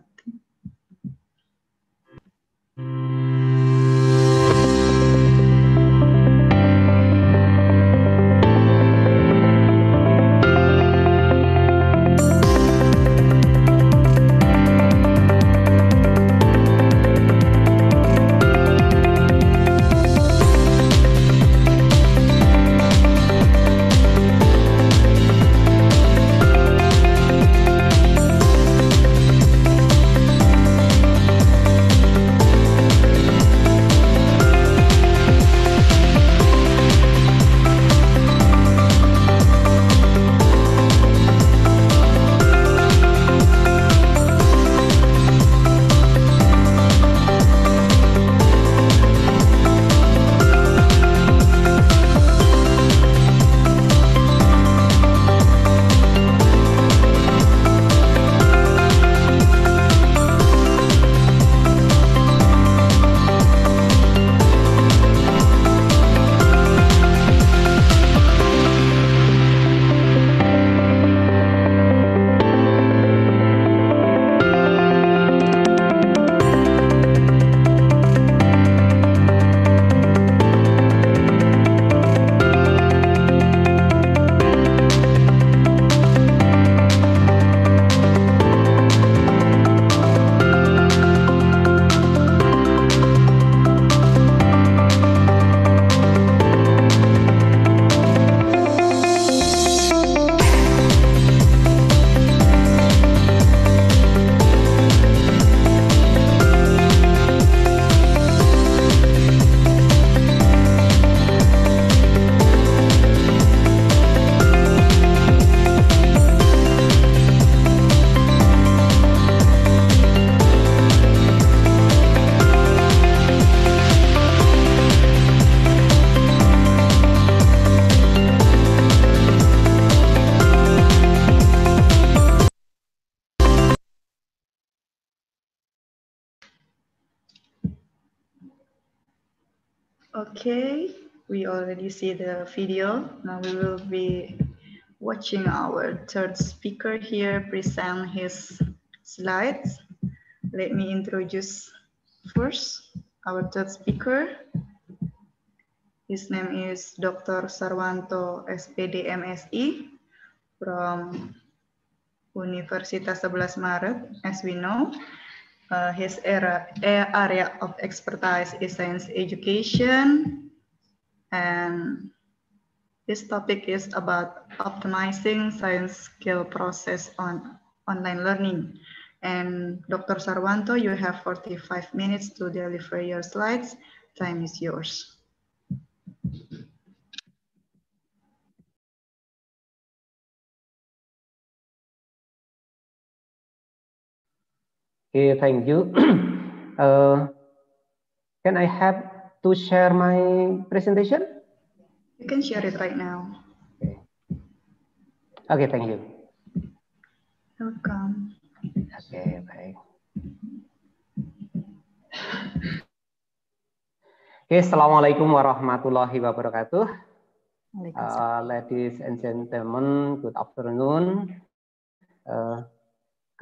Okay, we already see the video. Now we will be watching our third speaker here present his slides. Let me introduce first our third speaker. His name is Doctor Sarwanto, S Pd, M Si from Universitas Sebelas Maret, as we know. Uh, his era, area of expertise is science education, and this topic is about optimizing science skill process on online learning. And Doctor Sarwanto, you have forty-five minutes to deliver your slides. Time is yours. Okay, thank you. uh, can I have to share my presentation? You can share it right now. Okay, okay, thank you. Welcome. Okay, baik. Okay, assalamualaikum warahmatullahi wabarakatuh. Uh, ladies and gentlemen, good afternoon. Uh,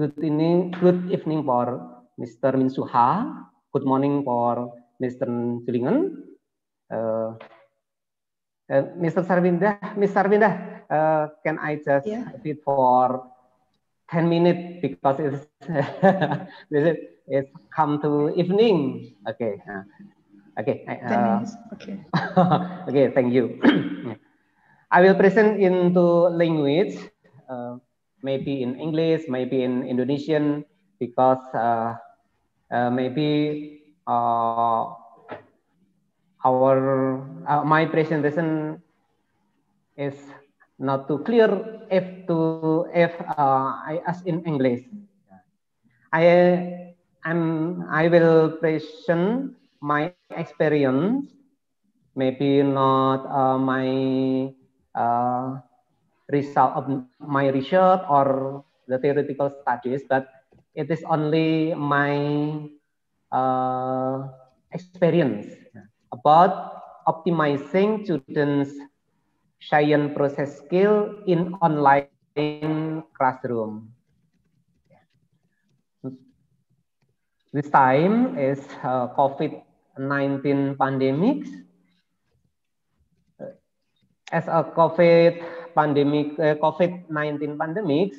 good evening, good evening for Mister Minsu Ha. Good morning for Mister Joolingen. Uh, uh, Mister Sarwenda, Miss Sarwenda, uh, can I just yeah. sit for ten minutes because it's, it's come to evening. Okay. Uh, okay. Uh, okay. Okay. Thank you. I will present into language, uh, maybe in English, maybe in Indonesian, because uh, uh, maybe uh, our uh, my presentation is not too clear. If to if uh, I ask in English, I am I will present my experience, maybe not uh, my uh, result of my research or the theoretical studies, but it is only my uh, experience about optimizing students' science process skill in online classroom. This time is uh, COVID nineteen pandemic. As a COVID pandemic, uh, COVID nineteen pandemics,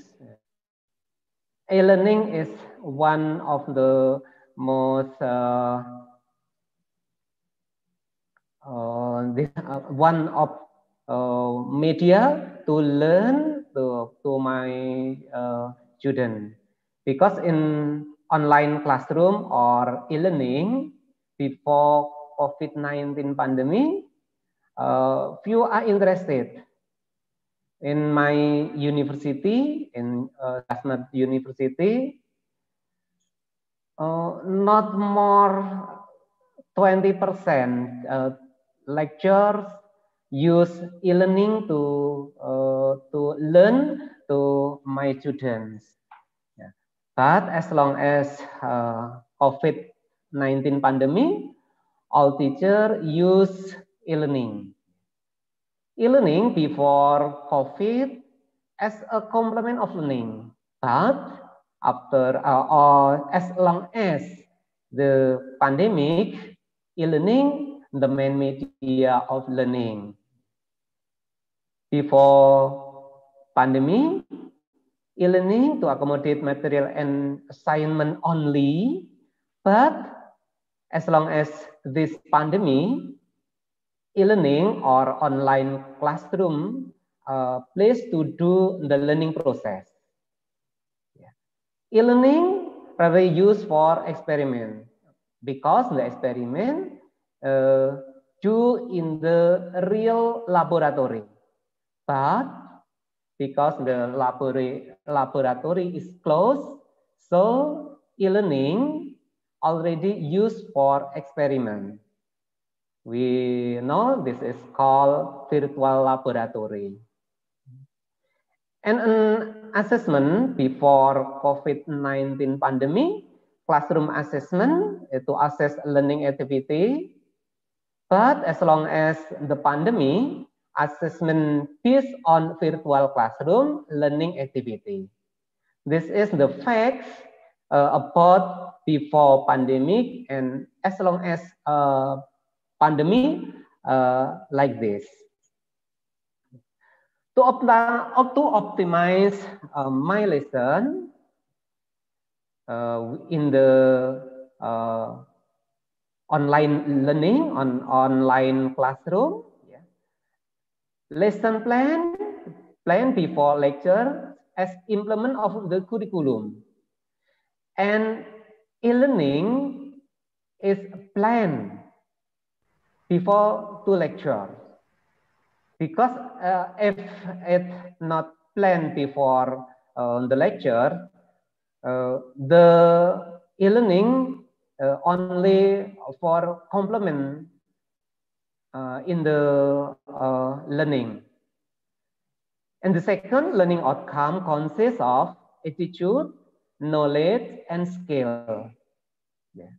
e-learning is one of the most uh, uh, this, uh, one of Uh, media to learn to, to my uh, students, because in online classroom or e-learning before COVID nineteen pandemic, uh, few are interested. In my university, in Slamet uh, University, uh, not more twenty percent uh, lectures use e-learning to uh, to learn to my students, yeah. But as long as uh, COVID nineteen pandemic, all teachers use e-learning. E-learning before COVID as a complement of learning, but after uh, or as long as the pandemic, e-learning the main media of learning. Before pandemic, e-learning to accommodate material and assignment only. But as long as this pandemic, e-learning or online classroom uh, place to do the learning process. Yeah. E-learning probably used for experiment, because the experiment uh, do in the real laboratory. But because the laboratory is closed, so e-learning already used for experiment. We know this is called virtual laboratory. And an assessment before COVID nineteen pandemic, classroom assessment to assess learning activity. But as long as the pandemic, assessment based on virtual classroom learning activity. This is the facts uh, about before pandemic, and as long as uh, pandemic uh, like this. To, opt to optimize uh, my lesson uh, in the uh, online learning on online classroom, yeah. Lesson plan, plan before lecture as implement of the curriculum, and e-learning is planned before to lecture, because uh, if it not planned before uh, the lecture, uh, the e-learning Uh, only for complement uh, in the uh, learning. And the second learning outcome consists of attitude, knowledge, and skill. Yeah.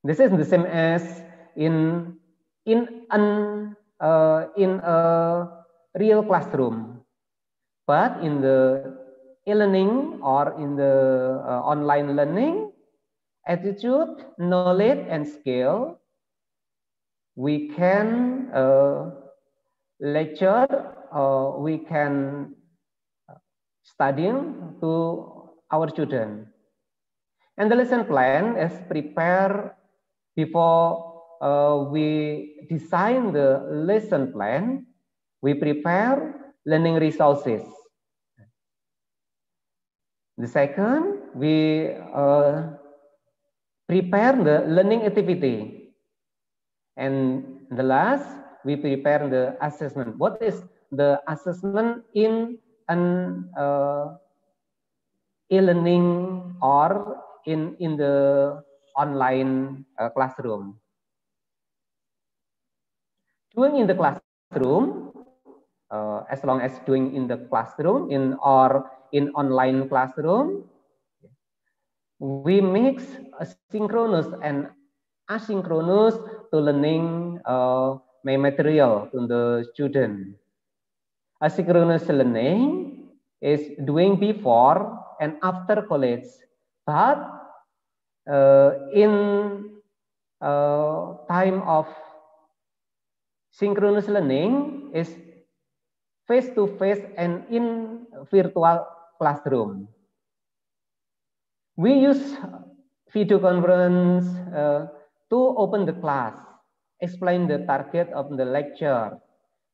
This is the same as in in an uh, in a real classroom, but in the e-learning or in the uh, online learning, attitude, knowledge, and skill, we can uh, lecture, uh, we can study to our children. And the lesson plan is prepared before uh, we design the lesson plan, we prepare learning resources. The second, we uh, prepare the learning activity, and the last, we prepare the assessment. What is the assessment in an uh, e-learning or in in the online uh, classroom? Doing in the classroom, uh, as long as doing in the classroom in or in online classroom, we mix synchronous and asynchronous to learning uh, my material to the student. Asynchronous learning is doing before and after college, but uh, in uh, time of synchronous learning is face-to-face and in virtual classroom. We use video conference uh, to open the class, explain the target of the lecture,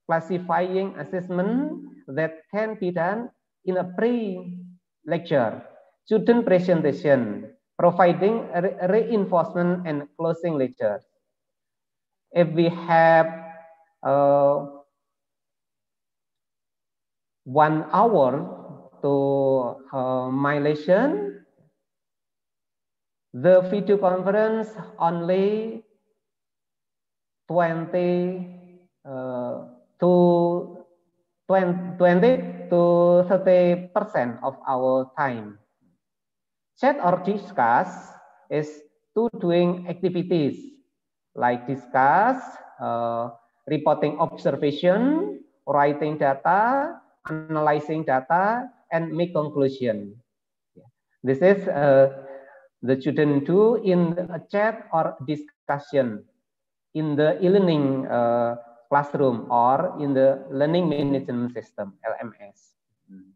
classifying assessment that can be done in a pre-lecture, student presentation, providing re reinforcement and closing lecture. If we have uh, one hour to uh, my lesson, the video conference only twenty to thirty percent of our time. Chat or discuss is to doing activities like discuss, uh, reporting observation, writing data, analyzing data, and make conclusion. This is uh, the student do in a chat or discussion in the e-learning uh, classroom or in the learning management system, L M S. Mm-hmm.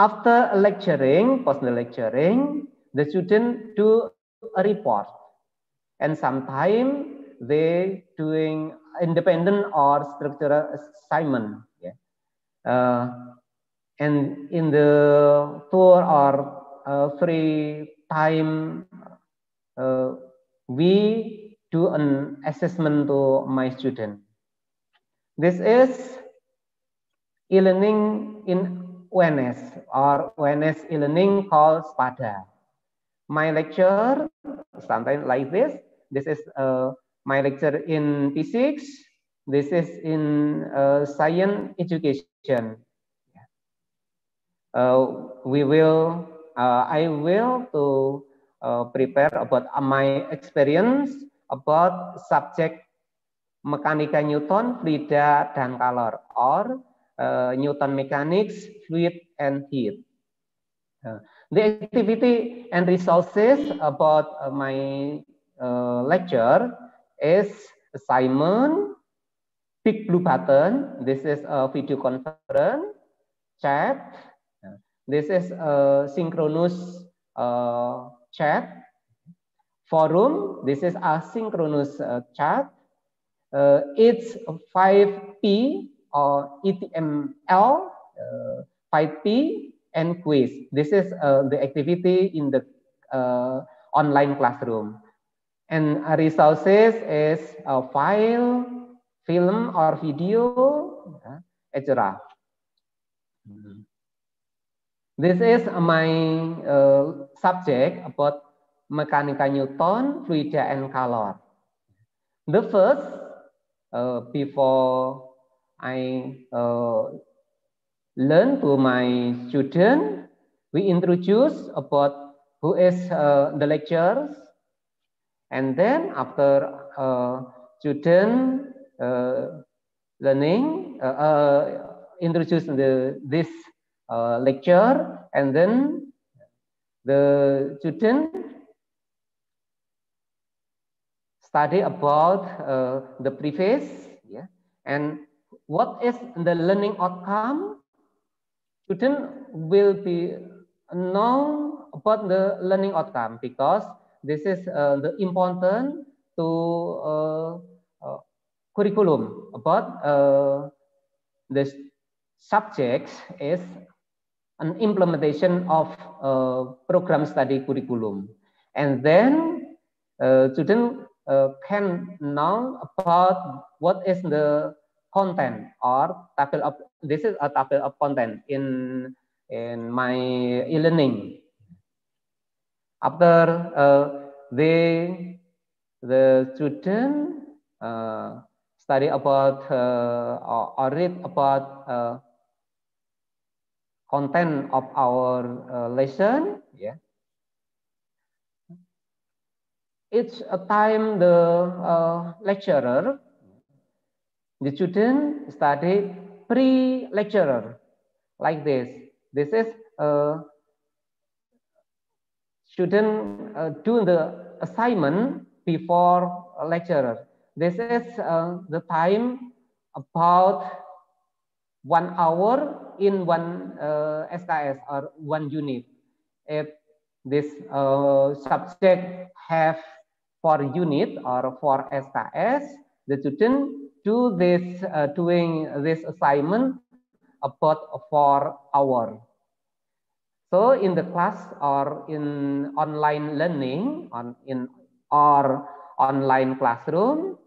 After lecturing, post the lecturing, the student do a report, and sometimes they doing independent or structural assignment. Yeah. Uh, and in the tour or uh, free time, uh, we do an assessment to my student. This is e-learning in O N S or O N S e-learning called SPADA. My lecture sometimes like this. This is uh, my lecture in physics. This is in uh, science education. Uh, we will. Uh, I will to uh, prepare about my experience about subject Mechanica Newton, Frida, dan Kalor, or uh, Newton Mechanics, Fluid, and Heat. Uh, the activity and resources about uh, my uh, lecture is assignment, big blue button, this is a video conference, chat, this is a synchronous uh, chat, forum, this is asynchronous uh, chat, Uh, it's five P or E T M L, uh, five P and quiz. This is uh, the activity in the uh, online classroom. And resources is a file, film or video, uh, et cetera. Mm-hmm. This is my uh, subject about Mechanica Newton, Fluida and Kalor. The first, Uh, before I uh, learn to my student, we introduce about who is uh, the lecturers, and then after uh, student uh, learning, uh, uh, introduce the, this uh, lecture, and then the student study about uh, the preface, yeah, and what is the learning outcome. Students will be know about the learning outcome because this is uh, the important to uh, uh, curriculum about uh, the subjects is an implementation of uh, program study curriculum, and then uh, students Uh, can know about what is the content or table of, this is a table of content in in my e-learning. After uh, they the student uh, study about uh, or, or read about uh, content of our uh, lesson, yeah. Each time the uh, lecturer, the student study pre-lecturer like this. This is uh, student uh, do the assignment before lecturer. This is uh, the time about one hour in one uh, S K S or one unit. If this uh, subject have for unit or for S K S, the student do this uh, doing this assignment about four hour. So in the class or in online learning on in or online classroom,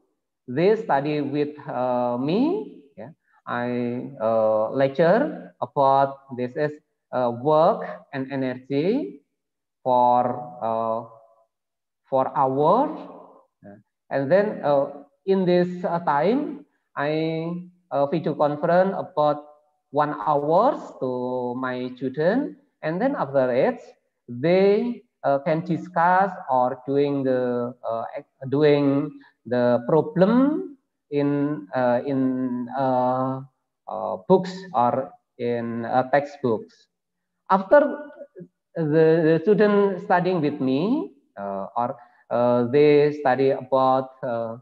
they study with uh, me. Yeah. I uh, lecture about this is uh, work and energy for uh, for hours, and then uh, in this uh, time I uh, video conference about one hours to my children, and then after it they uh, can discuss or doing the uh, doing the problem in uh, in uh, uh, books or in uh, textbooks. After the student studying with me, uh, or uh, they study about uh,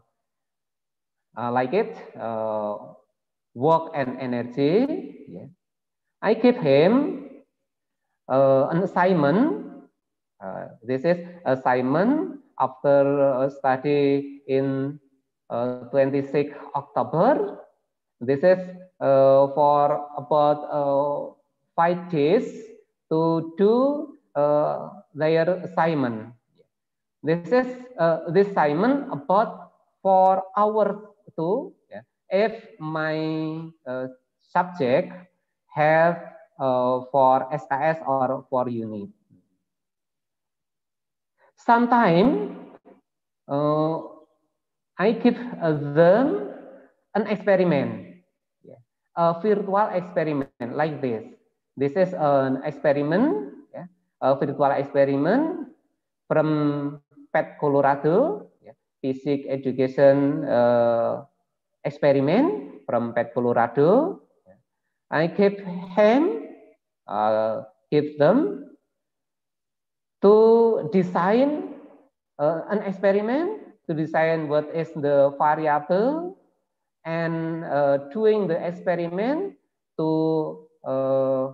uh, like it uh, work and energy. Yeah. I give him uh, an assignment. Uh, this is assignment after uh, study in uh, twenty-sixth October. This is uh, for about uh, five days. To do uh, their assignment. This is uh, this assignment about four hours to. Yeah. If my uh, subject have uh, for S K S or for unit. Sometimes uh, I give them an experiment, yeah. A virtual experiment like this. This is an experiment, yeah, a virtual experiment from PhET Colorado. Yeah. Basic Education uh, Experiment from PhET Colorado. I gave him, uh, give them to design uh, an experiment, to design what is the variable, and uh, doing the experiment to uh,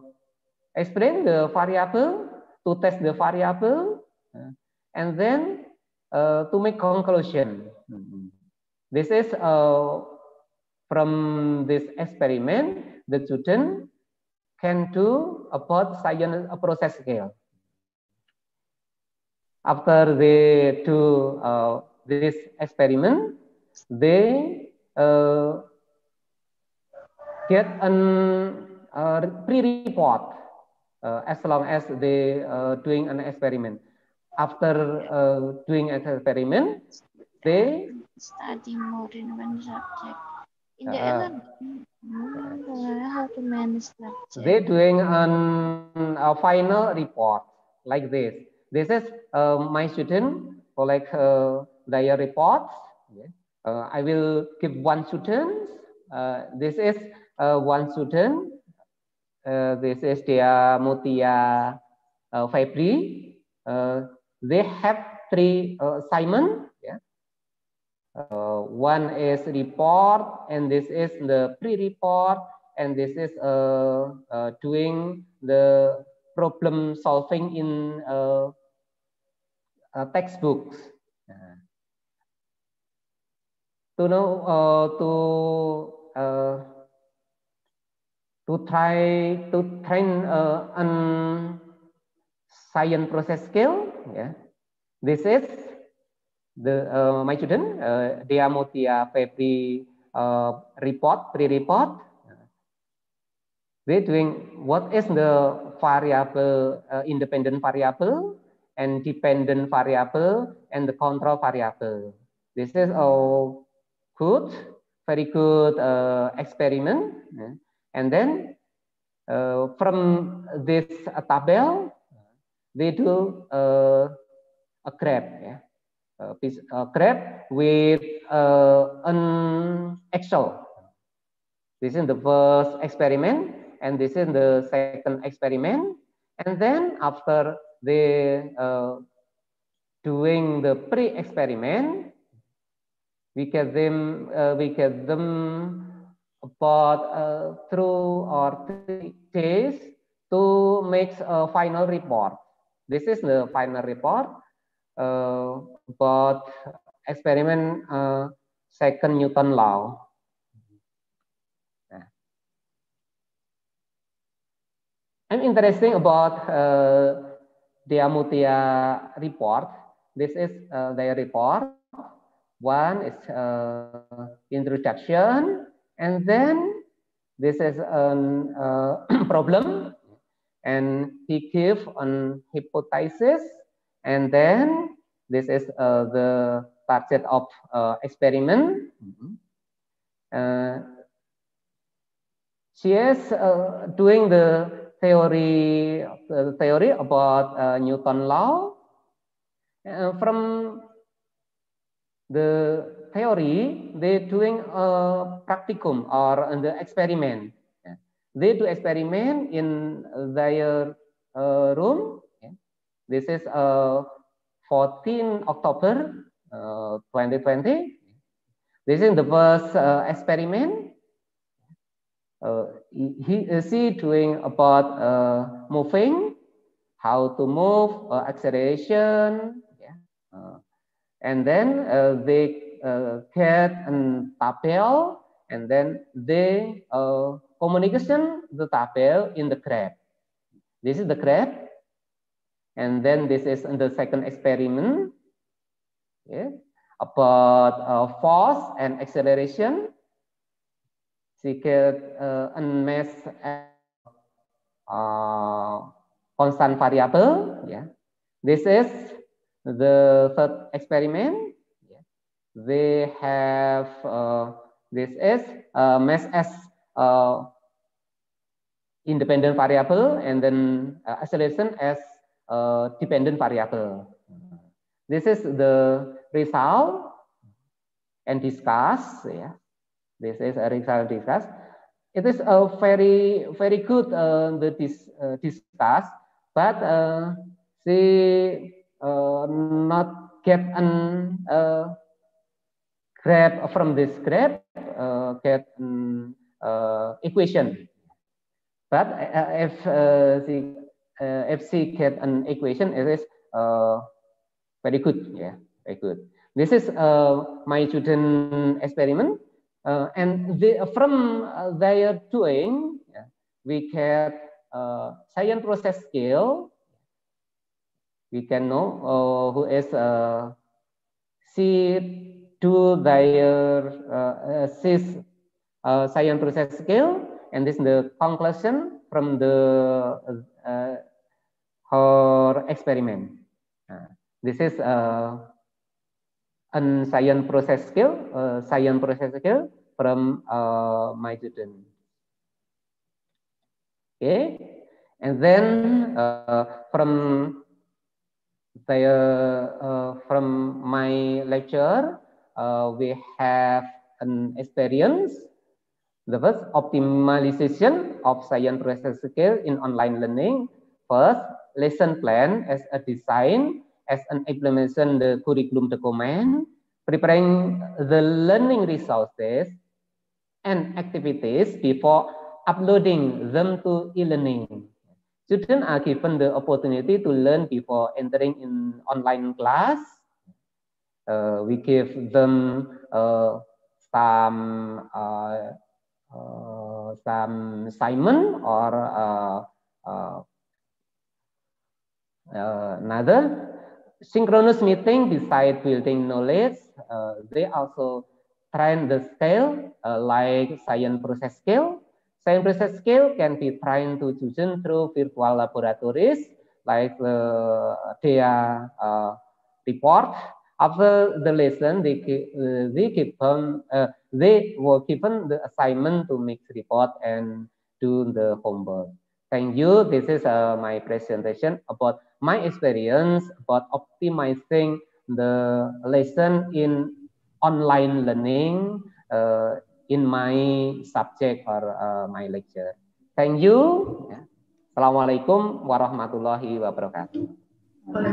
explain the variable, to test the variable, and then uh, to make conclusion. Mm-hmm. This is uh, from this experiment, the student can do about science a process scale. After they do uh, this experiment, they uh, get an uh, pre-report uh, as long as they uh, doing an experiment. After uh, doing an experiment, they study more than one subject. In the uh, how to manage subject. They're doing an, a final report like this. This is uh, my student collect uh, their reports. Uh, I will give one student. Uh, this is uh, one student. Uh, this is Dea Motia uh, Fibri. Uh, they have three uh, assignments. Uh, one is report, and this is the pre-report, and this is uh, uh, doing the problem solving in uh, uh, textbooks. Uh-huh. To know, uh, to uh, to try to train uh, an science process skill. Yeah, this is the uh, my student uh, Dea Motia Fibri uh, report pre-report. They doing what is the variable uh, independent variable and dependent variable and the control variable. This is all good, very good uh, experiment. And then uh, from this uh, table, they do uh, a graph. Yeah. Uh, piece, uh, graph with uh, an Excel. This is the first experiment, and this is the second experiment. And then after they uh, doing the pre-experiment, we get them uh, we get them about uh, through or three days to make a final report. This is the final report. Uh, about experiment uh, second Newton law. I'm interesting about uh, Dea Motia report. This is uh, their report. One is uh, introduction, and then this is an uh, problem, and he gives an hypothesis. And then this is uh, the target of uh, experiment. Mm-hmm. uh, she is uh, doing the theory, uh, theory about uh, Newton's law. Uh, from the theory, they're doing a practicum or the experiment. Yeah. They do experiment in their uh, room. This is uh, fourteenth October uh, twenty twenty. This is the first uh, experiment. Uh, he is he doing about uh, moving, how to move, uh, acceleration, yeah. uh, and then uh, they uh, get an tabel, and then they uh, communication the tabel in the graph. This is the graph. And then this is the second experiment, yeah, about uh, force and acceleration. She get uh, mass uh, constant variable. Yeah, this is the third experiment. Yeah. They have uh, this is uh, mass as uh, independent variable, and then uh, acceleration as Uh, dependent variable. This is the result and discuss. Yeah, this is a result discuss. It is a very very good uh, the dis, uh, discuss, but uh, she uh, not get an uh, grab from this grab uh, get an uh, equation. But uh, if uh, she uh, if she get an equation, it is uh, very good. Yeah, very good. This is uh, my student experiment. Uh, and the, from uh, their doing, yeah, we get uh, science process scale. We can know uh, who is uh, she do their uh, she's, uh, science process scale, and this is the conclusion from the uh, her experiment. Uh, this is uh, an science process scale, uh, science process scale from uh, my student. Okay, and then uh, from the uh, from my lecture, uh, we have an experience. The first optimization of science process scale in online learning. First, lesson plan as a design. As an implementation, the curriculum document, preparing the learning resources and activities before uploading them to e-learning. Students are given the opportunity to learn before entering in online class. Uh, we give them uh, some uh, uh, some assignment or uh, uh, uh, another. Synchronous meeting besides building knowledge, uh, they also train the scale uh, like science process scale. Science process scale can be trained to children through virtual laboratories like the uh, Dea uh, report. After the lesson, they uh, they given uh, they were given the assignment to make report and do the homework. Thank you. This is uh, my presentation about my experience about optimizing the lesson in online learning uh, in my subject or uh, my lecture. Thank you. Yeah. Assalamualaikum warahmatullahi wabarakatuh. Hello.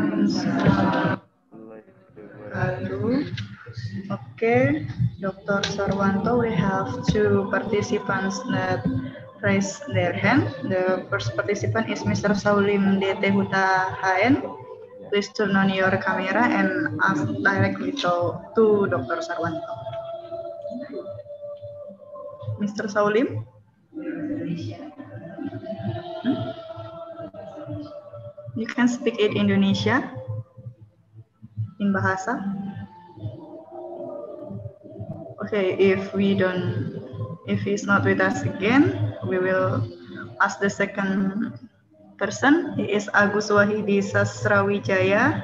Okay, Doctor Sarwanto, we have two participants that raise their hand. The first participant is Mister Saulim D T Huta H N. Please turn on your camera and ask directly to, to Doctor Sarwanto. Mister Saulim? Hmm? You can speak in Indonesia, in Bahasa. Okay, if we don't, if he's not with us again, we will ask the second person. He is Agus Wahidi Sastrawijaya.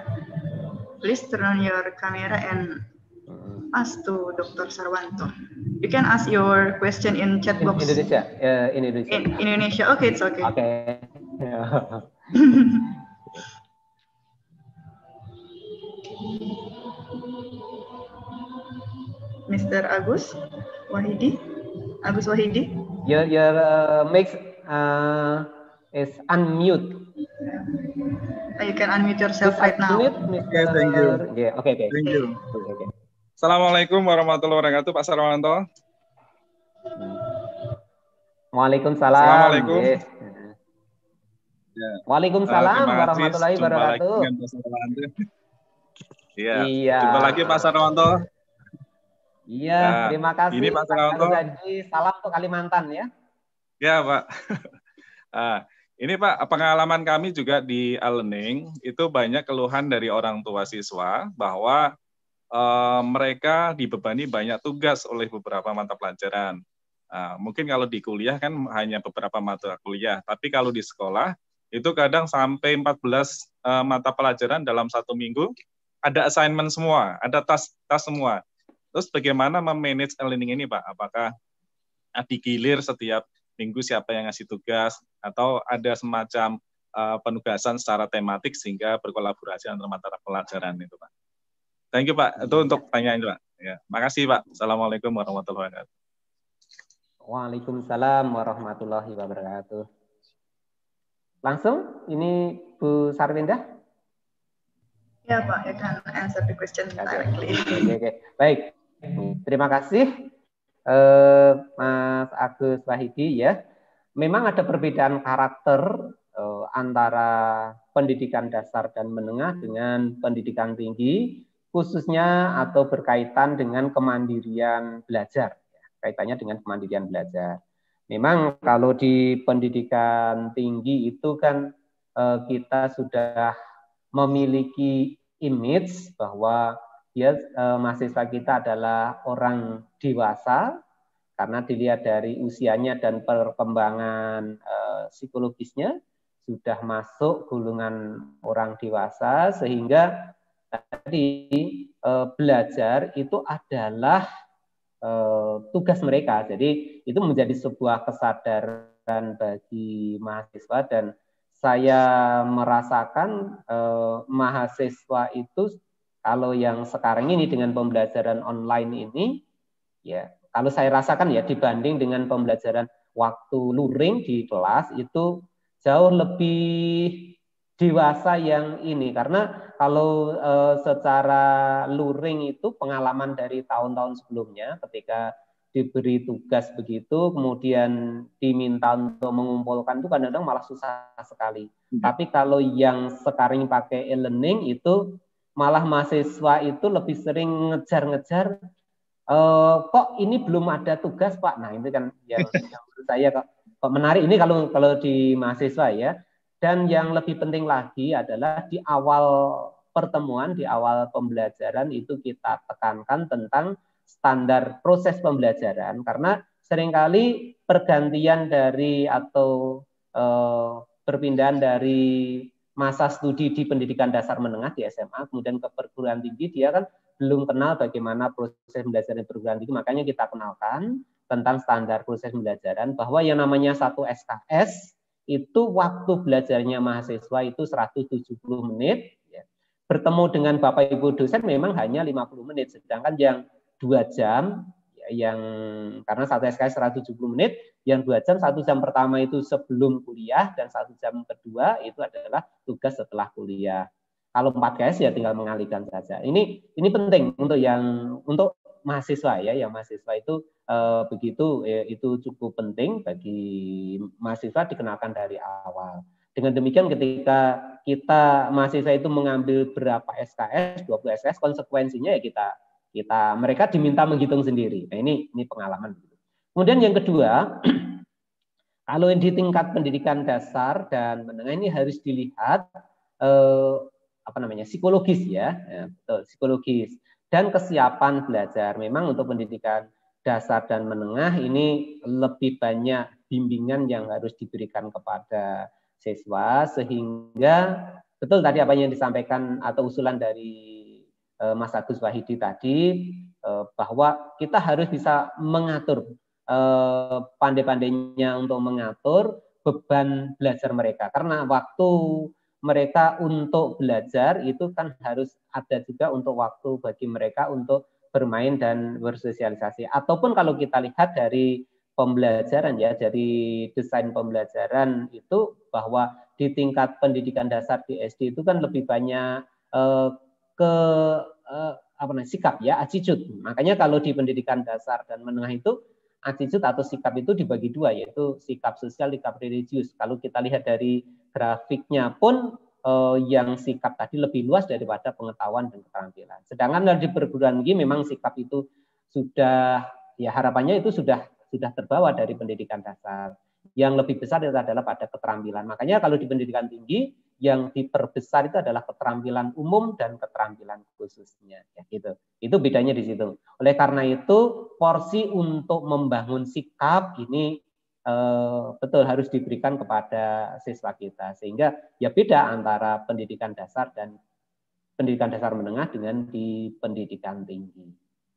Please turn on your camera and ask to Doctor Sarwanto. You can ask your question in chat box. In Indonesia. Uh, in Indonesia. In Indonesia. Okay, it's okay. Okay. Yeah. Mister Agus Wahidi. Agus Wahidi, your your uh, mix uh, is unmute. You can unmute yourself. Just right unmute, now. Okay, thank you. Yeah, okay, okay. Thank you. Okay, okay. Assalamualaikum warahmatullahi wabarakatuh, Pak Sarwanto. Waalaikumsalam. Assalamualaikum. Yeah. Yeah. Waalaikumsalam uh, warahmatullahi wabarakatuh. Iya. Yeah. Jumpa lagi Pak Sarwanto. Iya, nah, terima kasih. Ini Pak Sarwanto. Salam ke Kalimantan ya. Ya, Pak. Nah, ini Pak, pengalaman kami juga di e-learning itu banyak keluhan dari orang tua siswa bahwa eh, mereka dibebani banyak tugas oleh beberapa mata pelajaran. Nah, mungkin kalau di kuliah kan hanya beberapa mata kuliah, tapi kalau di sekolah itu kadang sampai empat belas eh, mata pelajaran dalam satu minggu, ada assignment semua, ada tas-tas semua. Terus bagaimana memanage e-learning ini, Pak? Apakah digilir setiap minggu siapa yang ngasih tugas atau ada semacam uh, penugasan secara tematik sehingga berkolaborasi antara mata pelajaran itu, Pak? Thank you, Pak. Itu untuk pertanyaan, Pak. Ya, makasih Pak. Assalamualaikum warahmatullahi wabarakatuh. Waalaikumsalam warahmatullahi wabarakatuh. Langsung, ini Bu Sarwenda. Ya Pak, you can answer the question directly. Okay, okay. Baik, terima kasih eh, Mas Agus Wahidi ya. Memang ada perbedaan karakter eh, antara pendidikan dasar dan menengah dengan pendidikan tinggi, khususnya atau berkaitan dengan kemandirian belajar. Kaitannya dengan kemandirian belajar. Memang kalau di pendidikan tinggi itu kan eh, kita sudah memiliki image bahwa ya, eh, mahasiswa kita adalah orang dewasa, karena dilihat dari usianya dan perkembangan eh, psikologisnya sudah masuk golongan orang dewasa, sehingga tadi eh, belajar itu adalah eh, tugas mereka. Jadi itu menjadi sebuah kesadaran bagi mahasiswa, dan saya merasakan eh, mahasiswa itu kalau yang sekarang ini dengan pembelajaran online ini ya, kalau saya rasakan ya dibanding dengan pembelajaran waktu luring di kelas itu jauh lebih dewasa yang ini, karena kalau e, secara luring itu pengalaman dari tahun-tahun sebelumnya ketika diberi tugas begitu kemudian diminta untuk mengumpulkan itu kadang-kadang malah susah sekali. Hmm. Tapi kalau yang sekarang pakai e-learning itu malah mahasiswa itu lebih sering ngejar-ngejar. Uh, kok ini belum ada tugas Pak? Nah itu kan yang, yang menurut saya kok, kok menarik ini kalau kalau di mahasiswa ya. Dan yang lebih penting lagi adalah di awal pertemuan, di awal pembelajaran itu kita tekankan tentang standar proses pembelajaran, karena seringkali pergantian dari atau uh, perpindahan dari masa studi di pendidikan dasar menengah di S M A kemudian ke perguruan tinggi, dia kan belum kenal bagaimana proses pembelajaran perguruan tinggi, makanya kita kenalkan tentang standar proses pembelajaran bahwa yang namanya satu S K S itu waktu belajarnya mahasiswa itu seratus tujuh puluh menit, ya. Bertemu dengan Bapak Ibu dosen memang hanya lima puluh menit, sedangkan yang dua jam, ya, yang karena satu S K S seratus tujuh puluh menit, yang dua jam, satu jam pertama itu sebelum kuliah dan satu jam kedua itu adalah tugas setelah kuliah. Kalau empat K S ya tinggal mengalihkan saja. Ini ini penting untuk yang untuk mahasiswa ya, yang mahasiswa itu eh, begitu eh, itu cukup penting bagi mahasiswa dikenalkan dari awal. Dengan demikian ketika kita mahasiswa itu mengambil berapa S K S, dua puluh S K S, konsekuensinya ya kita kita mereka diminta menghitung sendiri. Nah, ini ini pengalaman. Kemudian yang kedua, kalau di tingkat pendidikan dasar dan menengah ini harus dilihat eh, apa namanya psikologis ya, ya betul, psikologis dan kesiapan belajar. Memang untuk pendidikan dasar dan menengah ini lebih banyak bimbingan yang harus diberikan kepada siswa, sehingga betul tadi apa yang disampaikan atau usulan dari eh, Mas Agus Wahidi tadi eh, bahwa kita harus bisa mengatur eh, pandai-pandainya untuk mengatur beban belajar mereka, karena waktu mereka untuk belajar itu kan harus ada juga untuk waktu bagi mereka untuk bermain dan bersosialisasi. Ataupun kalau kita lihat dari pembelajaran ya, dari desain pembelajaran itu bahwa di tingkat pendidikan dasar di S D itu kan lebih banyak eh, ke eh, apa namanya sikap ya, attitude. Makanya kalau di pendidikan dasar dan menengah itu attitude atau sikap itu dibagi dua, yaitu sikap sosial, sikap religius. Kalau kita lihat dari grafiknya pun eh, yang sikap tadi lebih luas daripada pengetahuan dan keterampilan. Sedangkan di perguruan tinggi memang sikap itu sudah ya harapannya itu sudah sudah terbawa dari pendidikan dasar. Yang lebih besar itu adalah pada keterampilan. Makanya kalau di pendidikan tinggi yang diperbesar itu adalah keterampilan umum dan keterampilan khususnya ya, gitu. Itu bedanya di situ. Oleh karena itu porsi untuk membangun sikap ini eh, betul harus diberikan kepada siswa kita, sehingga ya beda antara pendidikan dasar dan pendidikan dasar menengah dengan di pendidikan tinggi.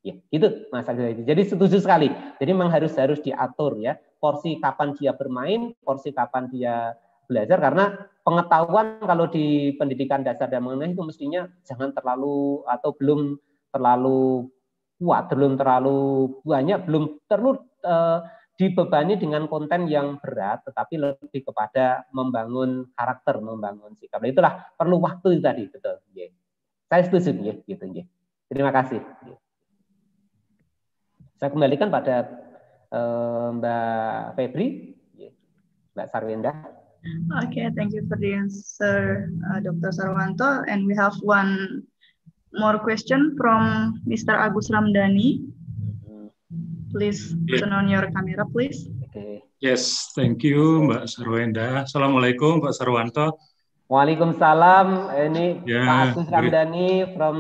Ya, gitu Mas Agus. Jadi setuju sekali. Jadi memang harus harus diatur ya porsi kapan dia bermain, porsi kapan dia belajar, karena pengetahuan kalau di pendidikan dasar dan menengah itu mestinya jangan terlalu atau belum terlalu kuat, belum terlalu banyak, belum perlu eh, dibebani dengan konten yang berat, tetapi lebih kepada membangun karakter, membangun sikap. Itulah perlu waktu tadi, betul. Yeah. Saya setuju, yeah, gitu. Yeah. Terima kasih. Yeah. Saya kembalikan pada eh, Mbak Febri, yeah. Mbak Sarwenda. Okay, thank you for the answer, uh, Doctor Sarwanto. And we have one more question from Mister Agus Ramdhani. Please turn on your camera, please. Okay. Yes, thank you, Mbak Sarwenda. Assalamualaikum, Mbak Sarwanto. Waalaikumsalam. Ini yeah, Pak Agus Ramdhani from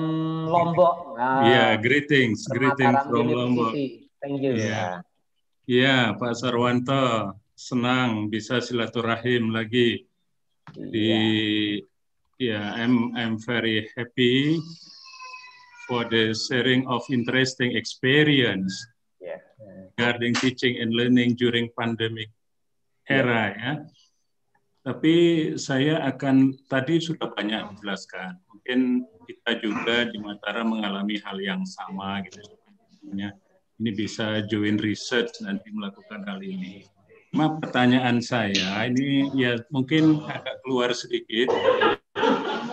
Lombok. Uh, yeah, greetings, greetings from Lombok. Thank you. Yeah, yeah, Pak Sarwanto, senang bisa silaturahim lagi. Di, yeah, yeah, I'm I'm very happy for the sharing of interesting experience. Regarding teaching and learning during pandemic era, ya. Tapi saya akan, tadi sudah banyak menjelaskan, mungkin kita juga di Mataram mengalami hal yang sama gitu. Ini bisa join research nanti melakukan hal ini. Cuma pertanyaan saya ini ya mungkin agak keluar sedikit.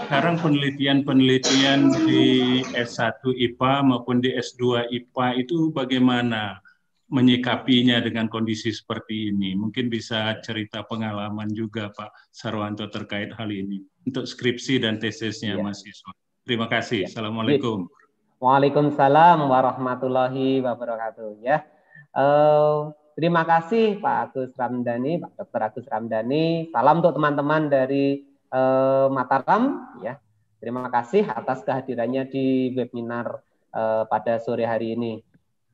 Sekarang penelitian-penelitian di S satu I P A maupun di S dua I P A itu bagaimana menyikapinya dengan kondisi seperti ini? Mungkin bisa cerita pengalaman juga Pak Sarwanto terkait hal ini untuk skripsi dan tesisnya ya, mahasiswa. Terima kasih. Ya. Assalamualaikum. Waalaikumsalam warahmatullahi wabarakatuh. Ya, uh, terima kasih Pak Agus Ramdhani, Pak Doktor Agus Ramdhani. Salam untuk teman-teman dari uh, Mataram. Ya, terima kasih atas kehadirannya di webinar uh, pada sore hari ini.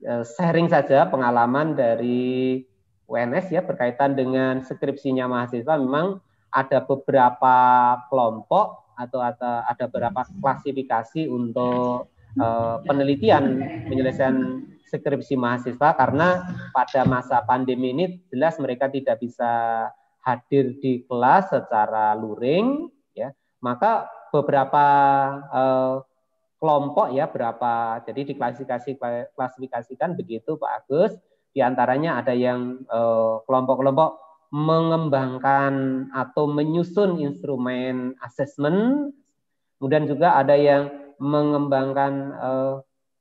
Sharing saja pengalaman dari U N S ya berkaitan dengan skripsinya mahasiswa. Memang ada beberapa kelompok atau ada, ada beberapa klasifikasi untuk uh, penelitian penyelesaian skripsi mahasiswa, karena pada masa pandemi ini jelas mereka tidak bisa hadir di kelas secara luring ya, maka beberapa uh, kelompok ya berapa, jadi diklasifikasi klasifikasikan begitu Pak Agus. Di antaranya ada yang kelompok-kelompok eh, mengembangkan atau menyusun instrumen asesmen, kemudian juga ada yang mengembangkan eh,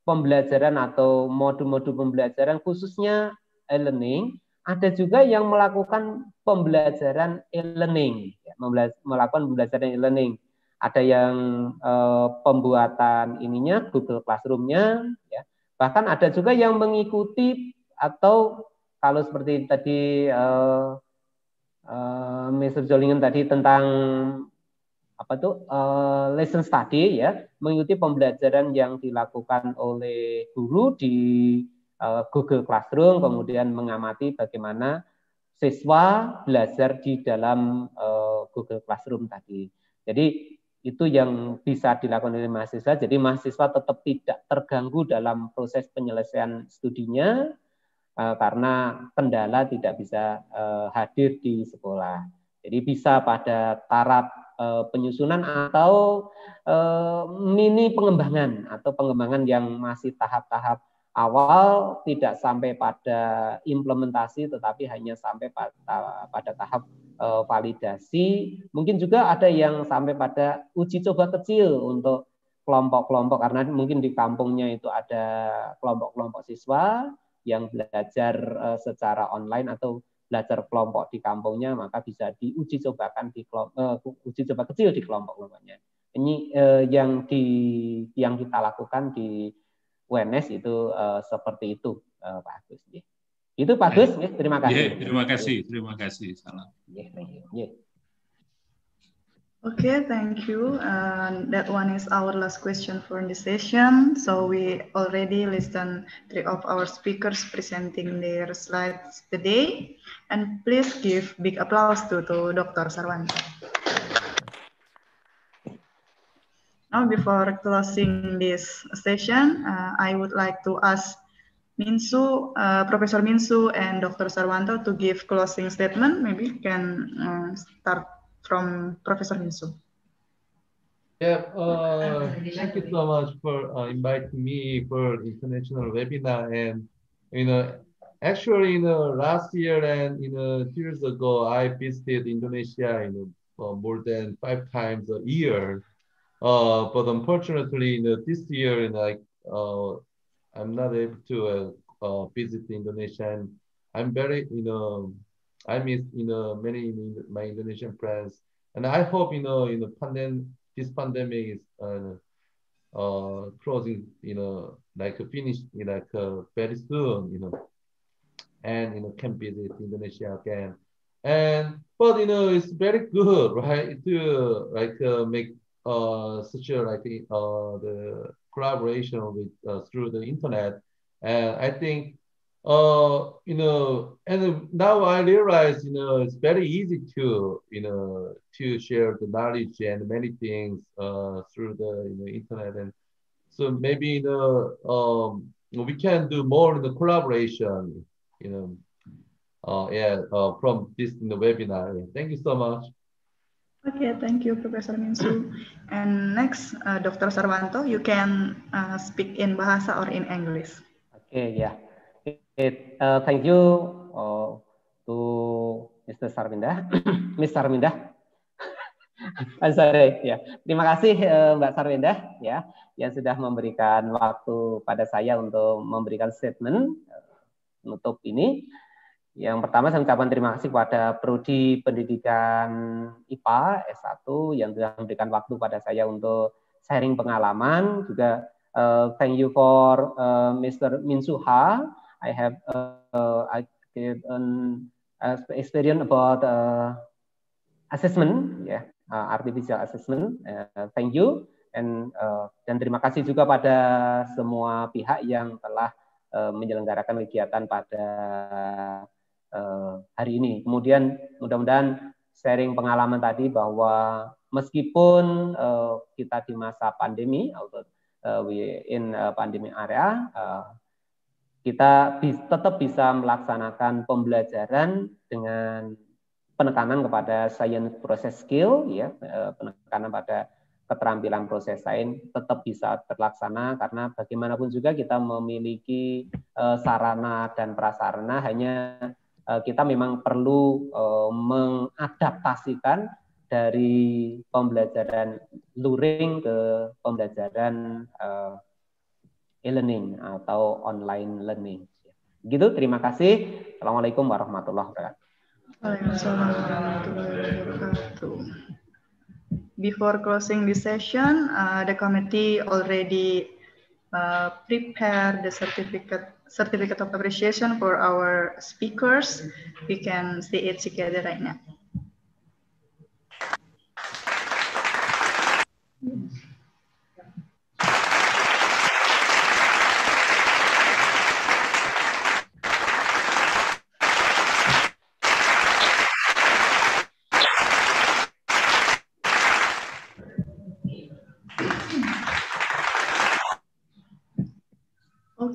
pembelajaran atau modul-modul pembelajaran khususnya e-learning, ada juga yang melakukan pembelajaran e-learning, ya, melakukan pembelajaran e-learning. Ada yang eh, pembuatan ininya Google Classroom-nya, ya. Bahkan ada juga yang mengikuti atau kalau seperti tadi eh, eh, Mister Joolingen tadi tentang apa tuh eh, lesson study ya, mengikuti pembelajaran yang dilakukan oleh guru di eh, Google Classroom, kemudian mengamati bagaimana siswa belajar di dalam eh, Google Classroom tadi. Jadi itu yang bisa dilakukan oleh mahasiswa. Jadi mahasiswa tetap tidak terganggu dalam proses penyelesaian studinya eh, karena kendala tidak bisa eh, hadir di sekolah. Jadi bisa pada taraf eh, penyusunan atau eh, mini pengembangan atau pengembangan yang masih tahap-tahap awal, tidak sampai pada implementasi tetapi hanya sampai pada, pada tahap eh, validasi. Mungkin juga ada yang sampai pada uji coba kecil untuk kelompok-kelompok, karena mungkin di kampungnya itu ada kelompok-kelompok siswa yang belajar eh, secara online atau belajar kelompok di kampungnya, maka bisa diuji cobakan di kelompok, eh, uji coba kecil di kelompok-kelompoknya. Ini eh, yang di yang kita lakukan di U N S itu uh, seperti itu uh, Pak Agus. Yeah. Itu Pak Agus, yeah, terima kasih. Yeah, terima kasih, terima kasih. Salam. Yeah, yeah. Okay, thank you. Uh, that one is our last question for this session. So we already listened three of our speakers presenting their slides today, and please give big applause to, to Doctor Sarwanto. Now, before closing this session, uh, I would like to ask Minsu, uh, Professor Minsu and Doctor Sarwanto to give closing statement. Maybe you can uh, start from Professor Minsu. Yeah, uh, thank you so much for uh, inviting me for international webinar. And, you know, actually, you know, last year and, you know, two years ago, I visited Indonesia, you know, uh, more than five times a year. Uh, but unfortunately, you know, this year, you know, I, uh, I'm not able to uh, uh, visit Indonesia. And I'm very, you know, I miss, you know, many of my Indonesian friends. And I hope, you know, in the pandemic, this pandemic is uh, uh, closing, you know, like a finish, you know, like uh, very soon, you know, and, you know, can visit Indonesia again. And, but, you know, it's very good, right, to like uh, make uh, such a, like, uh, the collaboration with, uh, through the internet. And I think, uh, you know, and now I realize, you know, it's very easy to, you know, to share the knowledge and many things uh, through the, you know, internet. And so maybe, you know, um, we can do more in the collaboration, you know, uh, yeah, uh, from this in the webinar. Thank you so much. Okay, thank you, Professor Minsu. And next, uh, Doctor Sarwanto, you can uh, speak in Bahasa or in English. Okay, yeah. It, uh, thank you uh, to Mister Sarwenda, Miss Sarwenda. I'm sorry, ya. Yeah. Terima kasih uh, Mbak Sarwenda ya yang sudah memberikan waktu pada saya untuk memberikan statement penutup uh, ini. Yang pertama saya ucapkan terima kasih kepada Prodi Pendidikan I P A S satu yang sudah memberikan waktu pada saya untuk sharing pengalaman. Juga uh, thank you for uh, Mister Minsu Ha. I have uh, I did an experience about uh, assessment, yeah, uh, artificial assessment. Uh, thank you, and uh, dan terima kasih juga pada semua pihak yang telah uh, menyelenggarakan kegiatan pada uh, hari ini. Kemudian mudah-mudahan sharing pengalaman tadi bahwa meskipun uh, kita di masa pandemi, although uh, we in uh, pandemic area. Uh, kita tetap bisa melaksanakan pembelajaran dengan penekanan kepada science process skill, ya, penekanan pada keterampilan proses sains tetap bisa terlaksana karena bagaimanapun juga kita memiliki uh, sarana dan prasarana, hanya uh, kita memang perlu uh, mengadaptasikan dari pembelajaran luring ke pembelajaran uh, e-learning atau online learning. Gitu, terima kasih. Assalamualaikum warahmatullahi wabarakatuh. Waalaikumsalam warahmatullahi wabarakatuh. Before closing this session, uh, the committee already uh, prepared the certificate certificate of appreciation for our speakers. We can see it together right now.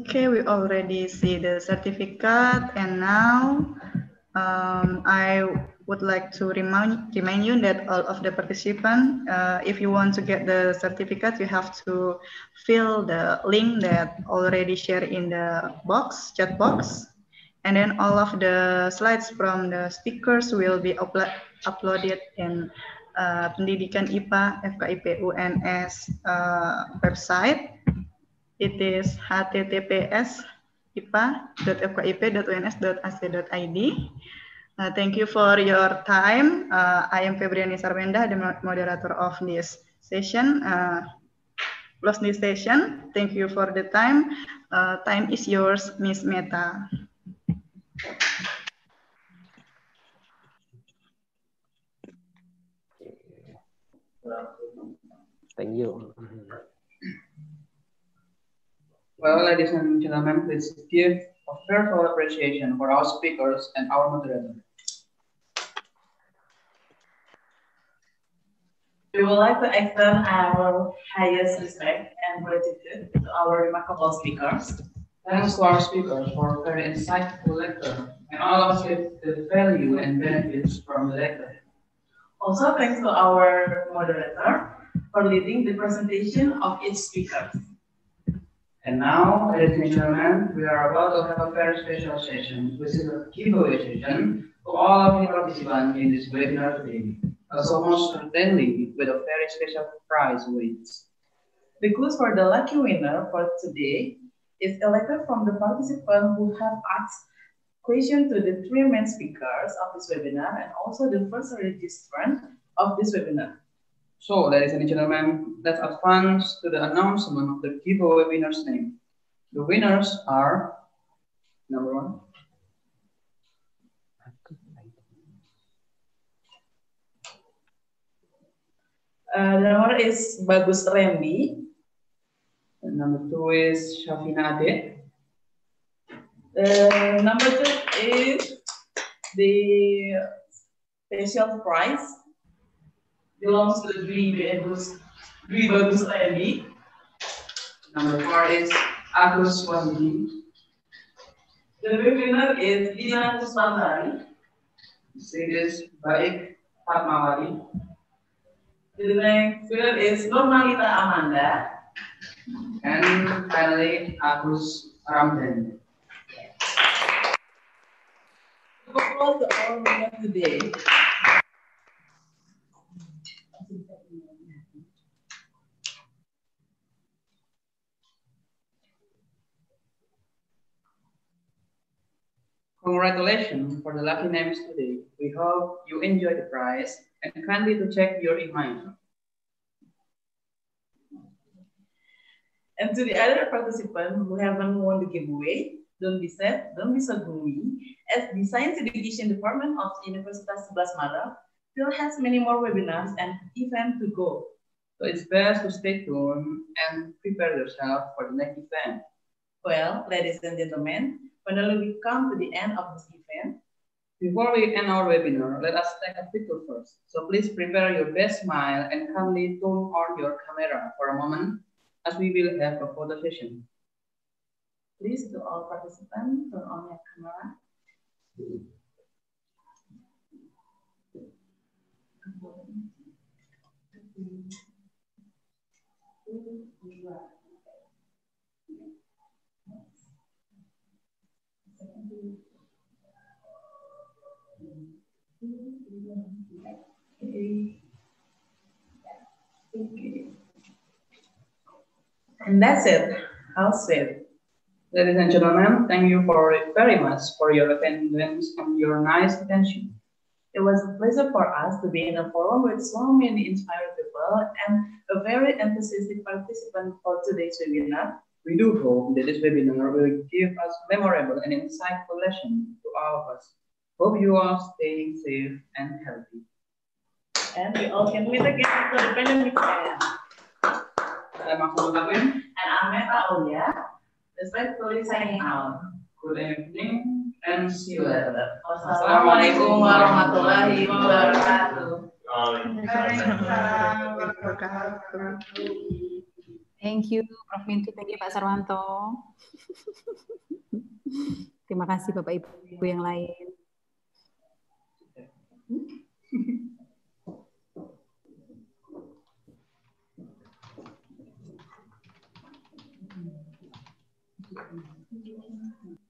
Okay, we already see the certificate, and now um, I would like to remind, remind you that all of the participants, uh, if you want to get the certificate, you have to fill the link that already shared in the box, chat box, and then all of the slides from the speakers will be uplo uploaded in uh, Pendidikan I P A, F K I P U N S uh, website. It is h t t p s i p a dot f k i p dot u n s dot a c dot i d. Uh, thank you for your time. Uh, I am Wilbrian Sarwenda, the moderator of this session. Uh, close this session. Thank you for the time. Uh, time is yours, Miss Meta. Thank you. Well, ladies and gentlemen, please give a heartfelt appreciation for our speakers and our moderator. We would like to extend our highest respect and gratitude to our remarkable speakers. Thanks to our speakers for very insightful lecture and all of the value and benefits from the lecture. Also, thanks to our moderator for leading the presentation of each speaker. And now, ladies and gentlemen, we are about to have a very special session, which is a giveaway session for all of the participants in this webinar today. So most certainly, with a very special prize wins. The clues for the lucky winner for today is a letter from the participant who have asked questions to the three main speakers of this webinar and also the first registrant of this webinar. So, ladies and gentlemen, let's advance to the announcement of the giveaway winner's name. The winners are number one. Uh, the number is Bagus Rendi. Number two is Shafina Ade. Uh, number two is the special prize. Belongs to Dwi Bagus Dwi Bagus Rendi. Number four is Agus Wahidi. The winner is Dina Kusmandani. Six is Baik Fatmawati. The next winner is Nurmalita Amanda. And finally, Agus Ramdhani. All the all winners today. Congratulations for the lucky names today. We hope you enjoy the prize and kindly to check your email. And to the other participants who haven't won the giveaway, don't be sad, don't be so gloomy, as the Science Education Department of Universitas Sebelas Maret still has many more webinars and events to go. So it's best to stay tuned and prepare yourself for the next event. Well, ladies and gentlemen, finally we come to the end of this event. Before we end our webinar, let us take a picture first. So please prepare your best smile and kindly turn on your camera for a moment, as we will have a photo session. Please, to all participants, turn on your camera. Okay. Okay. And that's it. I'll say. Ladies and gentlemen, thank you for very much for your attendance and your nice attention. It was a pleasure for us to be in a forum with so many inspired people and a very enthusiastic participant for today's webinar. We do hope that this webinar will give us memorable and insightful lessons to all of us. Hope you are staying safe and healthy. And we all can meet again after the pandemic. I'm Akhsanul Dakwin. And I'm Meta Aulia. Respectfully signing out. Good evening and see you later. Wassalamualaikum warahmatullahi wabarakatuh. Waalaikumsalam warahmatullahi. Thank you, Prof Mintu. Thank you, Pak Sarwanto. Terima kasih Bapak Ibu yang lain. Thank you.